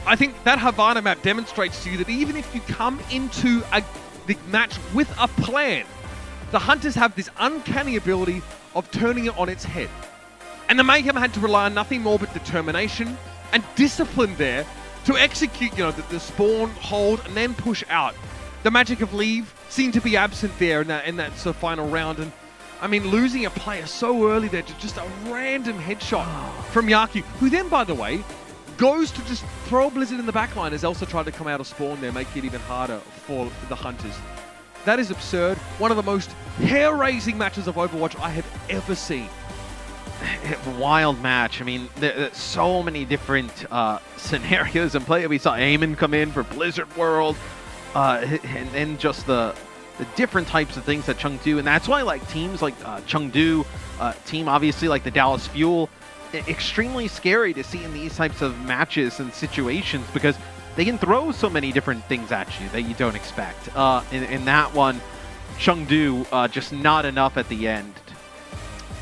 I think that Havana map demonstrates to you that even if you come into a, the match with a plan, the Hunters have this uncanny ability of turning it on its head. And the Mayhem had to rely on nothing more but determination and discipline there to execute, you know, the, the spawn, hold, and then push out. The magic of Leave seemed to be absent there in that, in that sort of final round, and I mean, losing a player so early there to just a random headshot from Yaki, who then, by the way, goes to just throw Blizzard in the backline as Elsa tried to come out of spawn there, making it even harder for the Hunters. That is absurd. One of the most hair-raising matches of Overwatch I have ever seen. Wild match. I mean, there, there's so many different uh, scenarios and play. We saw Aimin come in for Blizzard World, uh, and then just the, the different types of things that Chengdu, and that's why like teams like uh, Chengdu, uh, team obviously like the Dallas Fuel, extremely scary to see in these types of matches and situations because they can throw so many different things at you that you don't expect. Uh, in, in that one, Chengdu uh, just not enough at the end.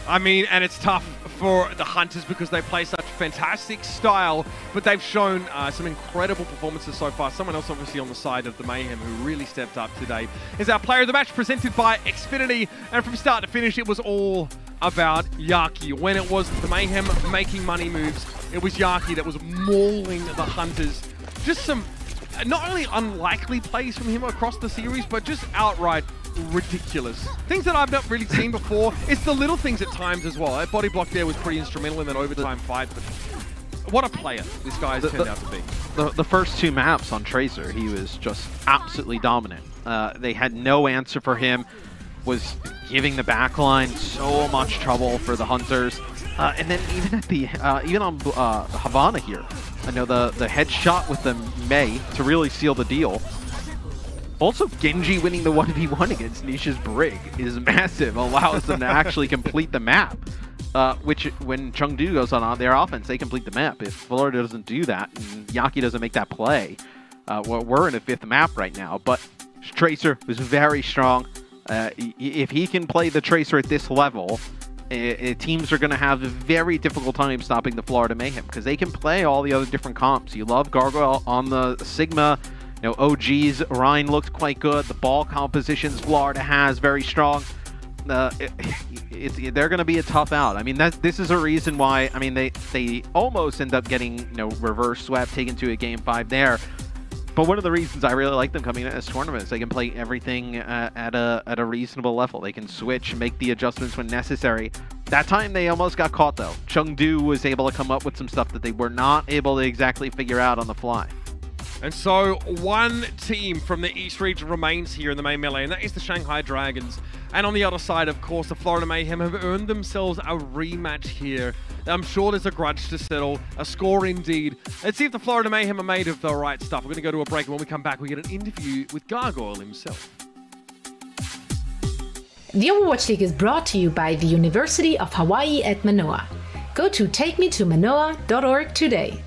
I mean, and it's tough for the Hunters because they play such fantastic style, but they've shown uh, some incredible performances so far. Someone else obviously on the side of the Mayhem who really stepped up today is our player of the match, presented by Xfinity. And from start to finish, it was all about Yaki. When it was the Mayhem making money moves, it was Yaki that was mauling the Hunters. Just some not only unlikely plays from him across the series, but just outright ridiculous. Things that I've not really seen before. It's the little things at times as well. That body block there was pretty instrumental in that overtime fight, but what a player this guy has the, turned the, out to be. The, the first two maps on Tracer, he was just absolutely dominant. Uh, they had no answer for him, was giving the backline so much trouble for the Hunters. Uh, and then even at the, uh, even on uh, Havana here, I know the, the headshot with the May to really seal the deal. Also, Genji winning the one v one against Nisha's Brig is massive, allows them to actually complete the map. Uh, which, when Chengdu goes on their offense, they complete the map. If Florida doesn't do that, and Yaki doesn't make that play, uh, well, we're in a fifth map right now. But Tracer was very strong. Uh, if he can play the Tracer at this level, uh, teams are going to have a very difficult time stopping the Florida Mayhem, because they can play all the other different comps. You love Gargoyle on the Sigma. You know, O G's Rhine looked quite good. The ball compositions Florida has very strong. Uh, it, it, it, they're going to be a tough out. I mean, that this is a reason why. I mean, they they almost end up getting you know reverse swept, taken to a game five there. But one of the reasons I really like them coming into this tournament is they can play everything uh, at a at a reasonable level. They can switch, make the adjustments when necessary. That time they almost got caught though. Chengdu was able to come up with some stuff that they were not able to exactly figure out on the fly. And so one team from the East region remains here in the May Melee, and that is the Shanghai Dragons. And on the other side, of course, the Florida Mayhem have earned themselves a rematch here. I'm sure there's a grudge to settle, a score indeed. Let's see if the Florida Mayhem are made of the right stuff. We're going to go to a break, and when we come back, we get an interview with Gargoyle himself. The Overwatch League is brought to you by the University of Hawaii at Manoa. Go to take me to manoa dot org today.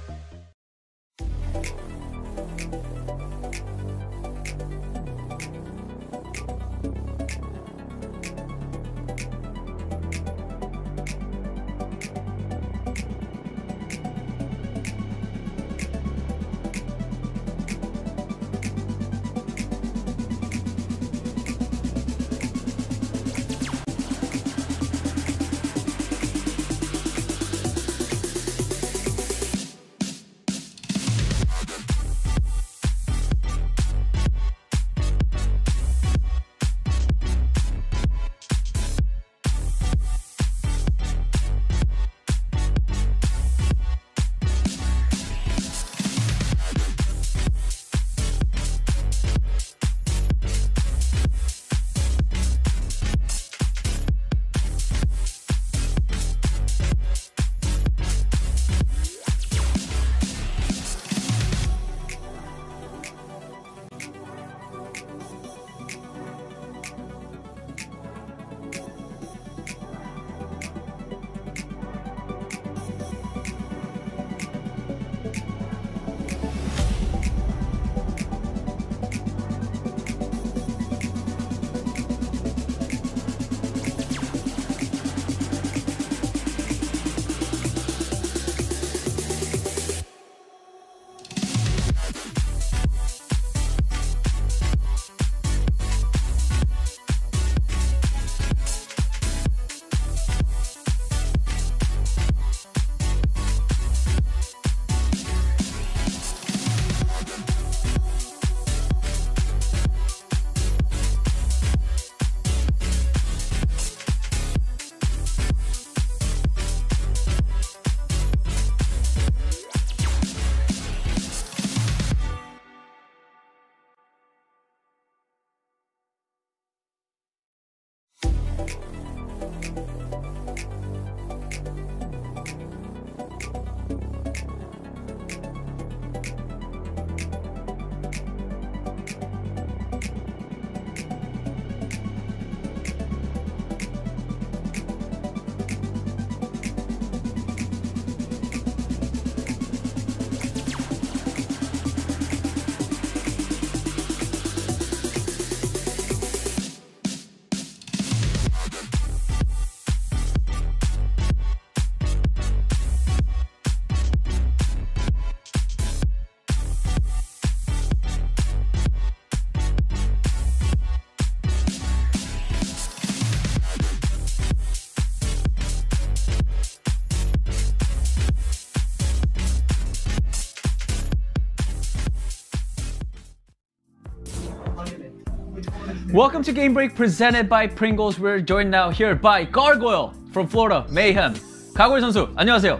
Welcome to Game Break presented by Pringles. We're joined now here by Gargoyle from Florida Mayhem. Gargoyle 선수, 안녕하세요.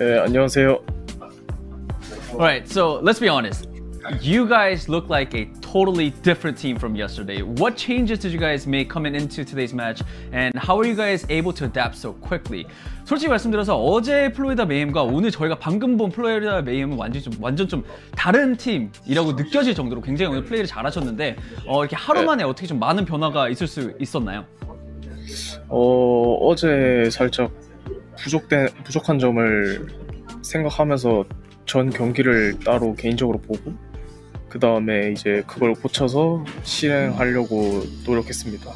예, 안녕하세요. All right, so let's be honest. You guys look like a totally different team from yesterday. What changes did you guys make coming into today's match, and how were you guys able to adapt so quickly? 솔직히 말씀드려서 어제 플로리다 메이엠과 오늘 저희가 방금 본 플로리다 메이엠은 완전 좀 완전 좀 다른 팀이라고 느껴질 정도로 굉장히 오늘 플레이를 잘하셨는데 어, 이렇게 하루 만에 어떻게 좀 많은 변화가 있을 수 있었나요? 어 어제 살짝 부족된 부족한 점을 생각하면서 전 경기를 따로 개인적으로 보고 그 다음에 이제 그걸 고쳐서 실행하려고 노력했습니다.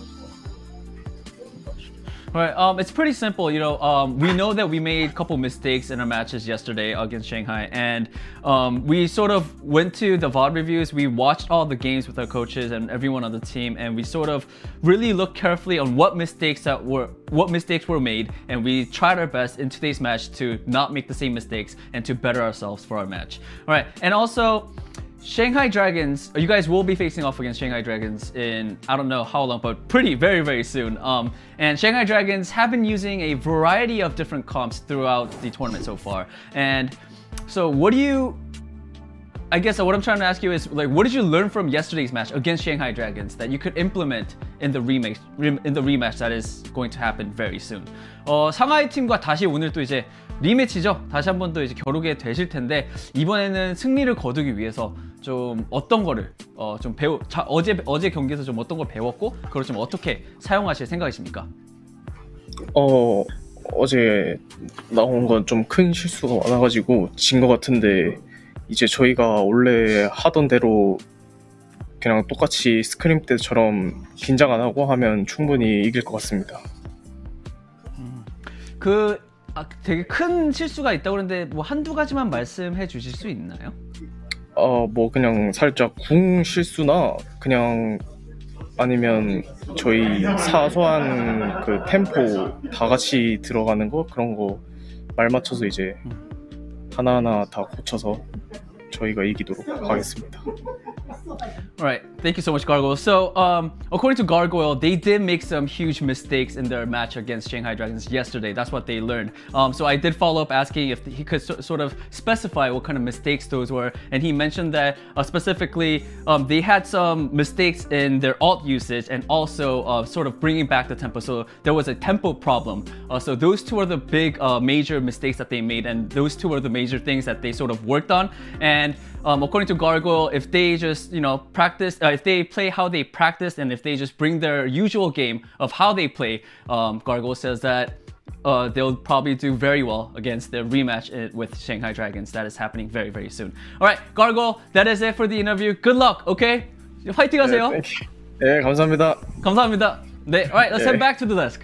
Alright, um, it's pretty simple. You know, um, we know that we made a couple mistakes in our matches yesterday against Shanghai, and um, we sort of went to the V O D reviews. We watched all the games with our coaches and everyone on the team, and we sort of really looked carefully on what mistakes that were what mistakes were made, and we tried our best in today's match to not make the same mistakes and to better ourselves for our match. Alright, and also, Shanghai Dragons, you guys will be facing off against Shanghai Dragons in, I don't know how long, but pretty, very, very soon. Um, and Shanghai Dragons have been using a variety of different comps throughout the tournament so far. And so what do you, I guess what I'm trying to ask you is, like, what did you learn from yesterday's match against Shanghai Dragons that you could implement in the rematch, in the rematch that is going to happen very soon? 어, 상하이 팀과 다시 오늘 또 이제 리매치죠. 다시 한 번 더 이제 겨루게 되실 텐데 이번에는 승리를 거두기 위해서 좀 어떤 거를 어, 좀 배우 자, 어제 어제 경기에서 좀 어떤 걸 배웠고 그걸 좀 어떻게 사용하실 생각이십니까? 어 어제 나온 건 좀 큰 실수가 많아가지고 진 것 같은데 이제 저희가 원래 하던 대로 그냥 똑같이 스크림 때처럼 긴장 안 하고 하면 충분히 이길 것 같습니다. 음, 그 아, 되게 큰 실수가 있다고 그러는데 뭐 한두 가지만 말씀해 주실 수 있나요? 어, 뭐 그냥 살짝 궁 실수나 그냥 아니면 저희 사소한 그 템포 다 같이 들어가는 거 그런 거 말 맞춰서 이제 하나하나 다 고쳐서 저희가 이기도록 하겠습니다. All right, thank you so much, Gargoyle. So, um, according to Gargoyle, they did make some huge mistakes in their match against Shanghai Dragons yesterday. That's what they learned. Um, so I did follow up asking if he could so sort of specify what kind of mistakes those were, and he mentioned that uh, specifically um, they had some mistakes in their alt usage and also uh, sort of bringing back the tempo. So there was a tempo problem. Uh, so those two are the big uh, major mistakes that they made, and those two are the major things that they sort of worked on. And um, according to Gargoyle, if they just, you know, practice, uh, if they play how they practice and if they just bring their usual game of how they play, um, Gargoyle says that uh, they'll probably do very well against their rematch with Shanghai Dragons. That is happening very, very soon. All right, Gargoyle, that is it for the interview. Good luck, okay? 화이팅 하세요. 네, 네, 감사합니다. 감사합니다. 네, all right, let's 네. head back to the desk.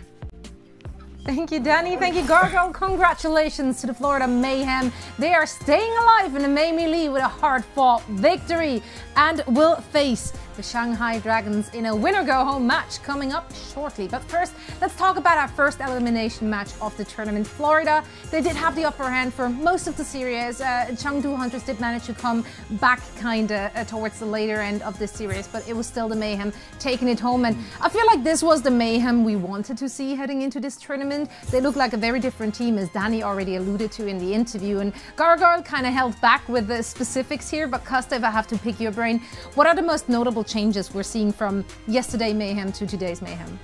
Thank you, Danny. Thank you, Gargoyle. Congratulations to the Florida Mayhem. They are staying alive in the May Melee with a hard-fought victory and will face the Shanghai Dragons in a winner-go-home match coming up shortly. But first, let's talk about our first elimination match of the tournament. Florida, they did have the upper hand for most of the series. Uh, Chengdu Hunters did manage to come back kind of uh, towards the later end of this series, but it was still the Mayhem taking it home. And I feel like this was the Mayhem we wanted to see heading into this tournament. They look like a very different team, as Danny already alluded to in the interview. And Gargoyle kind of held back with the specifics here, but Gustav, I have to pick your brain. What are the most notable changes we're seeing from yesterday Mayhem to today's Mayhem?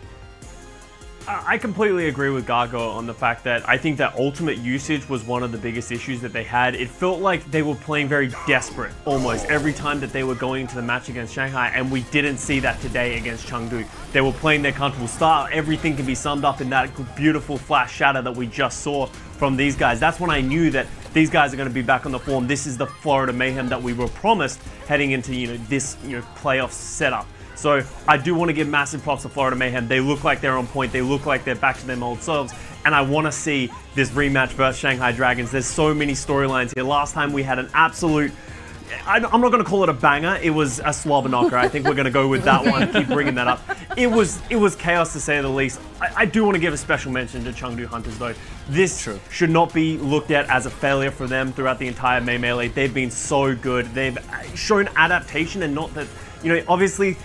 I completely agree with Gaga on the fact that I think that ultimate usage was one of the biggest issues that they had. It felt like they were playing very desperate almost every time that they were going into the match against Shanghai, and we didn't see that today against Chengdu. They were playing their comfortable style. Everything can be summed up in that beautiful flash shatter that we just saw from these guys. That's when I knew that these guys are going to be back on the form. This is the Florida Mayhem that we were promised heading into, you know, this, you know, playoff setup. So I do want to give massive props to Florida Mayhem. They look like they're on point. They look like they're back to their old selves. And I want to see this rematch versus Shanghai Dragons. There's so many storylines here. Last time we had an absolute... I'm not going to call it a banger. It was a slobber knocker. I think we're going to go with that one. Keep bringing that up. It was it was chaos, to say the least. I, I do want to give a special mention to Chengdu Hunters, though. This True. should not be looked at as a failure for them throughout the entire May Melee. They've been so good. They've shown adaptation, and not that... You know, obviously...